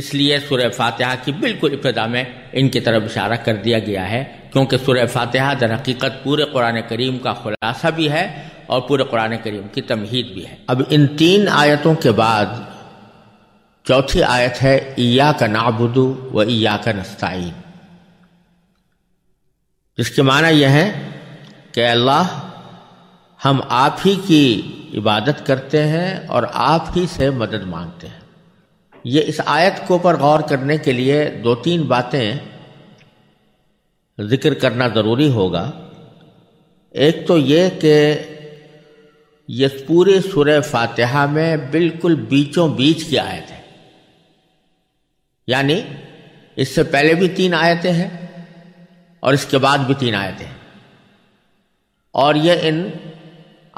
इसलिए सूरह फातिहा की बिल्कुल इब्तिदा में इनकी तरफ इशारा कर दिया गया है, क्योंकि सूरह फातिहा दर हकीकत पूरे कुरान करीम का खुलासा भी है और पूरे कुरान करीम की तमहीद भी है। अब इन तीन आयतों के बाद चौथी आयत है इय्याक नअबुदु व इय्याक नस्तईन, जिसके माना यह है कि अल्लाह हम आप ही की इबादत करते हैं और आप ही से मदद मांगते हैं। ये इस आयत को पर गौर करने के लिए दो तीन बातें जिक्र करना ज़रूरी होगा। एक तो ये कि ये पूरे सूरह फातिहा में बिल्कुल बीचों बीच की आयत है, यानी इससे पहले भी तीन आयतें हैं और इसके बाद भी तीन आयतें हैं और ये इन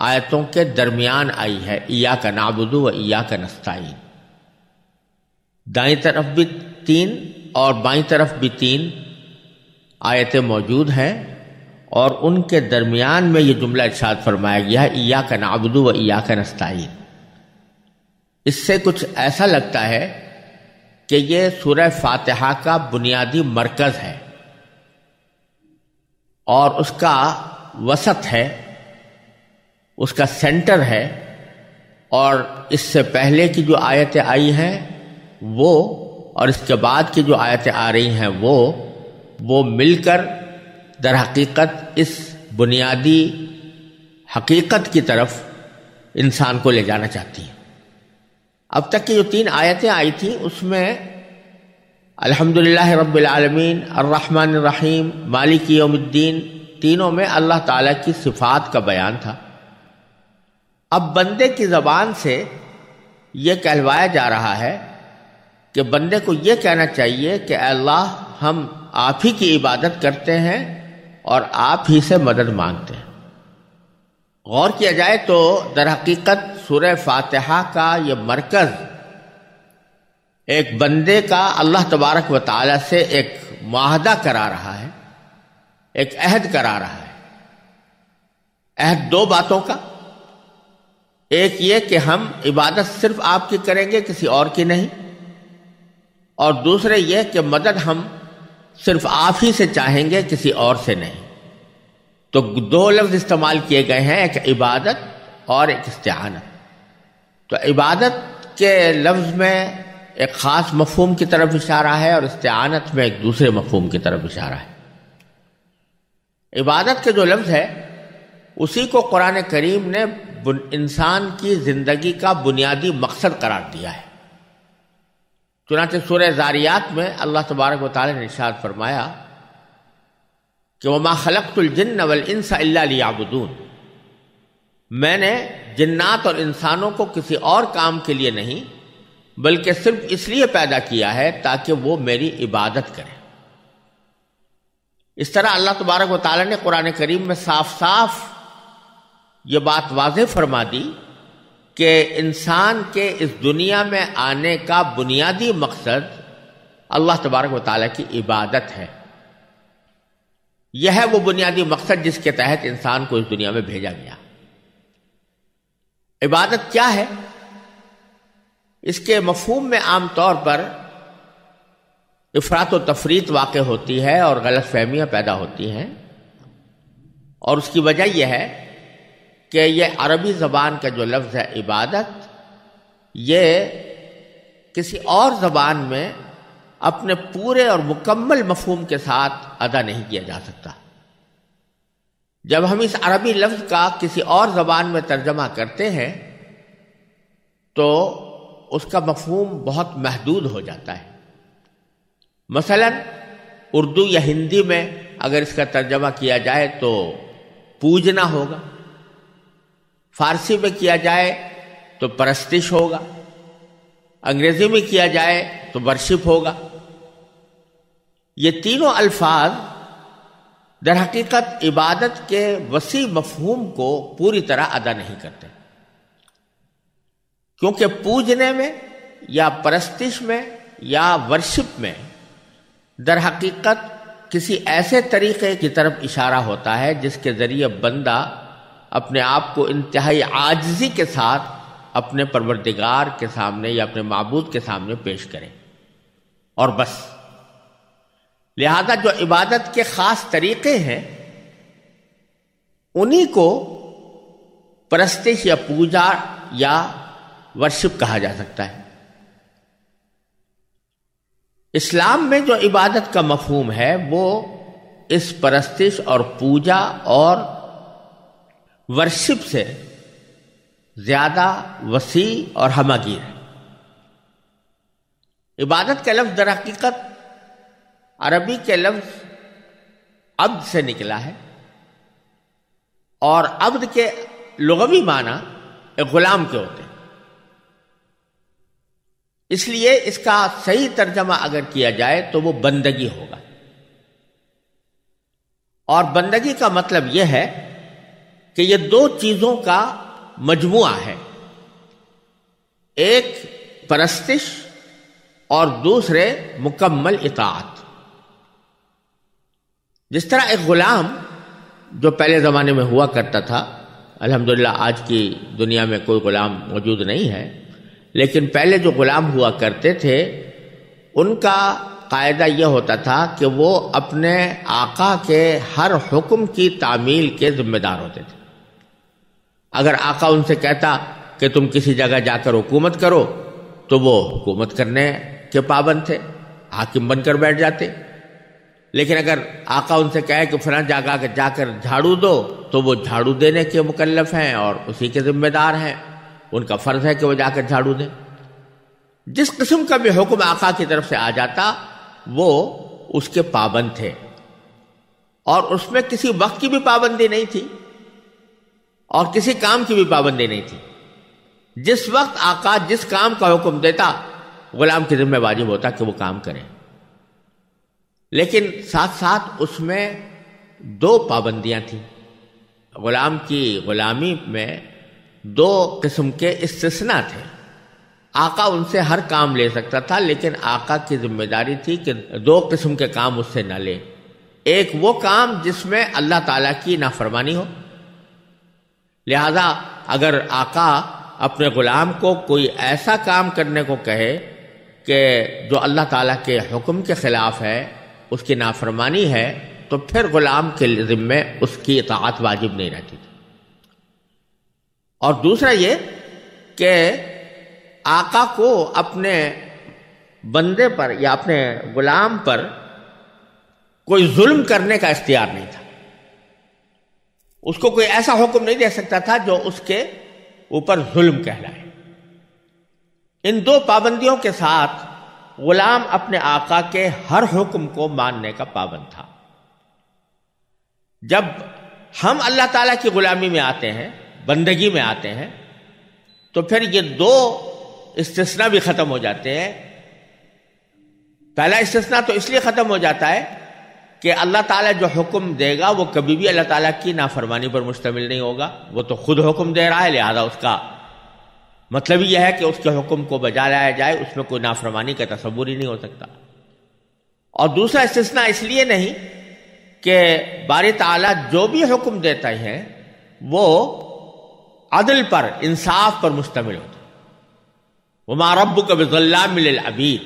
आयतों के दरमियान आई है। इय्याक नअबुदु व इय्याक नस्तईन, दाईं तरफ भी तीन और बाईं तरफ भी तीन आयतें मौजूद हैं और उनके दरमियान में ये जुमला इरशाद फरमाया गया है इय्याक नअबुदु व इय्याक नस्तईन। इससे कुछ ऐसा लगता है कि ये सूरह फातिहा का बुनियादी मरकज़ है और उसका वसत है, उसका सेंटर है, और इससे पहले की जो आयतें आई हैं वो और इसके बाद की जो आयतें आ रही हैं वो मिलकर दर हकीकत इस बुनियादी हकीकत की तरफ इंसान को ले जाना चाहती है। अब तक की जो तीन आयतें आई थी उसमें अल्हम्दुलिल्लाह रब्बिल आलमीन, अर्रहमान अर्रहीम, मालिक यौमिद्दीन, तीनों में अल्लाह ताला की सिफात का बयान था। अब बंदे की ज़बान से ये कहलवाया जा रहा है कि बंदे को ये कहना चाहिए कि अल्लाह हम आप ही की इबादत करते हैं और आप ही से मदद मांगते हैं। गौर किया जाए तो दर हकीकत सूरह फातिहा का ये मरकज़ एक बंदे का अल्लाह तबारक व तआला से एक मुआहदा करा रहा है, एक अहद करा रहा है। अहद दो बातों का, एक ये कि हम इबादत सिर्फ आपकी करेंगे किसी और की नहीं, और दूसरे ये कि मदद हम सिर्फ आप ही से चाहेंगे किसी और से नहीं। तो दो लफ्ज़ इस्तेमाल किए गए हैं, एक इबादत और एक इस्तिआनत। तो इबादत के लफ्ज़ में एक ख़ास मफहूम की तरफ इशारा है और इस्तिआनत में एक दूसरे मफहूम की तरफ इशारा है। इबादत के जो लफ्ज़ है उसी को कुरान करीम ने इंसान की ज़िंदगी का बुनियादी मकसद करार दिया है। चुनांचे सूरह ज़ारियात में अल्लाह तबारक व तआला ने इरशाद फरमाया कि वमा खलक़्तुल जिन्न वल इंसा इल्ला लियअबुदून, मैंने जिन्नात और इंसानों को किसी और काम के लिए नहीं बल्कि सिर्फ इसलिए पैदा किया है ताकि वो मेरी इबादत करें। इस तरह अल्लाह तबारक व तआला ने कुरान करीम में साफ साफ ये बात वाज़ेह फरमा दी कि इंसान के इस दुनिया में आने का बुनियादी मकसद अल्लाह तबारक व तआला की इबादत है। यह है वो बुनियादी मकसद जिसके तहत इंसान को इस दुनिया में भेजा गया। इबादत क्या है, इसके मफहूम में आमतौर पर इफ़रात व तफरीत वाक़ होती है और गलत फहमियाँ पैदा होती हैं, और उसकी वजह यह है कि यह अरबी ज़बान का जो लफ्ज़ है इबादत, ये किसी और ज़बान में अपने पूरे और मुकम्मल मफहूम के साथ अदा नहीं किया जा सकता। जब हम इस अरबी लफ्ज़ का किसी और ज़बान में तर्जमा करते हैं तो उसका मफहूम बहुत महदूद हो जाता है। मसलन उर्दू या हिंदी में अगर इसका तर्जमा किया जाए तो पूजना होगा, फारसी में किया जाए तो परस्तिश होगा, अंग्रेज़ी में किया जाए तो वर्शिप होगा। ये तीनों अल्फाज दर हकीकत इबादत के वसी मफहूम को पूरी तरह अदा नहीं करते, क्योंकि पूजने में या परस्तिश में या वर्शिप में दर हकीकत किसी ऐसे तरीक़े की तरफ इशारा होता है जिसके ज़रिए बंदा अपने आप को इंतहाई आजिज़ी के साथ अपने परवरदिगार के सामने या अपने माबूद के सामने पेश करे और बस। लिहाजा जो इबादत के ख़ास तरीक़े हैं उन्हीं को परस्तिश या पूजा या वर्शिप कहा जा सकता है। इस्लाम में जो इबादत का मफहूम है वो इस परस्तिश और पूजा और वर्शिप से ज़्यादा वसी और हमागीर है। इबादत का लफ्ज़ दर हकीकत अरबी के लफ्ज़ अब्द से निकला है और अब्द के लुग़वी माना एक ग़ुलाम के होते हैं, इसलिए इसका सही तर्जमा अगर किया जाए तो वो बंदगी होगा। और बंदगी का मतलब यह है कि ये दो चीज़ों का मजमुआ है, एक परस्तिश और दूसरे मुकम्मल इताअत। जिस तरह एक ग़ुलाम जो पहले ज़माने में हुआ करता था, अल्हम्दुलिल्लाह आज की दुनिया में कोई ग़ुलाम मौजूद नहीं है, लेकिन पहले जो ग़ुलाम हुआ करते थे उनका कायदा यह होता था कि वो अपने आका के हर हुक्म की तामील के ज़िम्मेदार होते थे। अगर आका उनसे कहता कि तुम किसी जगह जाकर हुकूमत करो तो वो हुकूमत करने के पाबंद थे, हाकिम बनकर बैठ जाते। लेकिन अगर आका उनसे कहे कि फलां जगह जाकर झाड़ू दो तो वो झाड़ू देने के मुकल्लफ हैं और उसी के ज़िम्मेदार हैं, उनका फ़र्ज़ है कि वो जाकर झाड़ू दें। जिस किस्म का भी हुक्म आका की तरफ से आ जाता वो उसके पाबंद थे और उसमें किसी वक्त की भी पाबंदी नहीं थी और किसी काम की भी पाबंदी नहीं थी। जिस वक्त आका जिस काम का हुक्म देता ग़ुलाम के ज़िम्मे वाजिब होता कि वो काम करे। लेकिन साथ साथ उसमें दो पाबंदियाँ थीं। ग़ुलाम की ग़ुलामी में दो किस्म के इस्तिस्ना थे। आका उनसे हर काम ले सकता था लेकिन आका की जिम्मेदारी थी कि दो किस्म के काम उससे ना ले, एक वो काम जिसमें अल्लाह ताला की नाफरमानी हो। लिहाजा अगर आका अपने ग़ुलाम को कोई ऐसा काम करने को कहे कि जो अल्लाह ताला के हुक्म के ख़िलाफ़ है, उसकी नाफरमानी है, तो फिर ग़ुलाम के ज़िम्मे उसकी इताअत वाजिब नहीं रहती थी। और दूसरा ये कि आका को अपने बंदे पर या अपने ग़ुलाम पर कोई जुल्म करने का इख्तियार नहीं था। उसको कोई ऐसा हुक्म नहीं दे सकता था जो उसके ऊपर जुल्म कहलाए। इन दो पाबंदियों के साथ ग़ुलाम अपने आका के हर हुक्म को मानने का पाबंद था। जब हम अल्लाह ताला की ग़ुलामी में आते हैं, बंदगी में आते हैं, तो फिर ये दो इस्तिस्ना भी ख़त्म हो जाते हैं। पहला इस्तिस्ना तो इसलिए ख़त्म हो जाता है कि अल्लाह ताला जो हुक्म देगा वो कभी भी अल्लाह ताला की नाफरमानी पर मुश्तमिल नहीं होगा। वो तो खुद हुक्म दे रहा है, लिहाजा उसका मतलब यह है कि उसके हुक्म को बजा लाया जाए, उसमें कोई नाफरमानी का तसव्वुर ही नहीं हो सकता। और दूसरा इस्तिस्ना इसलिए नहीं कि बारी ताला जो भी हुक्म देता है वो अदल पर, इंसाफ पर मुश्तमिल होता है। वमा रब्बुक बिज़ल्लामिन लिल अबीद,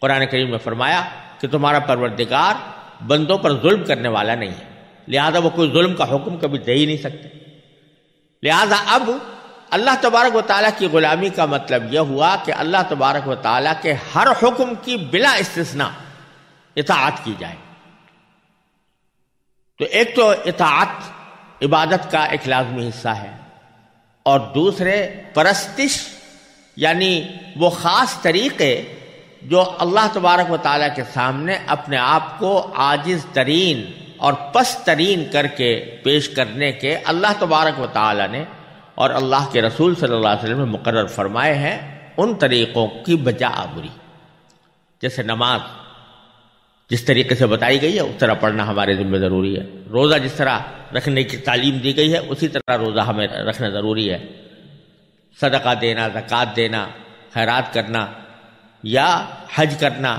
कुरान करीम में फरमाया कि तुम्हारा परवरदिगार बंदों पर जुल्म करने वाला नहीं है, लिहाजा वो कोई जुल्म का हुक्म कभी दे ही नहीं सकते। लिहाजा अब अल्लाह तबारक व तआला की ग़ुलामी का मतलब यह हुआ कि अल्लाह तबारक व तआला के हर हुक्म की बिला इस्तिस्ना इताअत की जाए। तो एक तो इताअत इबादत का एक लाज़मी हिस्सा है और दूसरे परस्तिश यानी वो ख़ास तरीक़े जो अल्लाह तबारक व तआला के सामने अपने आप को आजिज़ तरीन और पस्त तरीन करके पेश करने के अल्लाह तबारक व तआला ने और अल्लाह के रसूल सल्लल्लाहु अलैहि वसल्लम ने मुकर्रर फरमाए हैं, उन तरीक़ों की बजा आबरी। जैसे नमाज जिस तरीके से बताई गई है उस तरह पढ़ना हमारे ज़िम्मे ज़रूरी है, रोज़ा जिस तरह रखने की तालीम दी गई है उसी तरह रोज़ा हमें रखना ज़रूरी है, सदका देना, ज़कात देना, खैरात करना या हज करना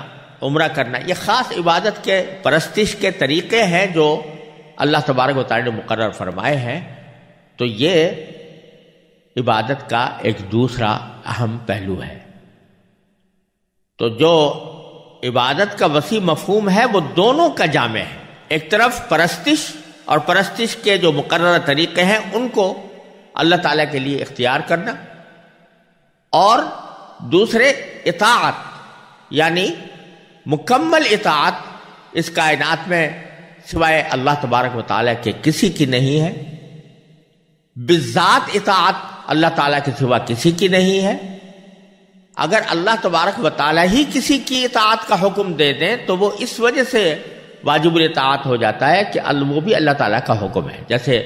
उम्रा करना, ये ख़ास इबादत के परस्तिश के तरीक़े हैं जो अल्लाह तबारक व तआला ने मुकर्रर फरमाए हैं। तो ये इबादत का एक दूसरा अहम पहलू है। तो जो इबादत का वसी मफहूम है वो दोनों का जामे है, एक तरफ परस्तिश और परस्तिश के जो मुकर्रर तरीक़े हैं उनको अल्लाह ताला के लिए इख्तियार करना, और दूसरे इताअत यानी मुकम्मल इताअत इस कायनात में सिवाय अल्लाह तबारक व तआला के किसी की नहीं है, बिज़ात इताअत अल्लाह ताला के सिवा किसी की नहीं है। अगर अल्लाह तबारक व तआला ही किसी की इताअत का हुक्म दे दें तो वो इस वजह से वाजिबुल इताअत हो जाता है कि वो भी अल्लाह ताला का हुक्म है। जैसे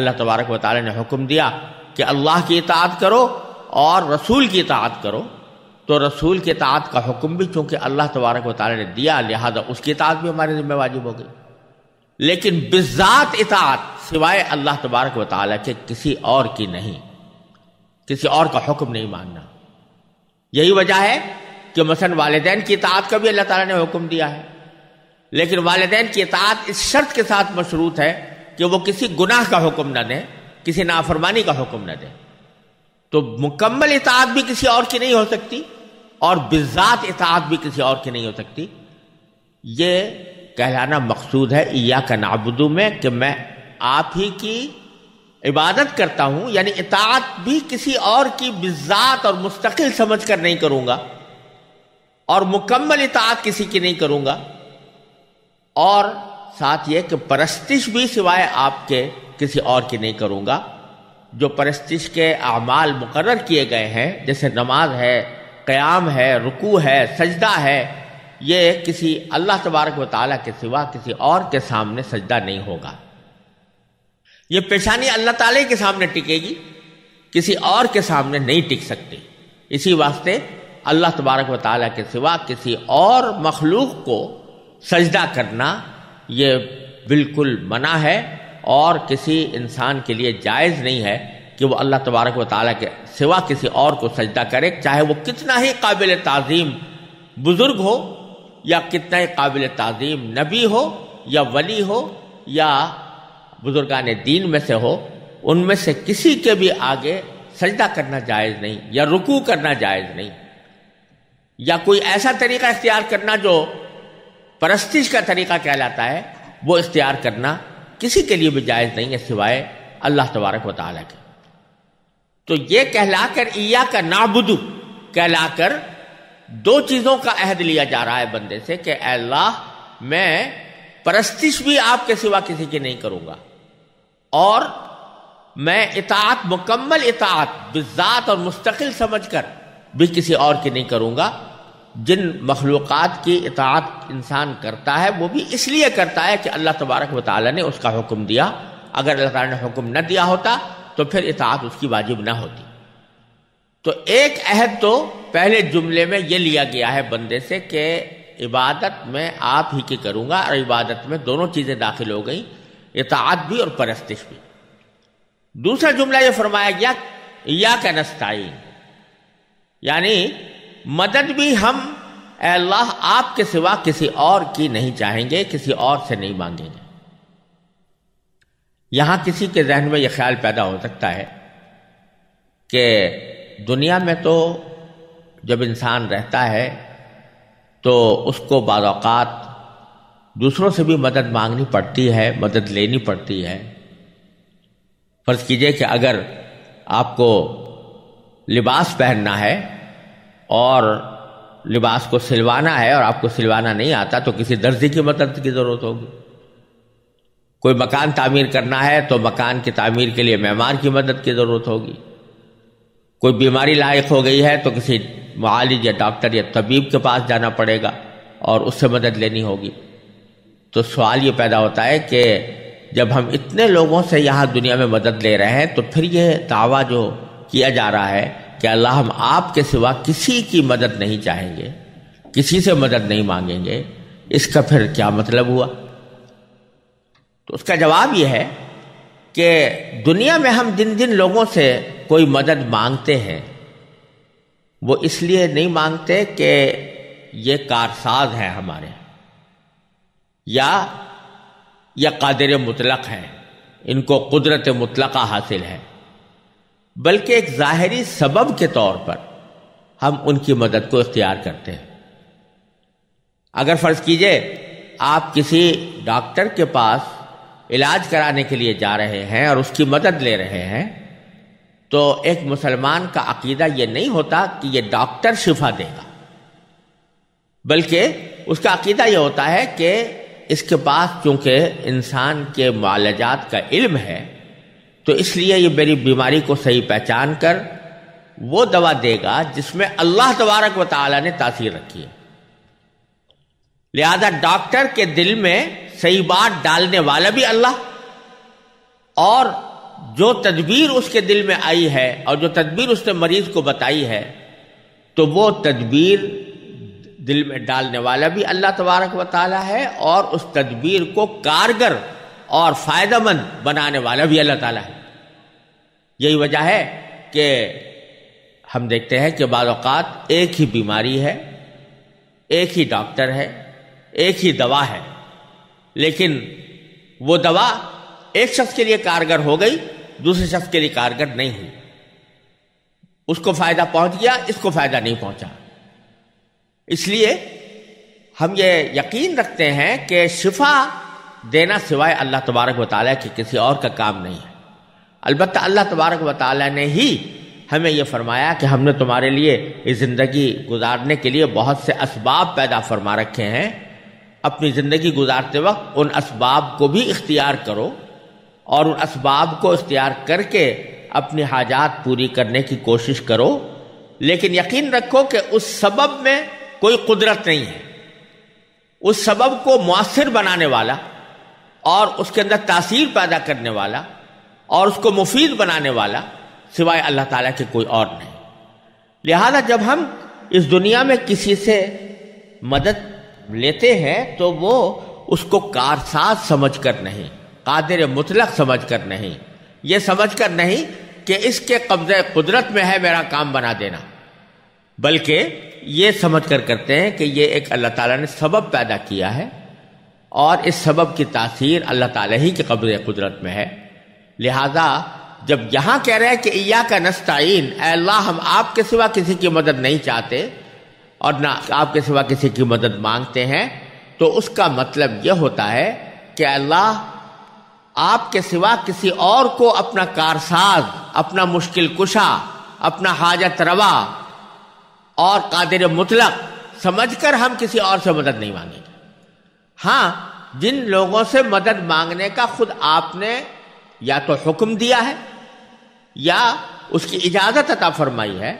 अल्लाह तबारक व तआला ने हुक्म दिया कि अल्लाह की इताअत करो और रसूल की इताअत करो, तो रसूल की इताअत का हुक्म भी चूँकि अल्लाह तबारक व तआला ने दिया लिहाजा उसकी इताअत भी हमारे ज़िम्मे वाजिब हो गई। लेकिन बिज़ात इताअत सिवाय अल्लाह तबारक व तआला के किसी और की नहीं, किसी और का हुक्म नहीं मानना। यही वजह है कि मसलन वालिदैन की इताअत का भी अल्लाह ताला ने हुक्म दिया है, लेकिन वालिदैन की इताअत इस शर्त के साथ मशरूत है कि वो किसी गुनाह का हुक्म न दें, किसी नाफरमानी का हुक्म न दें। तो मुकम्मल इताअत भी किसी और की नहीं हो सकती और बिज़ात इताअत भी किसी और की नहीं हो सकती। ये कहलाना मकसूद है इय्याका नअबुदु में कि मैं आप ही की इबादत करता हूँ, यानी इताअत भी किसी और की बिज़ात और मुस्तकिल समझ कर नहीं करूँगा, और मुकम्मल इताअत किसी की नहीं करूँगा, और साथ ये कि परस्तिश भी सिवाय आपके किसी और की नहीं करूँगा। जो परस्तिश के अमाल मुकर्रर किए गए हैं जैसे नमाज है, क़याम है, रुकू है, सजदा है, ये किसी अल्लाह तबारक व तआला के सिवा किसी और के सामने सजदा नहीं होगा। ये पेशानी अल्लाह ताला के सामने टिकेगी, किसी और के सामने नहीं टिक सकती। इसी वास्ते अल्लाह तबारक व तआला के सिवा किसी और मखलूक को सजदा करना ये बिल्कुल मना है और किसी इंसान के लिए जायज़ नहीं है कि वो अल्लाह तबारक व तआला के सिवा किसी और को सजदा करे, चाहे वो कितना ही काबिल ताज़ीम बुज़ुर्ग हो या कितना ही काबिल ताज़ीम नबी हो या वली हो या बुज़ुर्गान दीन में से हो, उनमें से किसी के भी आगे सजदा करना जायज़ नहीं या रुकू करना जायज़ नहीं, या कोई ऐसा तरीक़ा इख्तियार करना जो परस्तिश का तरीक़ा कहलाता है वो इख्तियार करना किसी के लिए भी जायज़ नहीं है सिवाय अल्लाह तबारक व तआला के। तो ये कहलाकर इय्याका नअबुदु कहलाकर दो चीज़ों का अहद लिया जा रहा है बंदे से कि अल्लाह मैं परस्तिश भी आपके सिवा किसी की नहीं करूँगा और मैं इताअत मुकम्मल इताअत बिज़ात और मुस्तकिल समझकर भी किसी और की नहीं करूँगा। जिन मखलूक़ात की इताअत इंसान करता है वो भी इसलिए करता है कि अल्लाह तबारक व तआला ने उसका हुक्म दिया। अगर अल्लाह ताला ने हुक्म न दिया होता तो फिर इताअत उसकी वाजिब ना होती। तो एक अहद तो पहले जुमले में ये लिया गया है बंदे से कि इबादत में आप ही की करूँगा, और इबादत में दोनों चीज़ें दाखिल हो गई, इताअत भी और परस्तिश भी। दूसरा जुमला ये फरमाया गया इय्याका नस्ताईन, यानी मदद भी हम अल्लाह आपके सिवा किसी और की नहीं चाहेंगे, किसी और से नहीं मांगेंगे। यहाँ किसी के जहन में यह ख्याल पैदा हो सकता है कि दुनिया में तो जब इंसान रहता है तो उसको बाज़ औक़ात दूसरों से भी मदद मांगनी पड़ती है, मदद लेनी पड़ती है। फ़र्ज़ कीजिए कि अगर आपको लिबास पहनना है और लिबास को सिलवाना है और आपको सिलवाना नहीं आता तो किसी दर्जी की मदद की ज़रूरत होगी। कोई मकान तामीर करना है तो मकान की तामीर के लिए मेहमान की मदद की ज़रूरत होगी। कोई बीमारी लायक हो गई है तो किसी मुआलिज या डॉक्टर या तबीब के पास जाना पड़ेगा और उससे मदद लेनी होगी। तो सवाल ये पैदा होता है कि जब हम इतने लोगों से यहाँ दुनिया में मदद ले रहे हैं तो फिर यह दावा जो किया जा रहा है कि अल्लाह हम आपके सिवा किसी की मदद नहीं चाहेंगे, किसी से मदद नहीं मांगेंगे, इसका फिर क्या मतलब हुआ? तो उसका जवाब यह है कि दुनिया में हम जिन जिन लोगों से कोई मदद मांगते हैं वो इसलिए नहीं मांगते कि ये कारसाज है हमारे, या कादिर मुतलक हैं, इनको कुदरत मुतलका हासिल है, बल्कि एक ज़ाहरी सबब के तौर पर हम उनकी मदद को इख्तियार करते हैं। अगर फ़र्ज़ कीजिए आप किसी डॉक्टर के पास इलाज कराने के लिए जा रहे हैं और उसकी मदद ले रहे हैं, तो एक मुसलमान का अकीदा ये नहीं होता कि ये डॉक्टर शिफा देगा, बल्कि उसका अकीदा ये होता है कि इसके पास चूँकि इंसान के मुआलजात का इल्म है, तो इसलिए ये मेरी बीमारी को सही पहचान कर वो दवा देगा जिसमें अल्लाह तबारक व तआला ने तासीर रखी है। लिहाजा डॉक्टर के दिल में सही बात डालने वाला भी अल्लाह, और जो तदबीर उसके दिल में आई है और जो तदबीर उसने मरीज को बताई है, तो वो तदबीर दिल में डालने वाला भी अल्लाह तबारक व तआला है, और उस तदबीर को कारगर और फ़ायदेमंद बनाने वाला भी अल्लाह ताला है। यही वजह है कि हम देखते हैं कि बाज़ औक़ात एक ही बीमारी है, एक ही डॉक्टर है, एक ही दवा है, लेकिन वो दवा एक शख्स के लिए कारगर हो गई, दूसरे शख्स के लिए कारगर नहीं हुई। उसको फ़ायदा पहुंच गया, इसको फ़ायदा नहीं पहुंचा। इसलिए हम ये यकीन रखते हैं कि शिफा देना सिवाय अल्लाह तबारक व तआला के किसी और का काम नहीं है। अलबत्ता अल्लाह तबारक व तआला ने ही हमें यह फरमाया कि हमने तुम्हारे लिए इस ज़िंदगी गुजारने के लिए बहुत से असबाब पैदा फरमा रखे हैं, अपनी ज़िंदगी गुजारते वक्त उन असबाब को भी इख्तियार करो, और उन असबाब को इख्तियार करके अपनी हाजात पूरी करने की कोशिश करो, लेकिन यकीन रखो कि उस सबब में कोई कुदरत नहीं है। उस सबब को मुअस्सिर बनाने वाला और उसके अंदर तासीर पैदा करने वाला और उसको मुफीद बनाने वाला सिवाय अल्लाह ताला के कोई और नहीं। लिहाजा जब हम इस दुनिया में किसी से मदद लेते हैं तो वो उसको कारसाज समझकर नहीं, कादिर मुतलक समझकर नहीं, ये समझकर नहीं कि इसके कब्ज़े कुदरत में है मेरा काम बना देना, बल्कि ये समझकर करते हैं कि ये एक अल्लाह ताला ने सबब पैदा किया है और इस सबब की तासीर अल्लाह ताला ही के कब्ज़े कुदरत में है। लिहाजा जब यहाँ कह रहे हैं कि इय्याका नस्ताईन, ऐ अल्लाह हम आपके सिवा किसी की मदद नहीं चाहते और ना आपके सिवा किसी की मदद मांगते हैं, तो उसका मतलब यह होता है कि अल्लाह आपके सिवा किसी और को अपना कारसाज, अपना मुश्किल कुशा, अपना हाजत रवा और कादिर मुतलक समझकर हम किसी और से मदद नहीं मांगेंगे। हाँ, जिन लोगों से मदद मांगने का खुद आपने या तो हुक्म दिया है या उसकी इजाज़त अता फरमाई है,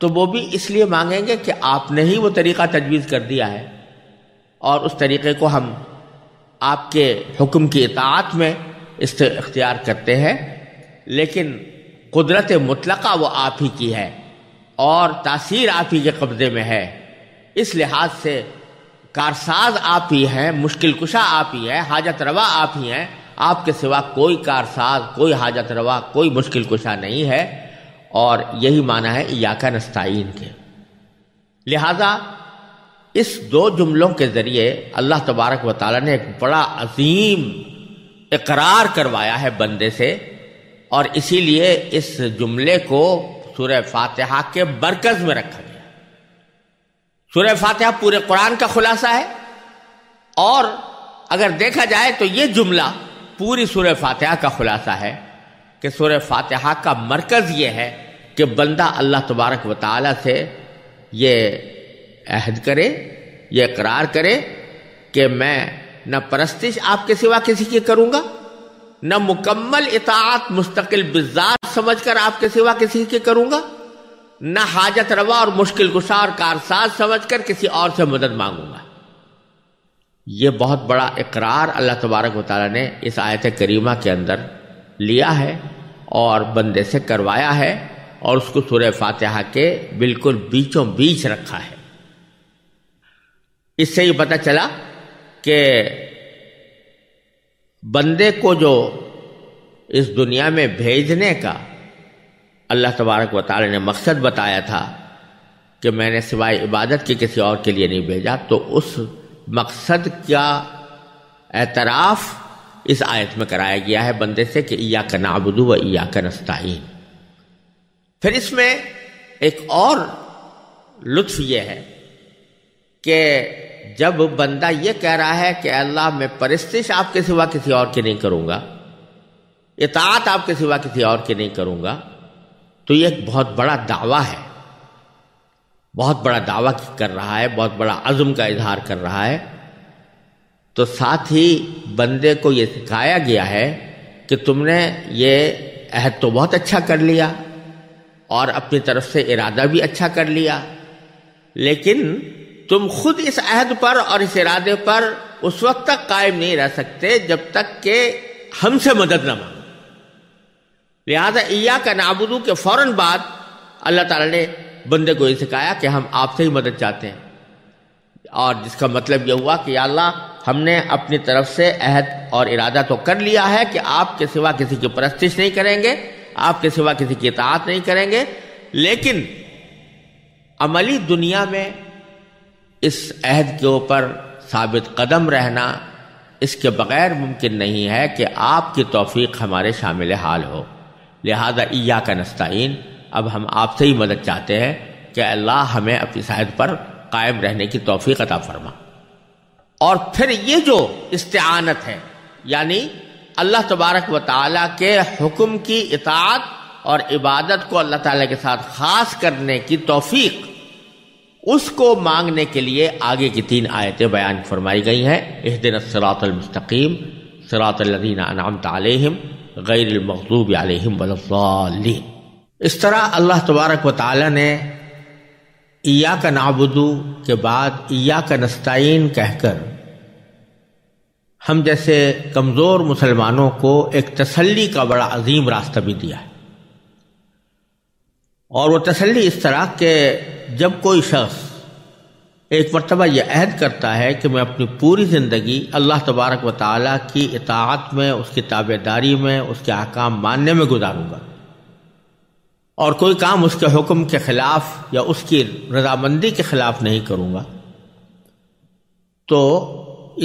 तो वो भी इसलिए मांगेंगे कि आपने ही वो तरीक़ा तजवीज़ कर दिया है, और उस तरीक़े को हम आपके हुक्म की इताअत में इख्तियार करते हैं। लेकिन कुदरत मुतलका वो आप ही की है और तासीर आप ही के कब्ज़े में है, इस लिहाज से कारसाज आप ही हैं, मुश्किल कुशा आप ही हैं, हाजत रवा आप ही हैं, आपके सिवा कोई कारसाज, कोई हाजत रवा, कोई मुश्किल कुशा नहीं है, और यही माना है इय्याका नस्ताईन के। लिहाजा इस दो जुमलों के ज़रिए अल्लाह तबारक व तआला ने एक बड़ा अजीम इकरार करवाया है बंदे से, और इसीलिए इस जुमले को सूरह फातिहा के मरकज़ में रखा। सूरह फातिहा पूरे कुरान का खुलासा है, और अगर देखा जाए तो ये जुमला पूरी सूरह फातिहा का खुलासा है कि सूरह फातिहा का मरकज़ ये है कि बंदा अल्लाह तबारक व तआला से ये अहद करे, ये इकरार करे कि मैं न परस्तिश आपके सिवा किसी की करूँगा, न मुकम्मल इताअत मुस्तकिल बिज़्ज़ात समझकर आपके सिवा किसी की करूँगा, न हाजत रवा और मुश्किल कुशा और कारसाज समझकर किसी और से मदद मांगूंगा। ये बहुत बड़ा इकरार अल्लाह तबारक व तआला ने इस आयत करीमा के अंदर लिया है और बंदे से करवाया है, और उसको सूरह फातिहा के बिल्कुल बीचों बीच रखा है। इससे ये पता चला कि बंदे को जो इस दुनिया में भेजने का अल्लाह तबारक व तआला ने मकसद बताया था, कि मैंने सिवाय इबादत के किसी और के लिए नहीं भेजा, तो उस मकसद का एतराफ़ इस आयत में कराया गया है बंदे से कि इय्याक नअबुदु व इय्याक नस्तईन। फिर इसमें एक और लुत्फ़ ये है कि जब बंदा ये कह रहा है कि अल्लाह मैं परस्तिश आपके सिवा किसी और की नहीं करूँगा, इताअत आपके सिवा किसी और की नहीं करूँगा, तो ये एक बहुत बड़ा दावा है, बहुत बड़ा दावा कर रहा है, बहुत बड़ा अज़्म का इजहार कर रहा है। तो साथ ही बंदे को ये सिखाया गया है कि तुमने ये अहद तो बहुत अच्छा कर लिया और अपनी तरफ से इरादा भी अच्छा कर लिया, लेकिन तुम खुद इस अहद पर और इस इरादे पर उस वक्त तक कायम नहीं रह सकते जब तक कि हमसे मदद न मांगो। लिहाजा इय्याक नअबुदु के फ़ौरन बाद अल्लाह ताला ने बंदे को ये सिखाया कि हम आपसे ही मदद चाहते हैं, और जिसका मतलब यह हुआ कि या अल्लाह हमने अपनी तरफ से अहद और इरादा तो कर लिया है कि आपके सिवा किसी की परस्तिश नहीं करेंगे, आपके सिवा किसी की इताअत नहीं करेंगे, लेकिन अमली दुनिया में इस अहद के ऊपर साबित कदम रहना इसके बग़ैर मुमकिन नहीं है कि आपकी तौफीक हमारे शामिल हाल हो। लिहाजा इय्याक नस्तईन, अब हम आपसे ही मदद चाहते हैं कि अल्लाह हमें अपनी साहद पर कायम रहने की तौफीक अता फरमा। और फिर ये जो इस्तेआनत है, यानी अल्लाह तबारक व ताला के हुक्म की इताअत और इबादत को अल्लाह ताला के साथ ख़ास करने की तौफीक, उसको मांगने के लिए आगे की तीन आयतें बयान फरमाई गई हैं। इहदिनस सिरातल मुस्तकीम सिरातल लज़ीना अनअमता अलैहिम गैरिल मग़्ज़ूबि अलैहिम वलद्दालीन। इस तरह अल्लाह तबारक व ताला ने इय्याक नअबुदु के बाद इय्याक नस्तईन कहकर हम जैसे कमज़ोर मुसलमानों को एक तसल्ली का बड़ा अजीम रास्ता भी दिया है। और वो तसल्ली इस तरह के जब कोई शख्स एक मरतबा यह अहद करता है कि मैं अपनी पूरी ज़िंदगी अल्लाह तबारक व ताला की इताअत में, उसकी ताबेदारी में, उसके अहकाम मानने में गुजारूंगा, और कोई काम उसके हुक्म के ख़िलाफ़ या उसकी रजामंदी के ख़िलाफ़ नहीं करूँगा, तो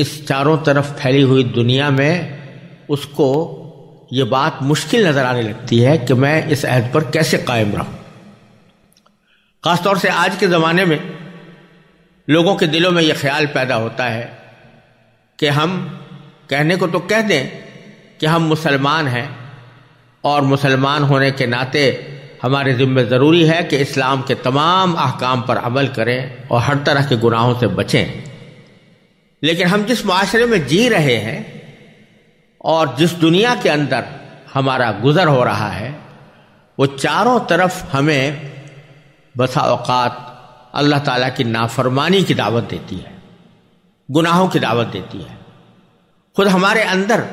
इस चारों तरफ फैली हुई दुनिया में उसको ये बात मुश्किल नज़र आने लगती है कि मैं इस अहद पर कैसे कायम रहूं। ख़ास तौर से आज के ज़माने में लोगों के दिलों में ये ख्याल पैदा होता है कि हम कहने को तो कह दें कि हम मुसलमान हैं और मुसलमान होने के नाते हमारे ज़िम्मे ज़रूरी है कि इस्लाम के तमाम अहकाम पर अमल करें और हर तरह के गुनाहों से बचें। लेकिन हम जिस माशरे में जी रहे हैं और जिस दुनिया के अंदर हमारा गुज़र हो रहा है, वो चारों तरफ हमें बसा औक़ात अल्लाह ताला की नाफरमानी की दावत देती है, गुनाहों की दावत देती है। खुद हमारे अंदर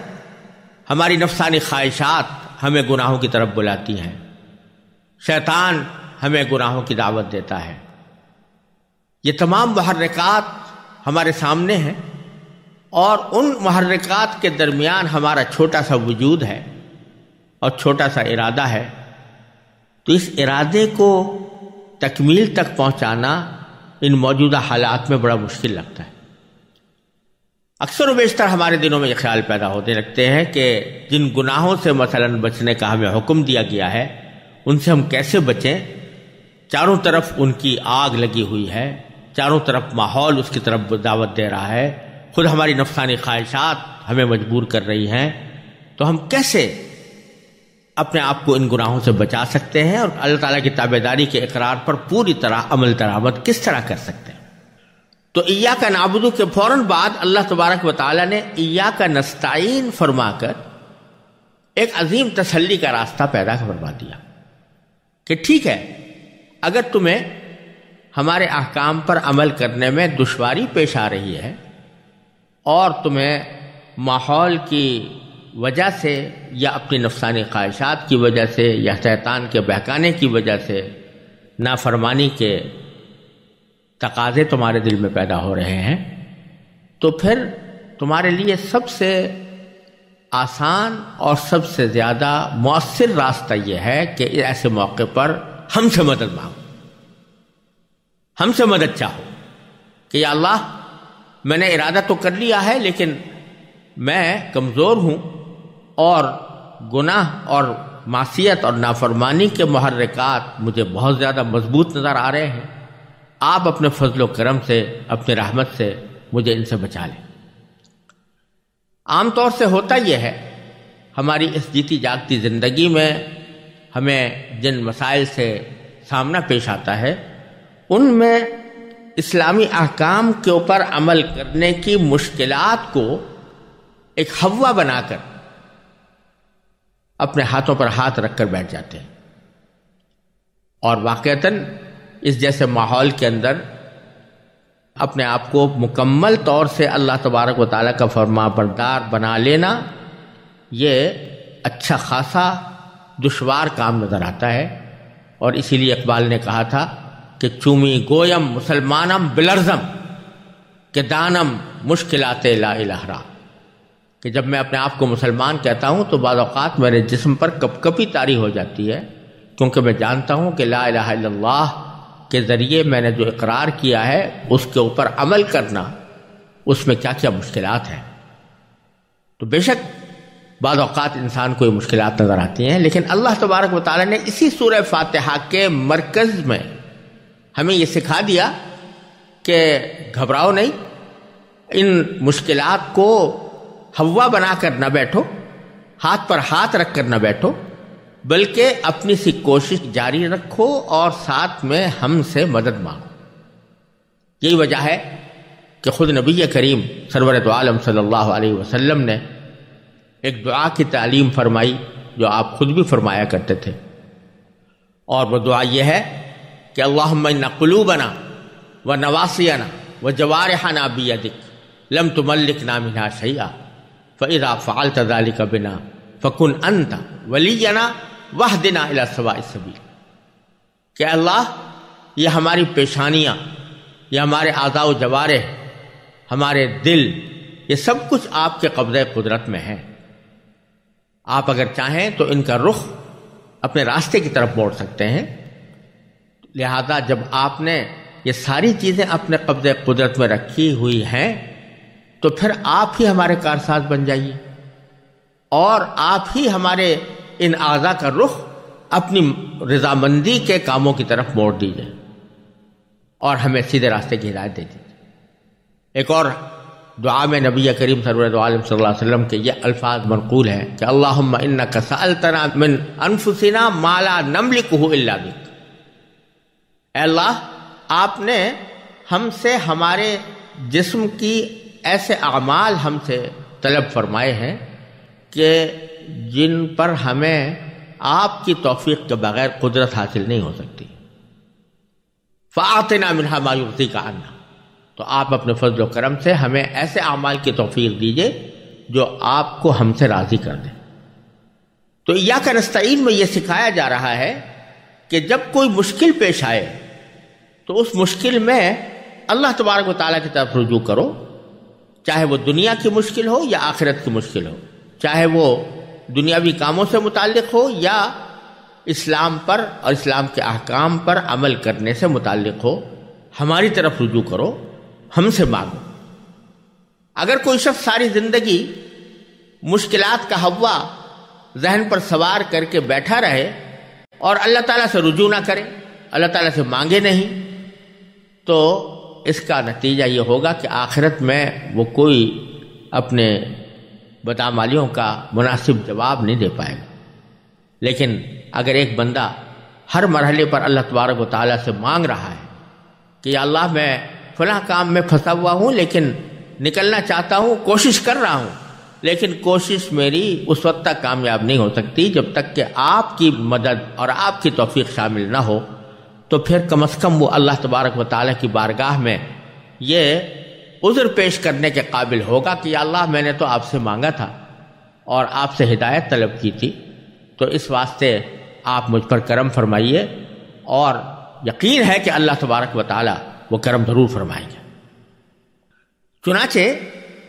हमारी नफ्सानी ख्वाहिशात हमें गुनाहों की तरफ बुलाती हैं, शैतान हमें गुनाहों की दावत देता है। ये तमाम मुहर्रिकात हमारे सामने हैं और उन मुहर्रिकात के दरमियान हमारा छोटा सा वजूद है और छोटा सा इरादा है। तो इस इरादे को तकमील तक पहुंचाना इन मौजूदा हालात में बड़ा मुश्किल लगता है। अक्सर व बेशतर हमारे दिनों में ये ख्याल पैदा होते लगते हैं कि जिन गुनाहों से मसलन बचने का हमें हुक्म दिया गया है, उनसे हम कैसे बचें। चारों तरफ उनकी आग लगी हुई है, चारों तरफ माहौल उसकी तरफ दावत दे रहा है, खुद हमारी नफ्सानी ख्वाहिशात हमें मजबूर कर रही हैं। तो हम कैसे अपने आप को इन गुनाहों से बचा सकते हैं और अल्लाह ताला की ताबेदारी के इकरार पर पूरी तरह अमल दरामद किस तरह कर सकते हैं। तो इय्याक नअबुदु के फ़ौरन बाद अल्लाह तबारक व ताला ने इय्याक नस्तईन फरमाकर एक अजीम तसल्ली का रास्ता पैदा फरमा दिया कि ठीक है, अगर तुम्हें हमारे अहकाम पर अमल करने में दुश्वारी पेश आ रही है और तुम्हें माहौल की वजह से या अपनी नफ्सानी ख्वाहिशात की वजह से या शैतान के बहकाने की वजह से नाफरमानी के तकाजे तुम्हारे दिल में पैदा हो रहे हैं, तो फिर तुम्हारे लिए सबसे आसान और सबसे ज़्यादा मौसर रास्ता यह है कि ऐसे मौके पर हमसे मदद मांगो। हमसे मदद चाहो कि या अल्लाह मैंने इरादा तो कर लिया है लेकिन मैं कमज़ोर हूँ और गुनाह और मासियत और नाफरमानी के मुहर्रिकात मुझे बहुत ज़्यादा मजबूत नज़र आ रहे हैं। आप अपने फजल करम से अपने रहमत से मुझे इनसे बचा लें। आमतौर से होता यह है हमारी इस जीती जागती ज़िंदगी में हमें जिन मसाइल से सामना पेश आता है उनमें इस्लामी अहकाम के ऊपर अमल करने की मुश्किलात को एक हवा बनाकर अपने हाथों पर हाथ रखकर बैठ जाते हैं। और वाक़यतन इस जैसे माहौल के अंदर अपने आप को मुकम्मल तौर से अल्लाह तबारक व तआला का फरमाबरदार बना लेना ये अच्छा खासा दुश्वार काम नज़र आता है। और इसीलिए इकबाल ने कहा था कि चूमी गोयम मुसलमानम बिलर्जम के दानम मुश्किलाते ला इलाहरा, कि जब मैं अपने आप को मुसलमान कहता हूँ तो बाद औक़ात मेरे जिस्म पर कपकपी तारी हो जाती है, क्योंकि मैं जानता हूँ कि ला इलाहा इल्लल्लाह के ज़रिए मैंने जो इकरार किया है उसके ऊपर अमल करना उसमें क्या क्या मुश्किलात हैं। तो बेशक बाद औक़ात इंसान को ये मुश्किलात नज़र आती हैं, लेकिन अल्लाह तबारक व तआला ने इसी सूरह फातिहा के मरकज़ में हमें ये सिखा दिया कि घबराओ नहीं, इन मुश्किलात को हवा बना कर न बैठो, हाथ पर हाथ रख कर न बैठो, बल्कि अपनी सी कोशिश जारी रखो और साथ में हमसे मदद मांगो। यही वजह है कि ख़ुद नबी करीम सरवर दो आलम सल्लल्लाहु अलैहि वसल्लम ने एक दुआ की तालीम फरमाई जो आप खुद भी फरमाया करते थे। और वह दुआ यह है कि अल्लाहुम्मा इन्ना कुलूबना व नवासियाना व जवारिहाना बियदिक लम तुमल्लिकना मिन्हा शैआ फ़इज़ा फ़अल्त ज़ालिका बिना फ़कुन अंता वलियना वहदिना इला सवाइस सबील। कि अल्लाह ये हमारी पेशानियाँ, ये हमारे आज़ाओ जवारे, हमारे दिल, ये सब कुछ आपके कब्ज़े कुदरत में है। आप अगर चाहें तो इनका रुख अपने रास्ते की तरफ मोड़ सकते हैं। लिहाजा जब आपने ये सारी चीज़ें अपने कब्ज़े कुदरत में रखी हुई हैं तो फिर आप ही हमारे कारसाज बन जाइए और आप ही हमारे इन आज़ा का रुख अपनी रजामंदी के कामों की तरफ मोड़ दीजिए और हमें सीधे रास्ते की हिदायत दे दीजिए। एक और दुआ में नबी करीम सरवर दो आलम सल्लल्लाहु अलैहि वसल्लम के ये अल्फाज मनकूल हैं कि अल्लाहुम्मा इन्नका सअल्तना मिन अनफुसिना मा ला नमलिकुहु इल्ला बिक। अल्लाह आपने हमसे हमारे जिस्म की ऐसे अमाल हमसे तलब फरमाए हैं कि जिन पर हमें आपकी तौफीक के बगैर कुदरत हासिल नहीं हो सकती। फ़ातिना मिन्हा मा युर्ज़ीका अन्ना, तो आप अपने फजल करम से हमें ऐसे अमाल की तौफीक दीजिए जो आपको हमसे राज़ी कर दें। तो इय्याक नस्तईन में ये सिखाया जा रहा है कि जब कोई मुश्किल पेश आए तो उस मुश्किल में अल्लाह तबारक व तआला की तरफ रुजू करो, चाहे वो दुनिया की मुश्किल हो या आखिरत की मुश्किल हो, चाहे वो दुनियावी कामों से मुताल्लिक़ हो या इस्लाम पर और इस्लाम के अहकाम पर अमल करने से मुताल्लिक़ हो, हमारी तरफ रुजू करो, हमसे मांगो। अगर कोई शख्स सारी ज़िंदगी मुश्किलात का हवा जहन पर सवार करके बैठा रहे और अल्लाह ताला से रुजू ना करे, अल्लाह ताला से मांगे नहीं, तो इसका नतीजा ये होगा कि आखिरत में वो कोई अपने बदामालियों का मुनासिब जवाब नहीं दे पाएगा। लेकिन अगर एक बंदा हर मरहले पर अल्लाह तबारक व तआला से मांग रहा है कि या अल्लाह मैं फलां काम में फंसा हुआ हूँ लेकिन निकलना चाहता हूँ, कोशिश कर रहा हूँ, लेकिन कोशिश मेरी उस वक्त तक कामयाब नहीं हो सकती जब तक कि आपकी मदद और आपकी तौफीक शामिल ना हो, तो फिर कम अज़ कम वो अल्लाह तबारक व तआला की बारगाह में ये उज़्र पेश करने के काबिल होगा कि या अल्लाह मैंने तो आपसे मांगा था और आपसे हिदायत तलब की थी, तो इस वास्ते आप मुझ पर करम फरमाइए और यकीन है कि अल्लाह तबारक व तआला वो करम ज़रूर फरमाएंगे। चुनाचे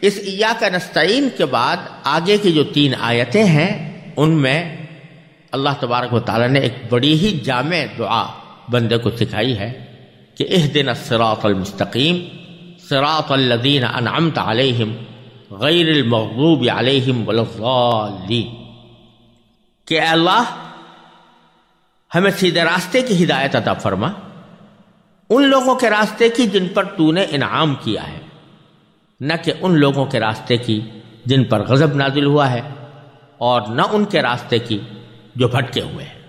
इस इय्याक नस्तईन के बाद आगे की जो तीन आयतें हैं उनमें अल्लाह तबारक व तआला ने एक बड़ी ही जामे दुआ बंदे को सिखाई है कि इहदिना सिरातल मुस्तकीम सिरातल लज़ीना अनअमत अलैहिम गैरिल मग़्दूबि अलैहिम वलज़्ज़ालीन, कि अल्लाह हमें सीधे रास्ते की हिदायत अता फरमा, उन लोगों के रास्ते की जिन पर तूने इनाम किया है, न कि उन लोगों के रास्ते की जिन पर गज़ब नाजिल हुआ है, और न उनके रास्ते की जो भटके हुए हैं।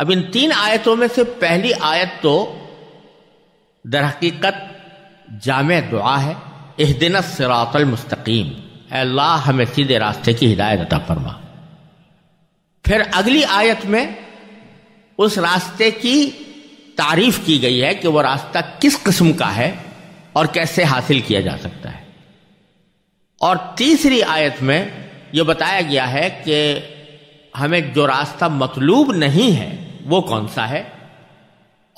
अब इन तीन आयतों में से पहली आयत तो दर हकीकत जामे दुआ है, इहदिना सिरातल मुस्तकीम, अल्लाह हमें सीधे रास्ते की हिदायत अता फरमा। फिर अगली आयत में उस रास्ते की तारीफ की गई है कि वह रास्ता किस किस्म का है और कैसे हासिल किया जा सकता है। और तीसरी आयत में यह बताया गया है कि हमें जो रास्ता मतलूब नहीं है वो कौन सा है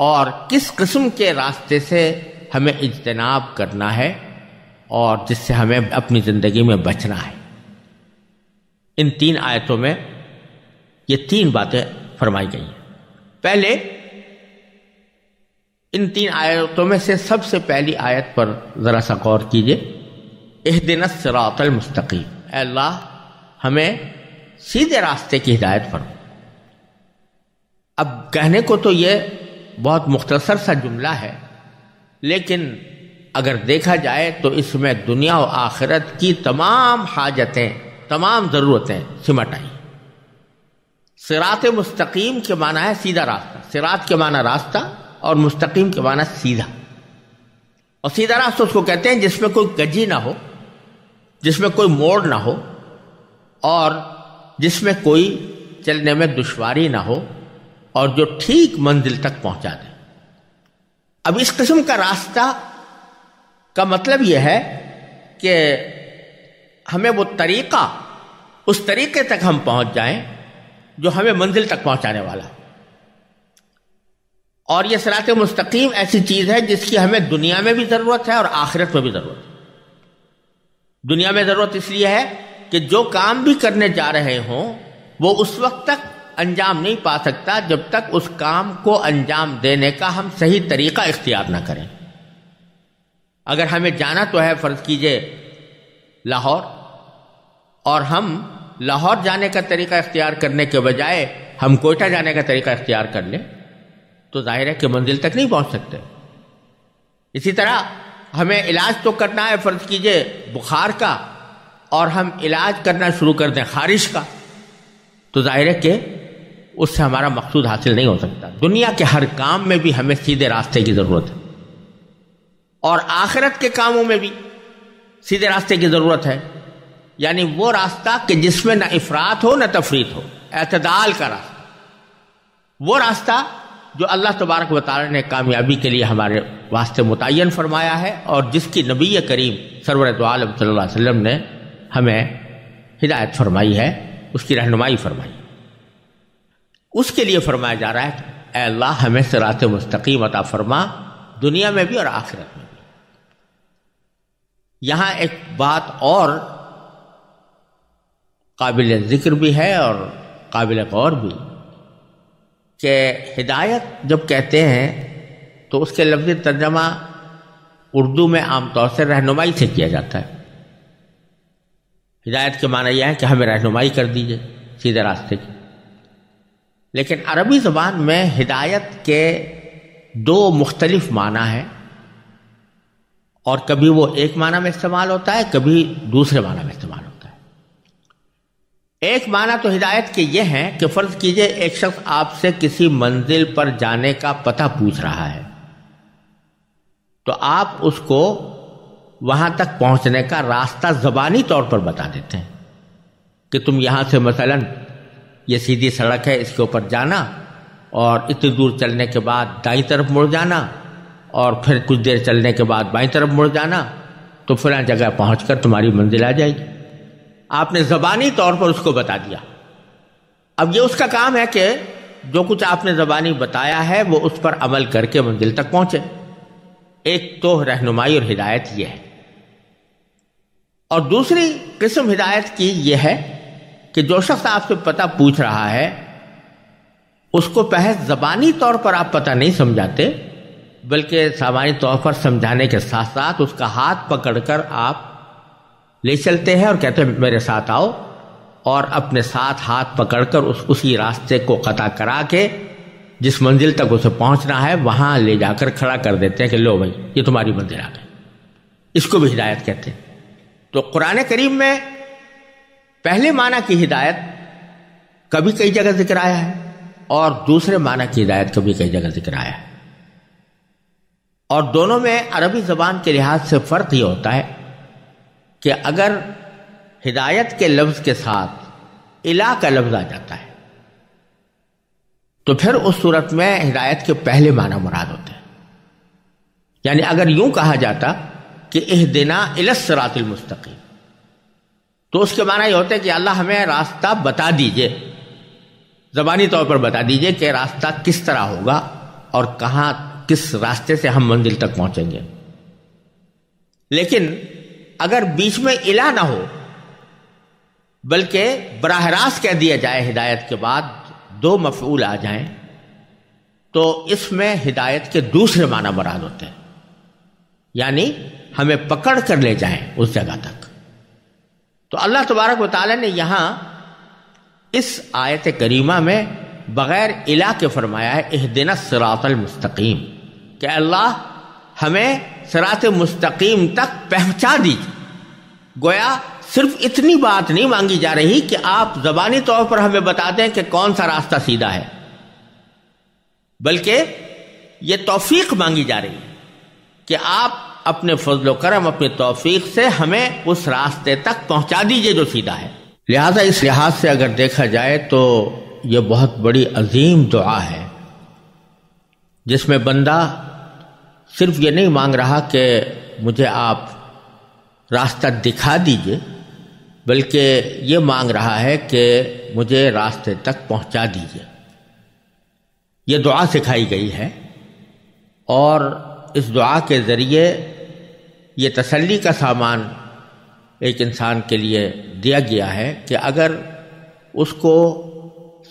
और किस किस्म के रास्ते से हमें इज्तनाब करना है और जिससे हमें अपनी ज़िंदगी में बचना है। इन तीन आयतों में ये तीन बातें फरमाई गई हैं। पहले इन तीन आयतों में से सबसे पहली आयत पर ज़रा सा गौर कीजिए, इहदिना सिरातल मुस्तकीम, अल्लाह हमें सीधे रास्ते की हिदायत फरमा। अब कहने को तो ये बहुत मुख्तसर सा जुमला है, लेकिन अगर देखा जाए तो इसमें दुनिया और आखिरत की तमाम हाजतें, तमाम ज़रूरतें सिमट आई। सिरात मुस्तकीम के माना है सीधा रास्ता, सिरात के माना रास्ता और मुस्तकीम के माना सीधा। और सीधा रास्ता उसको कहते हैं जिसमें कोई गजी ना हो, जिसमें कोई मोड़ ना हो और जिसमें कोई चलने में दुश्वारी ना हो और जो ठीक मंजिल तक पहुंचा दे। अब इस किस्म का रास्ता का मतलब यह है कि हमें वो तरीक़ा, उस तरीक़े तक हम पहुंच जाएं जो हमें मंजिल तक पहुंचाने वाला। और ये सिरात मुस्तकीम ऐसी चीज़ है जिसकी हमें दुनिया में भी ज़रूरत है और आखिरत में भी ज़रूरत है। दुनिया में ज़रूरत इसलिए है कि जो काम भी करने जा रहे हों वो उस वक्त तक अंजाम नहीं पा सकता जब तक उस काम को अंजाम देने का हम सही तरीक़ा इख्तियार ना करें। अगर हमें जाना तो है फ़र्ज़ कीजिए लाहौर, और हम लाहौर जाने का तरीक़ा इख्तियार करने के बजाय हम कोयटा जाने का तरीक़ा इख्तियार कर लें तो ज़ाहिर है कि मंजिल तक नहीं पहुंच सकते। इसी तरह हमें इलाज तो करना है फ़र्ज़ कीजिए बुखार का, और हम इलाज करना शुरू कर दें ख़ारिश का, तो ज़ाहिर है कि उससे हमारा मकसूद हासिल नहीं हो सकता। दुनिया के हर काम में भी हमें सीधे रास्ते की ज़रूरत है और आखिरत के कामों में भी सीधे रास्ते की ज़रूरत है, यानी वो रास्ता कि जिसमें ना इफ़रात हो ना तफरीत हो, एतदाल का रास्ता, वो रास्ता जो अल्लाह तबारक व तआला ने कामयाबी के लिए हमारे वास्ते मुतय्यन फरमाया है और जिसकी नबी करीम सरवर दो आलम सल्लल्लाहु अलैहि वसल्लम ने हमें हिदायत फरमाई है, उसकी रहनुमाई फरमाई। उसके लिए फरमाया जा रहा है ऐ अल्लाह हमें सिरात मुस्तकीम अता फरमा, दुनिया में भी और आखिरत में भी। यहाँ एक बात और काबिल ज़िक्र भी है और काबिल गौर भी, कि हिदायत जब कहते हैं तो उसके लफ्ज़ी तर्जमा उर्दू में आमतौर से रहनुमाई से किया जाता है। हिदायत के माना यह है कि हमें रहनुमाई कर दीजिए सीधे रास्ते की, लेकिन अरबी ज़बान में हिदायत के दो मुख्तलिफ माना है और कभी वो एक माना में इस्तेमाल होता है, कभी दूसरे माना में इस्तेमाल होता है। एक माना तो हिदायत के ये है कि फ़र्ज़ कीजिए एक शख्स आपसे किसी मंजिल पर जाने का पता पूछ रहा है तो आप उसको वहाँ तक पहुँचने का रास्ता ज़बानी तौर पर बता देते हैं कि तुम यहाँ से मसलन ये सीधी सड़क है, इसके ऊपर जाना और इतनी दूर चलने के बाद दाईं तरफ मुड़ जाना और फिर कुछ देर चलने के बाद बाईं तरफ मुड़ जाना, तो फलां जगह पहुंचकर तुम्हारी मंजिल आ जाएगी। आपने ज़बानी तौर पर उसको बता दिया। अब ये उसका काम है कि जो कुछ आपने ज़बानी बताया है वो उस पर अमल करके मंजिल तक पहुंचे। एक तो रहनुमाई और हिदायत ये है, और दूसरी किस्म हिदायत की ये है कि जो शख्स आपसे पता पूछ रहा है उसको बहस ज़बानी तौर पर आप पता नहीं समझाते, बल्कि सामान्य तौर पर समझाने के साथ साथ उसका हाथ पकड़कर आप ले चलते हैं और कहते हैं मेरे साथ आओ, और अपने साथ हाथ पकड़कर उसी रास्ते को कता करा के जिस मंजिल तक उसे पहुंचना है वहां ले जाकर खड़ा कर देते हैं कि लो भाई ये तुम्हारी मंजिल आ गई। इसको भी हिदायत कहते हैं। तो कुरान करीम में पहले माना की हिदायत कभी कई जगह जिक्र आया है और दूसरे माना की हिदायत कभी कई जगह जिक्र आया है, और दोनों में अरबी ज़बान के लिहाज से फ़र्क ये होता है कि अगर हिदायत के लफ्ज़ के साथ इला का लफ्ज़ आ जाता है तो फिर उस सूरत में हिदायत के पहले माना मुराद होते हैं। यानी अगर यूं कहा जाता कि इहदिना इलस्सिरातिल मुस्तकीम तो उसके माना ये होते हैं कि अल्लाह हमें रास्ता बता दीजिए, ज़बानी तौर पर बता दीजिए कि रास्ता किस तरह होगा और कहाँ किस रास्ते से हम मंजिल तक पहुंचेंगे। लेकिन अगर बीच में इला ना हो बल्कि बराह रास्त कह दिया जाए, हिदायत के बाद दो मफऊल आ जाएं, तो इसमें हिदायत के दूसरे माना मुराद होते हैं, यानी हमें पकड़ कर ले जाएं उस जगह तक। तो अल्लाह तबारक व तआला ने यहां इस आयत करीमा में बगैर इला के फरमाया है इहदिना सिरातल मुस्तकीम, कि अल्लाह हमें सिरात मुस्तकीम तक पहुंचा दीजिए। गोया सिर्फ इतनी बात नहीं मांगी जा रही कि आप ज़बानी तौर पर हमें बता दें कि कौन सा रास्ता सीधा है, बल्कि ये तौफीक मांगी जा रही है कि आप अपने फजल व करम अपने तौफीक से हमें उस रास्ते तक पहुंचा दीजिए जो सीधा है। लिहाजा इस लिहाज से अगर देखा जाए तो ये बहुत बड़ी अजीम दुआ है जिसमें बंदा सिर्फ ये नहीं मांग रहा कि मुझे आप रास्ता दिखा दीजिए, बल्कि ये मांग रहा है कि मुझे रास्ते तक पहुंचा दीजिए। ये दुआ सिखाई गई है और इस दुआ के ज़रिए ये तसल्ली का सामान एक इंसान के लिए दिया गया है कि अगर उसको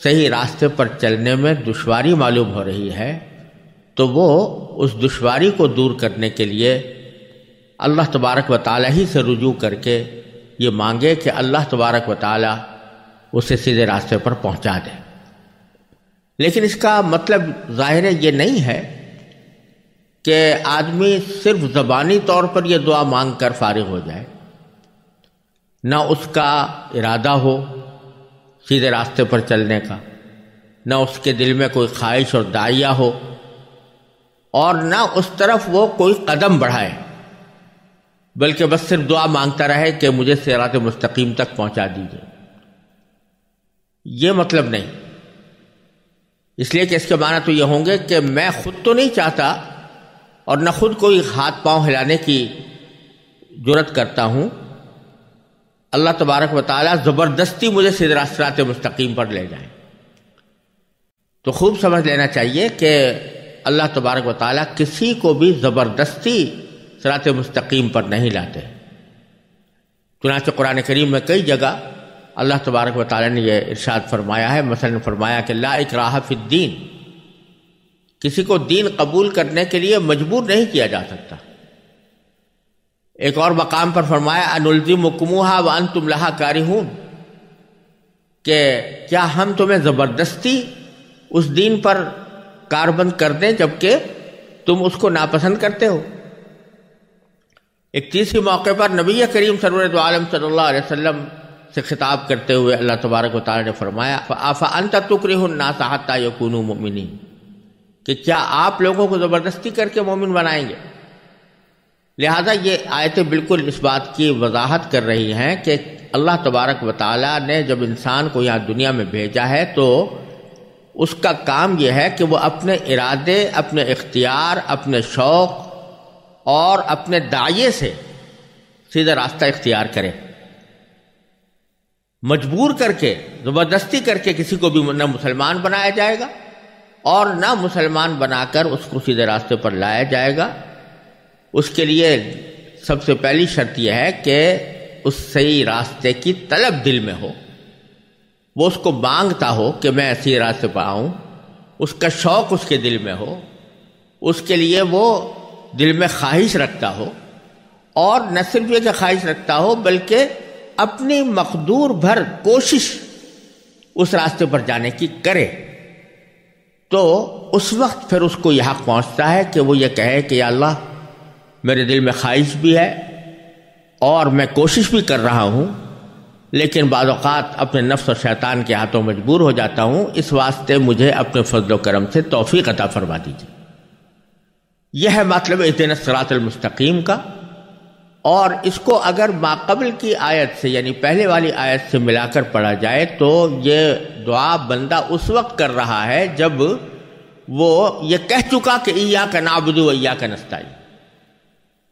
सही रास्ते पर चलने में दुश्वारी मालूम हो रही है तो वो उस दुश्वारी को दूर करने के लिए अल्लाह तबारक व तआला ही से रुजू करके ये मांगे कि अल्लाह तबारक व तआला उसे सीधे रास्ते पर पहुंचा दे। लेकिन इसका मतलब ज़ाहिर ये नहीं है कि आदमी सिर्फ ज़बानी तौर पर यह दुआ मांग कर फारिग हो जाए, ना उसका इरादा हो सीधे रास्ते पर चलने का, ना उसके दिल में कोई ख्वाहिश और दाइया हो, और ना उस तरफ वो कोई कदम बढ़ाए, बल्कि बस सिर्फ दुआ मांगता रहे कि मुझे सिरात मुस्तकीम तक पहुंचा दीजिए। ये मतलब नहीं, इसलिए कि इसके माना तो ये होंगे कि मैं खुद तो नहीं चाहता और न खुद कोई हाथ पांव हिलाने की जुर्रत करता हूं, अल्लाह तबारक व तआला ज़बरदस्ती मुझे सीधे सिरात मुस्तकीम पर ले जाए। तो खूब समझ लेना चाहिए कि अल्लाह तबारक व तआला किसी को भी ज़बरदस्ती सिरात मुस्तकीम पर नहीं लाते। चुनांचे कुरान करीम में कई जगह अल्लाह तबारक व तआला ने यह इरशाद फरमाया है, मसलन फरमाया कि ला इकराहा फिद्दीन, किसी को दीन कबूल करने के लिए मजबूर नहीं किया जा सकता। एक और मकाम पर फरमाया अनुल्ज़िमुकुमुहा व अंतुम लहा कारिहून, कि क्या हम तुम्हें ज़बरदस्ती उस दीन पर कारबंद कर दें जबकि तुम उसको नापसंद करते हो। एक तीसरे मौके पर नबी करीम सरवर दो आलम सल्लल्लाहु अलैहि वसल्लम से खिताब करते हुए अल्लाह तबारक व तआला ने फरमाया आफ़ा अंत तुकरिहुन नास हत्ता यकूनू मुमिनीन, कि क्या आप लोगों को ज़बरदस्ती करके मोमिन बनाएंगे। लिहाजा ये आयतें बिल्कुल इस बात की वजाहत कर रही हैं कि अल्लाह तबारक व तआला ने जब इंसान को यहाँ दुनिया में भेजा है तो उसका काम यह है कि वो अपने इरादे, अपने इख्तियार, अपने शौक़ और अपने दाये से सीधा रास्ता इख्तियार करे। मजबूर करके, ज़बरदस्ती करके किसी को भी ना मुसलमान बनाया जाएगा और ना मुसलमान बनाकर उसको सीधे रास्ते पर लाया जाएगा। उसके लिए सबसे पहली शर्त यह है कि उस सही रास्ते की तलब दिल में हो, वो उसको मांगता हो कि मैं सही रास्ते पर आऊँ, उसका शौक़ उसके दिल में हो, उसके लिए वो दिल में ख्वाहिश रखता हो, और न सिर्फ ये ख्वाहिश रखता हो बल्कि अपनी मकदूर भर कोशिश उस रास्ते पर जाने की करे, तो उस वक्त फिर उसको यहाँ पहुँचता है कि वो ये कहे कि या अल्लाह मेरे दिल में ख्वाहिश भी है और मैं कोशिश भी कर रहा हूँ, लेकिन बाज़ औक़ात अपने नफ्स और शैतान के हाथों मजबूर हो जाता हूँ, इस वास्ते मुझे अपने फजल करम से तौफीक अता फरमा दीजिए। यह है मतलब इहदिना सिरातल मुस्तकीम का। और इसको अगर माकबल की आयत से यानी पहले वाली आयत से मिलाकर पढ़ा जाए तो ये दुआ बंदा उस वक्त कर रहा है जब वो ये कह चुका कि इय्याक नअबुदु व इय्याक नस्ताईन,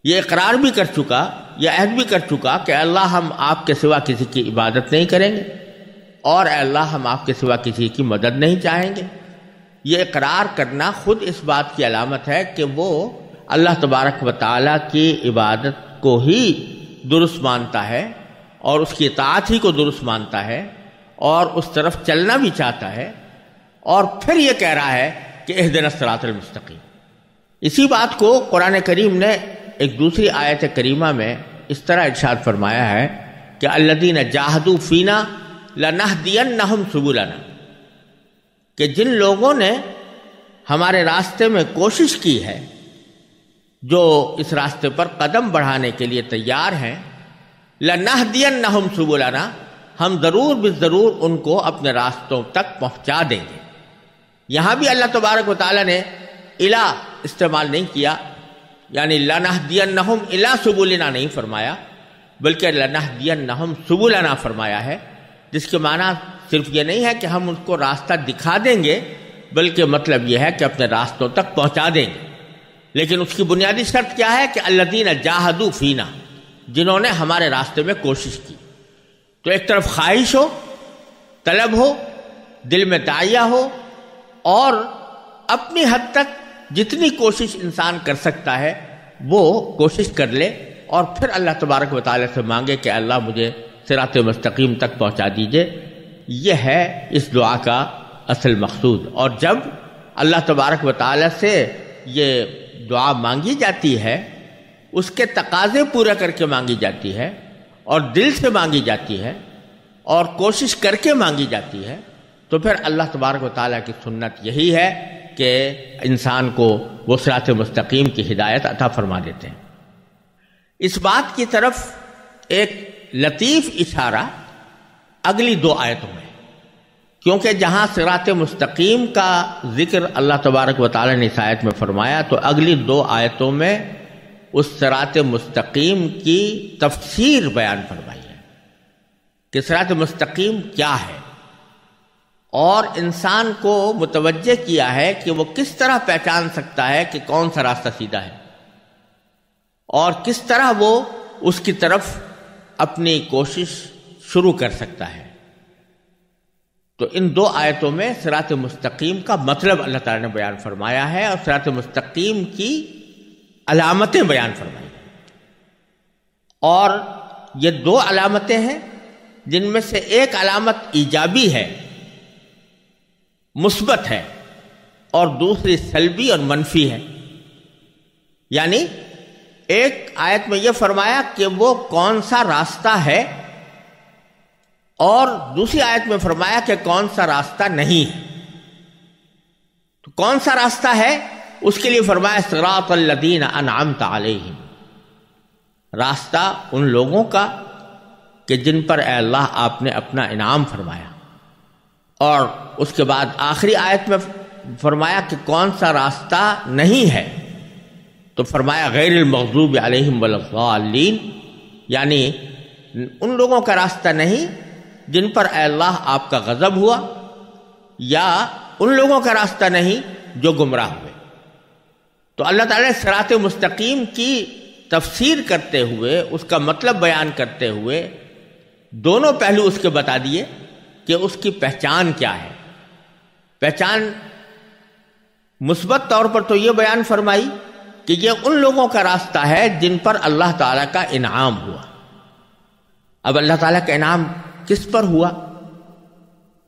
ये इकरार भी कर चुका, यह अहद भी कर चुका कि अल्लाह हम आपके सिवा किसी की इबादत नहीं करेंगे और अल्लाह हम आपके सिवा किसी की मदद नहीं चाहेंगे। ये इकरार करना ख़ुद इस बात की अलामत है कि वो अल्लाह तबारक व तआला की इबादत को ही दुरुस्त मानता है और उसकी इताअत ही को दुरुस्त मानता है और उस तरफ चलना भी चाहता है। और फिर ये कह रहा है कि इहदिना सिरातल मुस्तकीम। इसी बात को कुरान करीम ने एक दूसरी आयत करीमा में इस तरह इरशाद फरमाया है कि अल्लज़ीना जाहदू फ़ीना लनहदियन्नहुम सुबुलना, कि जिन लोगों ने हमारे रास्ते में कोशिश की है, जो इस रास्ते पर कदम बढ़ाने के लिए तैयार हैं, लनहदियन्नहुम सुबुलना, हम ज़रूर बज़रूर उनको अपने रास्तों तक पहुंचा देंगे। यहाँ भी अल्लाह तबारक व तआला ने इला इस्तेमाल नहीं किया, यानी लनहदियन्नहुम इला सुबुलना नहीं फरमाया बल्कि लनहदियन्नहुम सुबुलना फरमाया है, जिसके माना सिर्फ ये नहीं है कि हम उनको रास्ता दिखा देंगे बल्कि मतलब यह है कि अपने रास्तों तक पहुँचा देंगे। लेकिन उसकी बुनियादी शर्त क्या है कि अल्लज़ीना जाहदू फ़ीना, जिन्होंने हमारे रास्ते में कोशिश की। तो एक तरफ ख्वाहिश हो, तलब हो, दिल में दाइया हो और अपनी हद तक जितनी कोशिश इंसान कर सकता है वो कोशिश कर ले और फिर अल्लाह तबारक व तआला से मांगे कि अल्लाह मुझे सिराते मुस्तकीम तक पहुँचा दीजिए। यह है इस दुआ का असल मकसूद। और जब अल्लाह तबारक व तआला से ये दुआ मांगी जाती है, उसके तकाजे पूरा करके मांगी जाती है और दिल से मांगी जाती है और कोशिश करके मांगी जाती है, तो फिर अल्लाह तबारक व तआला की सुन्नत यही है कि इंसान को वो सिराते मुस्तकीम की हिदायत अता फरमा देते हैं। इस बात की तरफ एक लतीफ़ इशारा अगली दो आयतों में, क्योंकि जहाँ सिराते मुस्तकीम का जिक्र अल्लाह तबारक व तआला ने इस आयत में फरमाया, तो अगली दो आयतों में उस सिराते मुस्तकीम की तफसीर बयान फरमाई है कि सिराते मुस्तकीम क्या है और इंसान को मुतवज्जे किया है कि वो किस तरह पहचान सकता है कि कौन सा रास्ता सीधा है और किस तरह वो उसकी तरफ अपनी कोशिश शुरू कर सकता है। तो इन दो आयतों में सिरात मुस्तकीम का मतलब अल्लाह ताला ने बयान फरमाया है और सिरात मुस्तकीम की अलामतें बयान फरमाई हैं। और ये दो अलामतें हैं जिनमें से एक अलामत ईजाबी है, मुस्बत है, और दूसरी सल्बी और मनफी है। यानी एक आयत में यह फरमाया कि वो कौन सा रास्ता है और दूसरी आयत में फरमाया कि कौन सा रास्ता नहीं है। तो कौन सा रास्ता है उसके लिए फरमाया सिरातल लदीना अनअमत अलैहिम, रास्ता उन लोगों का कि जिन पर ऐ अल्लाह आपने अपना इनाम फरमाया। और उसके बाद आखिरी आयत में फरमाया कि कौन सा रास्ता नहीं है, तो फरमाया गैरिल मग़्ज़ूबि अलैहिम वलद्दालीन, यानी उन लोगों का रास्ता नहीं जिन पर अल्लाह आपका गज़ब हुआ या उन लोगों का रास्ता नहीं जो गुमराह हुए। तो अल्लाह ताला ने सिराते मुस्तकीम की तफसीर करते हुए, उसका मतलब बयान करते हुए, दोनों पहलू उसके बता दिए कि उसकी पहचान क्या है। पहचान मुस्बत तौर पर तो ये बयान फरमाई कि यह उन लोगों का रास्ता है जिन पर अल्लाह ताला का इनाम हुआ। अब अल्लाह ताला का इनाम किस पर हुआ,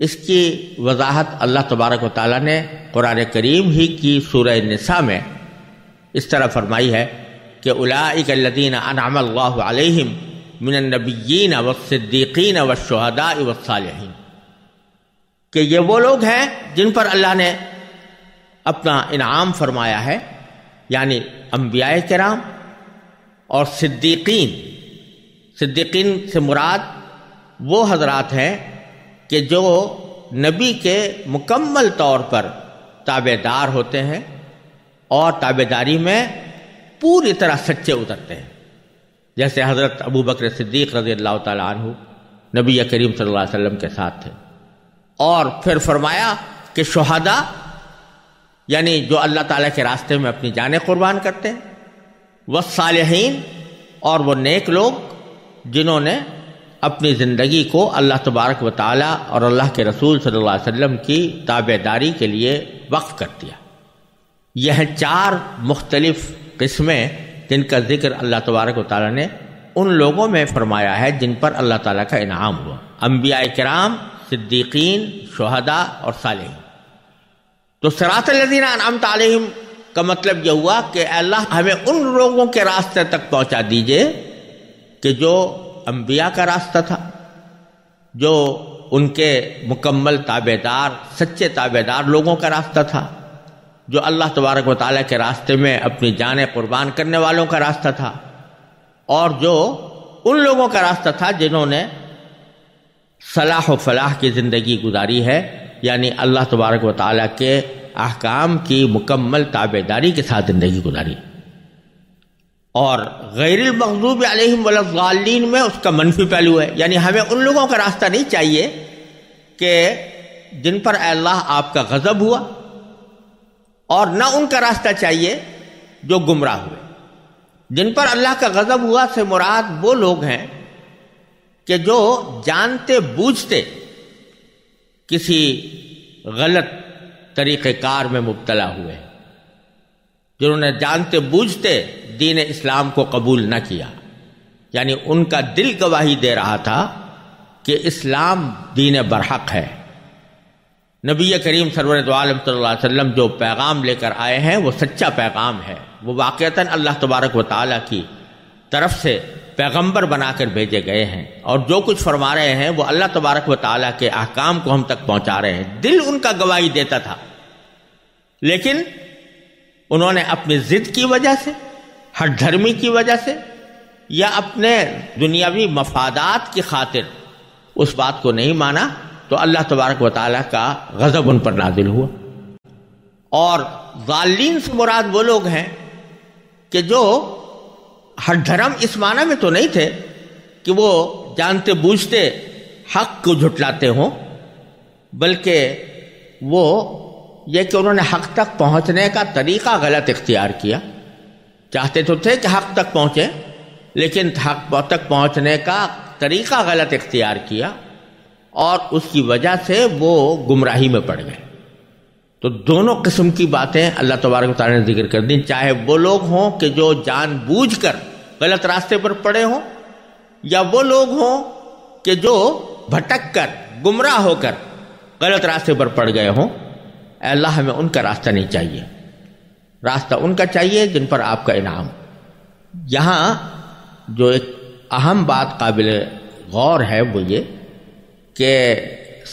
इसकी वजाहत अल्लाह तबारक व तआला ने कुरान करीम ही की सूरह निसा में इस तरह फरमाई है कि उलाइक अल्लज़ीना अनअम अल्लाहु अलैहिम मिनन नबिय्यीन वस्सिद्दीक़ीन वश्शुहदा वस्सालिहीन, कि ये वो लोग हैं जिन पर अल्लाह ने अपना इनाम फरमाया है, यानी अंबियाए किराम और सिद्दीकीन। सिद्दीकीन से मुराद वो हजरात हैं कि जो नबी के मुकम्मल तौर पर ताबेदार होते हैं और ताबेदारी में पूरी तरह सच्चे उतरते हैं, जैसे हज़रत अबू बकर सिद्दीक़ रज़ी अल्लाह ताला अन्हु नबी करीम सल्लल्लाहु अलैहि वसल्लम के साथ थे। और फिर फरमाया कि शुहदा यानी जो अल्लाह ताला के रास्ते में अपनी जानें कुर्बान करते हैं, वस्सालिहीन और वो नेक लोग जिन्होंने अपनी ज़िंदगी को अल्लाह तबारक व तआला और अल्लाह के रसूल सल्लल्लाहु अलैहि वसल्लम की ताबेदारी के लिए वक्फ कर दिया। यह चार मुख्तलिफ किस्में जिनका जिक्र अल्लाह तबारक व तआला ने उन लोगों में फरमाया है जिन पर अल्लाह ताला का इनाम हुआ, अंबियाए किराम, सिद्दीकीन, शुहदा और सालिहीन। तो सिरातल लज़ीना अनअमत अलैहिम का मतलब यह हुआ कि अल्लाह हमें उन लोगों के रास्ते तक पहुंचा दीजिए कि जो अंबिया का रास्ता था, जो उनके मुकम्मल ताबेदार सच्चे ताबेदार लोगों का रास्ता था, जो अल्लाह तबारक व तआला के रास्ते में अपनी जान कुर्बान करने वालों का रास्ता था, और जो उन लोगों का रास्ता था जिन्होंने सलाह व फलाह की ज़िंदगी गुजारी है, यानी अल्लाह तबारक व तआला के अहकाम की मुकम्मल ताबेदारी के साथ ज़िंदगी गुजारी। और गैरिल मग़्ज़ूबि अलैहिम वलज़्ज़ालीन में उसका मनफी पहलू है, यानी हमें उन लोगों का रास्ता नहीं चाहिए कि जिन पर अल्लाह आपका गज़ब हुआ, और न उनका रास्ता चाहिए जो गुमराह हुए। जिन पर अल्लाह का गज़ब हुआ से मुराद वो लोग हैं कि जो जानते बूझते किसी गलत तरीक़ेकार में मुब्तला हुए, जिन्होंने जानते बूझते दीन इस्लाम को कबूल न किया, यानी उनका दिल गवाही दे रहा था कि इस्लाम दीन बरहक है। नबी करीम सरवर आलम सल्लल्लाहु अलैहि वसल्लम जो पैगाम लेकर आए हैं वो सच्चा पैगाम है, वो वाक़तन अल्लाह तबारक व तआला की तरफ से पैगंबर बनाकर भेजे गए हैं, और जो कुछ फरमा रहे हैं वो अल्लाह तबारक व तआला के अहकाम को हम तक पहुंचा रहे हैं। दिल उनका गवाही देता था, लेकिन उन्होंने अपनी ज़िद की वजह से, हर धर्मी की वजह से, या अपने दुनियावी मफादात की खातिर उस बात को नहीं माना, तो अल्लाह तबारक व तआला का गज़ब उन पर नाजिल हुआ। और ज़ालिमीन से मुराद वो लोग हैं कि जो हर धर्म इस माना में तो नहीं थे कि वो जानते बूझते हक को झुटलाते हों, बल्कि वो ये कि उन्होंने हक तक पहुंचने का तरीक़ा गलत इख्तियार किया। चाहते तो थे कि हक तक पहुंचे, लेकिन हक तक पहुंचने का तरीक़ा गलत इख्तियार किया और उसकी वजह से वो गुमराही में पड़ गए। तो दोनों किस्म की बातें अल्लाह तबारक व तआला ने जिक्र कर दी, चाहे वो लोग हों कि जो जानबूझकर गलत रास्ते पर पड़े हों, या वो लोग हों कि जो भटक कर गुमराह होकर गलत रास्ते पर पड़ गए हों। अल्लाह हमें उनका रास्ता नहीं चाहिए, रास्ता उनका चाहिए जिन पर आपका इनाम। यहाँ जो एक अहम बात काबिल गौर है वो ये कि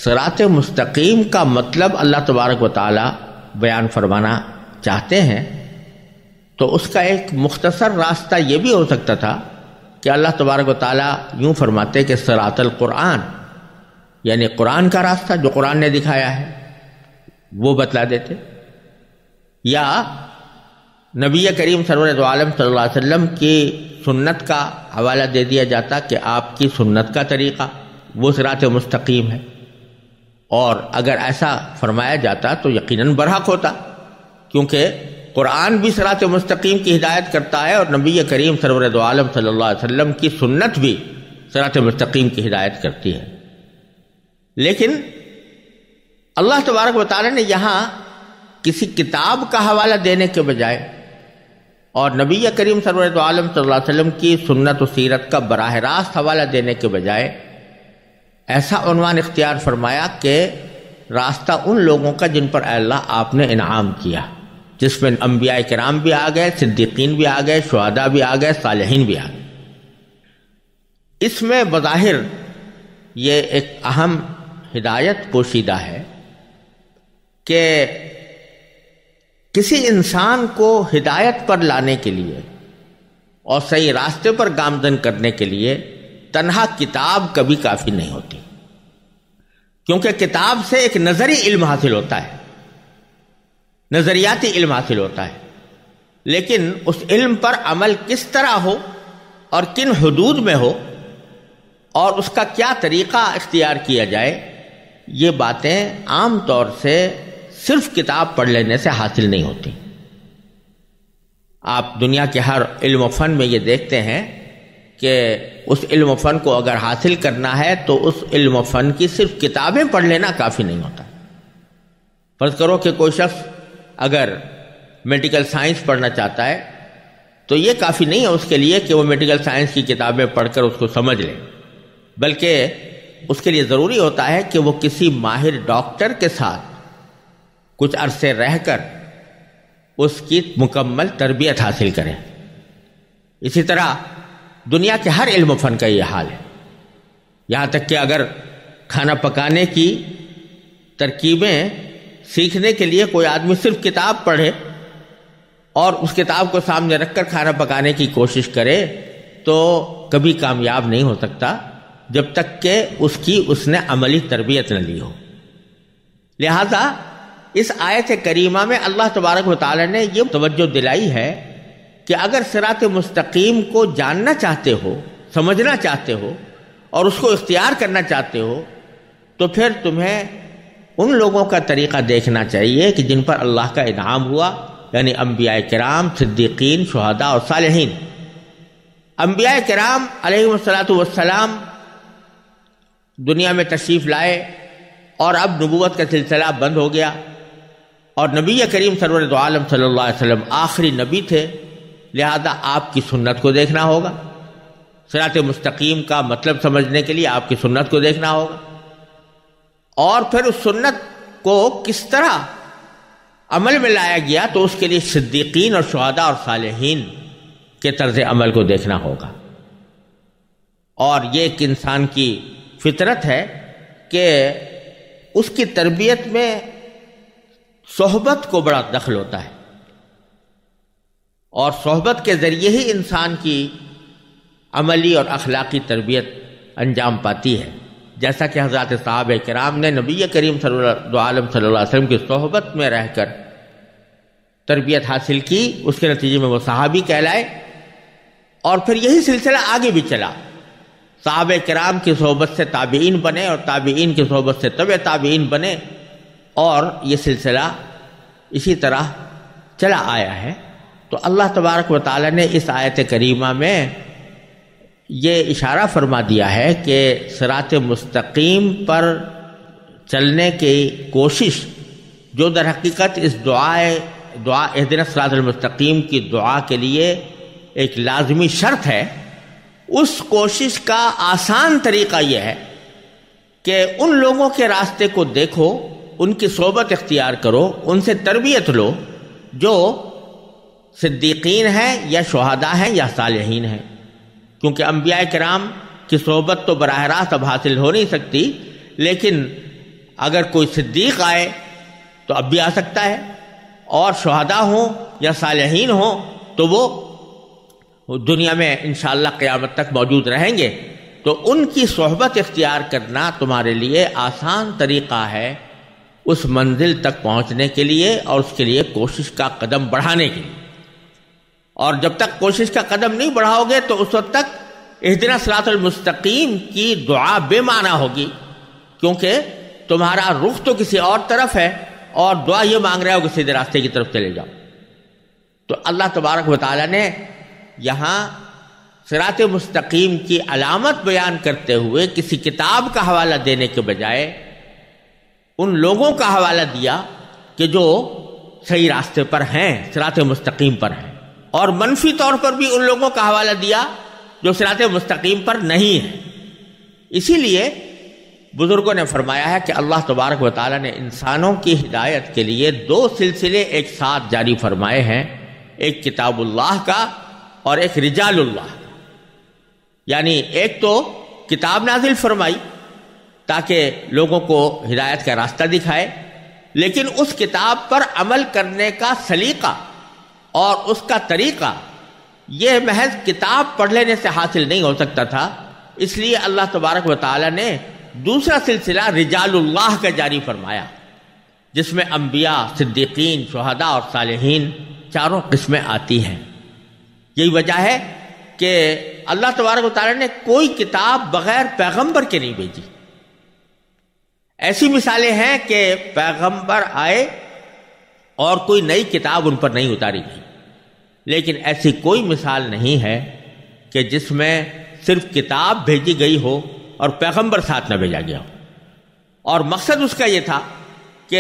सिरात मुस्तकीम का मतलब अल्लाह तबारक व तआला बयान फरमाना चाहते हैं, तो उसका एक मुख्तसर रास्ता ये भी हो सकता था कि अल्लाह तबारक व तआला यूँ फरमाते कि सिरातल कुरान, यानी कुरान का रास्ता जो कुरान ने दिखाया है वो बतला देते, या नबी करीम सरवर दो आलम सल्लल्लाहु अलैहि वसल्लम की सुन्नत का हवाला दे दिया जाता कि आपकी सुन्नत का तरीक़ा वो सिरात मुस्तकीम है, और अगर ऐसा फरमाया जाता तो यकीनन बरहक होता, क्योंकि कुरान भी सिरात मुस्तकीम की हिदायत करता है और नबी करीम सरवर दो आलम सल्लल्लाहु अलैहि वसल्लम की सुन्नत भी सिरात मुस्तकीम की हिदायत करती है। लेकिन अल्लाह तबारक व तआला ने यहाँ किसी किताब का हवाला देने के बजाय और नबी करीम सरवर दो आलम सल्लल्लाहु अलैहि वसल्लम की सुन्नत व सीरत का बराह रास्त हवाला देने के बजाय ऐसा उन्वान इख्तियार फरमाया कि रास्ता उन लोगों का जिन पर अल्लाह आपने इनाम किया, जिसमें अंबिया किराम भी आ गए, सिद्दीकीन भी आ गए, शुहादा भी आ गए, सालेहीन भी आ गए। इसमें बज़ाहिर ये एक अहम हिदायत पोशीदा है कि किसी इंसान को हिदायत पर लाने के लिए और सही रास्ते पर गामजन करने के लिए तन्हा किताब कभी काफ़ी नहीं होती, क्योंकि किताब से एक नज़री इल्म हासिल होता है, नज़रियाती इल्म हासिल होता है, लेकिन उस इल्म पर अमल किस तरह हो और किन हुदूद में हो और उसका क्या तरीक़ा इख्तियार किया जाए, ये बातें आम तौर से सिर्फ किताब पढ़ लेने से हासिल नहीं होती। आप दुनिया के हर इल्म फ़न में ये देखते हैं कि उस इल्म फ़न को अगर हासिल करना है तो उस इल्म फ़न की सिर्फ किताबें पढ़ लेना काफ़ी नहीं होता। फ़र्ज़ करो कि कोई शख्स अगर मेडिकल साइंस पढ़ना चाहता है तो ये काफ़ी नहीं है उसके लिए कि वो मेडिकल साइंस की किताबें पढ़कर उसको समझ ले, बल्कि उसके लिए ज़रूरी होता है कि वो किसी माहिर डॉक्टर के साथ कुछ अरसे रहकर उसकी मुकम्मल तरबियत हासिल करें। इसी तरह दुनिया के हर इल्म फ़न का ये हाल है। यहाँ तक कि अगर खाना पकाने की तरकीबें सीखने के लिए कोई आदमी सिर्फ किताब पढ़े और उस किताब को सामने रखकर खाना पकाने की कोशिश करे तो कभी कामयाब नहीं हो सकता जब तक कि उसकी उसने अमली तरबियत न ली हो। लिहाजा इस आयत करीमा में अल्लाह तबारक व तआला ने ये तवज्जो दिलाई है कि अगर सिरात मुस्तकीम को जानना चाहते हो, समझना चाहते हो और उसको इख्तियार करना चाहते हो तो फिर तुम्हें उन लोगों का तरीक़ा देखना चाहिए कि जिन पर अल्लाह का इनाम हुआ, यानी अंबियाए किराम, सिद्दीकीन, शुहदा और सालेहीन। अंबियाए किराम अलैहिमुस्सलातु वस्सलाम दुनिया में तशरीफ़ लाए और अब नबूवत का सिलसिला बंद हो गया और नबी करीम सरवर दो आलम सल्लल्लाहु अलैहि वसल्लम आखिरी नबी थे, लिहाजा आपकी सुन्नत को देखना होगा। सिरात मुस्तकीम का मतलब समझने के लिए आपकी सुन्नत को देखना होगा और फिर उस सुन्नत को किस तरह अमल में लाया गया तो उसके लिए सिद्दीकीन और शुहदा और सालेहीन के तर्ज अमल को देखना होगा। और ये एक इंसान की फितरत है कि उसकी तरबियत में सोहबत को बड़ा दखल होता है और सोहबत के ज़रिए ही इंसान की अमली और अखलाकी तरबियत अंजाम पाती है, जैसा कि हज़रत साहब कराम ने नबी करीम दो आलम सल्लल्लाहु अलैहि वसल्लम की सोहबत में रहकर तरबियत हासिल की, उसके नतीजे में वो सहाबी कहलाए और फिर यही सिलसिला आगे भी चला। साहब कराम की सोहबत से ताबीन बने और ताबीन की सोहबत से तबे ताबीन बने और ये सिलसिला इसी तरह चला आया है। तो अल्लाह तबारक व तआला ने इस आयत करीमा में ये इशारा फरमा दिया है कि सिरात मुस्तकीम पर चलने की कोशिश जो दर हकीकत इस दुआ इहदिना सिरातल मुस्तकीम की दुआ के लिए एक लाजमी शर्त है, उस कोशिश का आसान तरीक़ा यह है कि उन लोगों के रास्ते को देखो, उनकी सोबत इख्तियार करो, उनसे तरबियत लो जो सिद्दीकीन हैं या शुहदा हैं या सालेहीन हैं, क्योंकि अंबिया किराम की सोबत तो बराह रास्त अब हासिल हो नहीं सकती, लेकिन अगर कोई सिद्दीक आए तो अब भी आ सकता है और शुहदा हों या सालेहीन हों तो वो दुनिया में इंशाअल्लाह क़यामत तक मौजूद रहेंगे, तो उनकी सोहबत इख्तियार करना तुम्हारे लिए आसान तरीक़ा है उस मंजिल तक पहुंचने के लिए और उसके लिए कोशिश का कदम बढ़ाने के लिए। और जब तक कोशिश का कदम नहीं बढ़ाओगे तो उस वक्त तक इहदिना सिरातल मुस्तकीम की दुआ बेमाना होगी, क्योंकि तुम्हारा रुख तो किसी और तरफ है और दुआ ये मांग रहे हो कि सीधे रास्ते की तरफ चले जाओ। तो अल्लाह तबारक व तआला ने यहाँ सिरात मुस्तकीम की अलामत बयान करते हुए किसी किताब का हवाला देने के बजाय उन लोगों का हवाला दिया कि जो सही रास्ते पर हैं, सिरात मुस्तकीम पर हैं, और मनफी तौर पर भी उन लोगों का हवाला दिया जो सिरात मुस्तकीम पर नहीं है। इसीलिए बुजुर्गों ने फरमाया है कि अल्लाह तबारक व तआला ने इंसानों की हिदायत के लिए दो सिलसिले एक साथ जारी फरमाए हैं, एक किताबुल्लाह का और एक रिजालुल्लाह। यानी एक तो किताब नाजिल फरमाई ताकि लोगों को हिदायत का रास्ता दिखाए, लेकिन उस किताब पर अमल करने का सलीका और उसका तरीका यह महज किताब पढ़ लेने से हासिल नहीं हो सकता था। इसलिए अल्लाह तबारक व तआला ने दूसरा सिलसिला रिजालुल्लाह का जारी फरमाया, जिसमें अंबिया, सिद्दीकीन, शुहदा और सालेहीन चारों किस्में आती हैं। यही वजह है कि अल्लाह तबारक व तआला ने कोई किताब बगैर पैगंबर के नहीं भेजी। ऐसी मिसालें हैं कि पैगंबर आए और कोई नई किताब उन पर नहीं उतारी गई, लेकिन ऐसी कोई मिसाल नहीं है कि जिसमें सिर्फ किताब भेजी गई हो और पैगंबर साथ न भेजा गया हो। और मकसद उसका ये था कि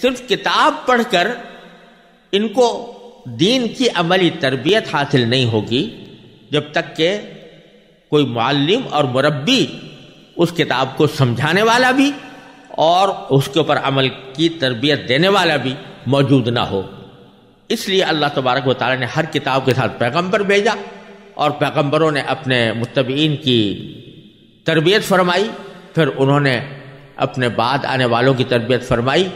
सिर्फ किताब पढ़कर इनको दीन की अमली तरबियत हासिल नहीं होगी जब तक के कोई मुअल्लिम और मुरब्बी उस किताब को समझाने वाला भी और उसके ऊपर अमल की तरबियत देने वाला भी मौजूद ना हो। इसलिए अल्लाह तबारक व तआला ने हर किताब के साथ पैगंबर भेजा और पैगंबरों ने अपने मुत्तबीन की तरबियत फरमाई, फिर उन्होंने अपने बाद आने वालों की तरबियत फरमाई।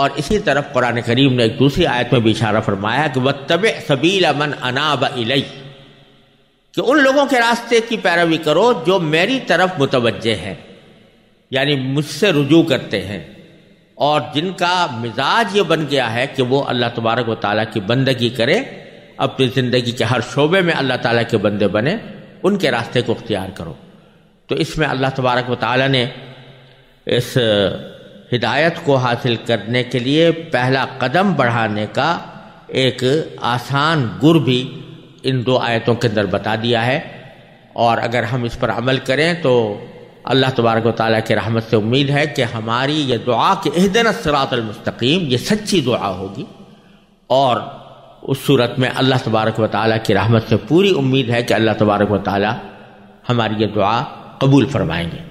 और इसी तरफ कुरान करीम ने एक दूसरी आयत में भी इशारा फरमाया कि वत्तबि सबीला मन अनाब इलै, कि उन लोगों के रास्ते की पैरवी करो जो मेरी तरफ मुतवज्जे हैं, यानी मुझसे रुजू करते हैं और जिनका मिजाज ये बन गया है कि वो अल्लाह तबारक व तआला की बंदगी करे, अपनी ज़िंदगी के हर शोबे में अल्लाह ताला के बंदे बने, उनके रास्ते को अख्तियार करो। तो इसमें अल्लाह तबारक व तआला ने इस हिदायत को हासिल करने के लिए पहला कदम बढ़ाने का एक आसान गुर भी इन दो आयतों के अंदर बता दिया है। और अगर हम इस पर अमल करें तो अल्लाह तबारक व तआला की रहमत से उम्मीद है कि हमारी ये दुआ कि इहदिना सिरातल मुस्तकीम, ये सच्ची दुआ होगी। और उस सूरत में अल्लाह तबारक व तआला की रहमत से पूरी उम्मीद है कि अल्लाह तबारक व तआला हमारी ये दुआ कबूल फरमाएंगे।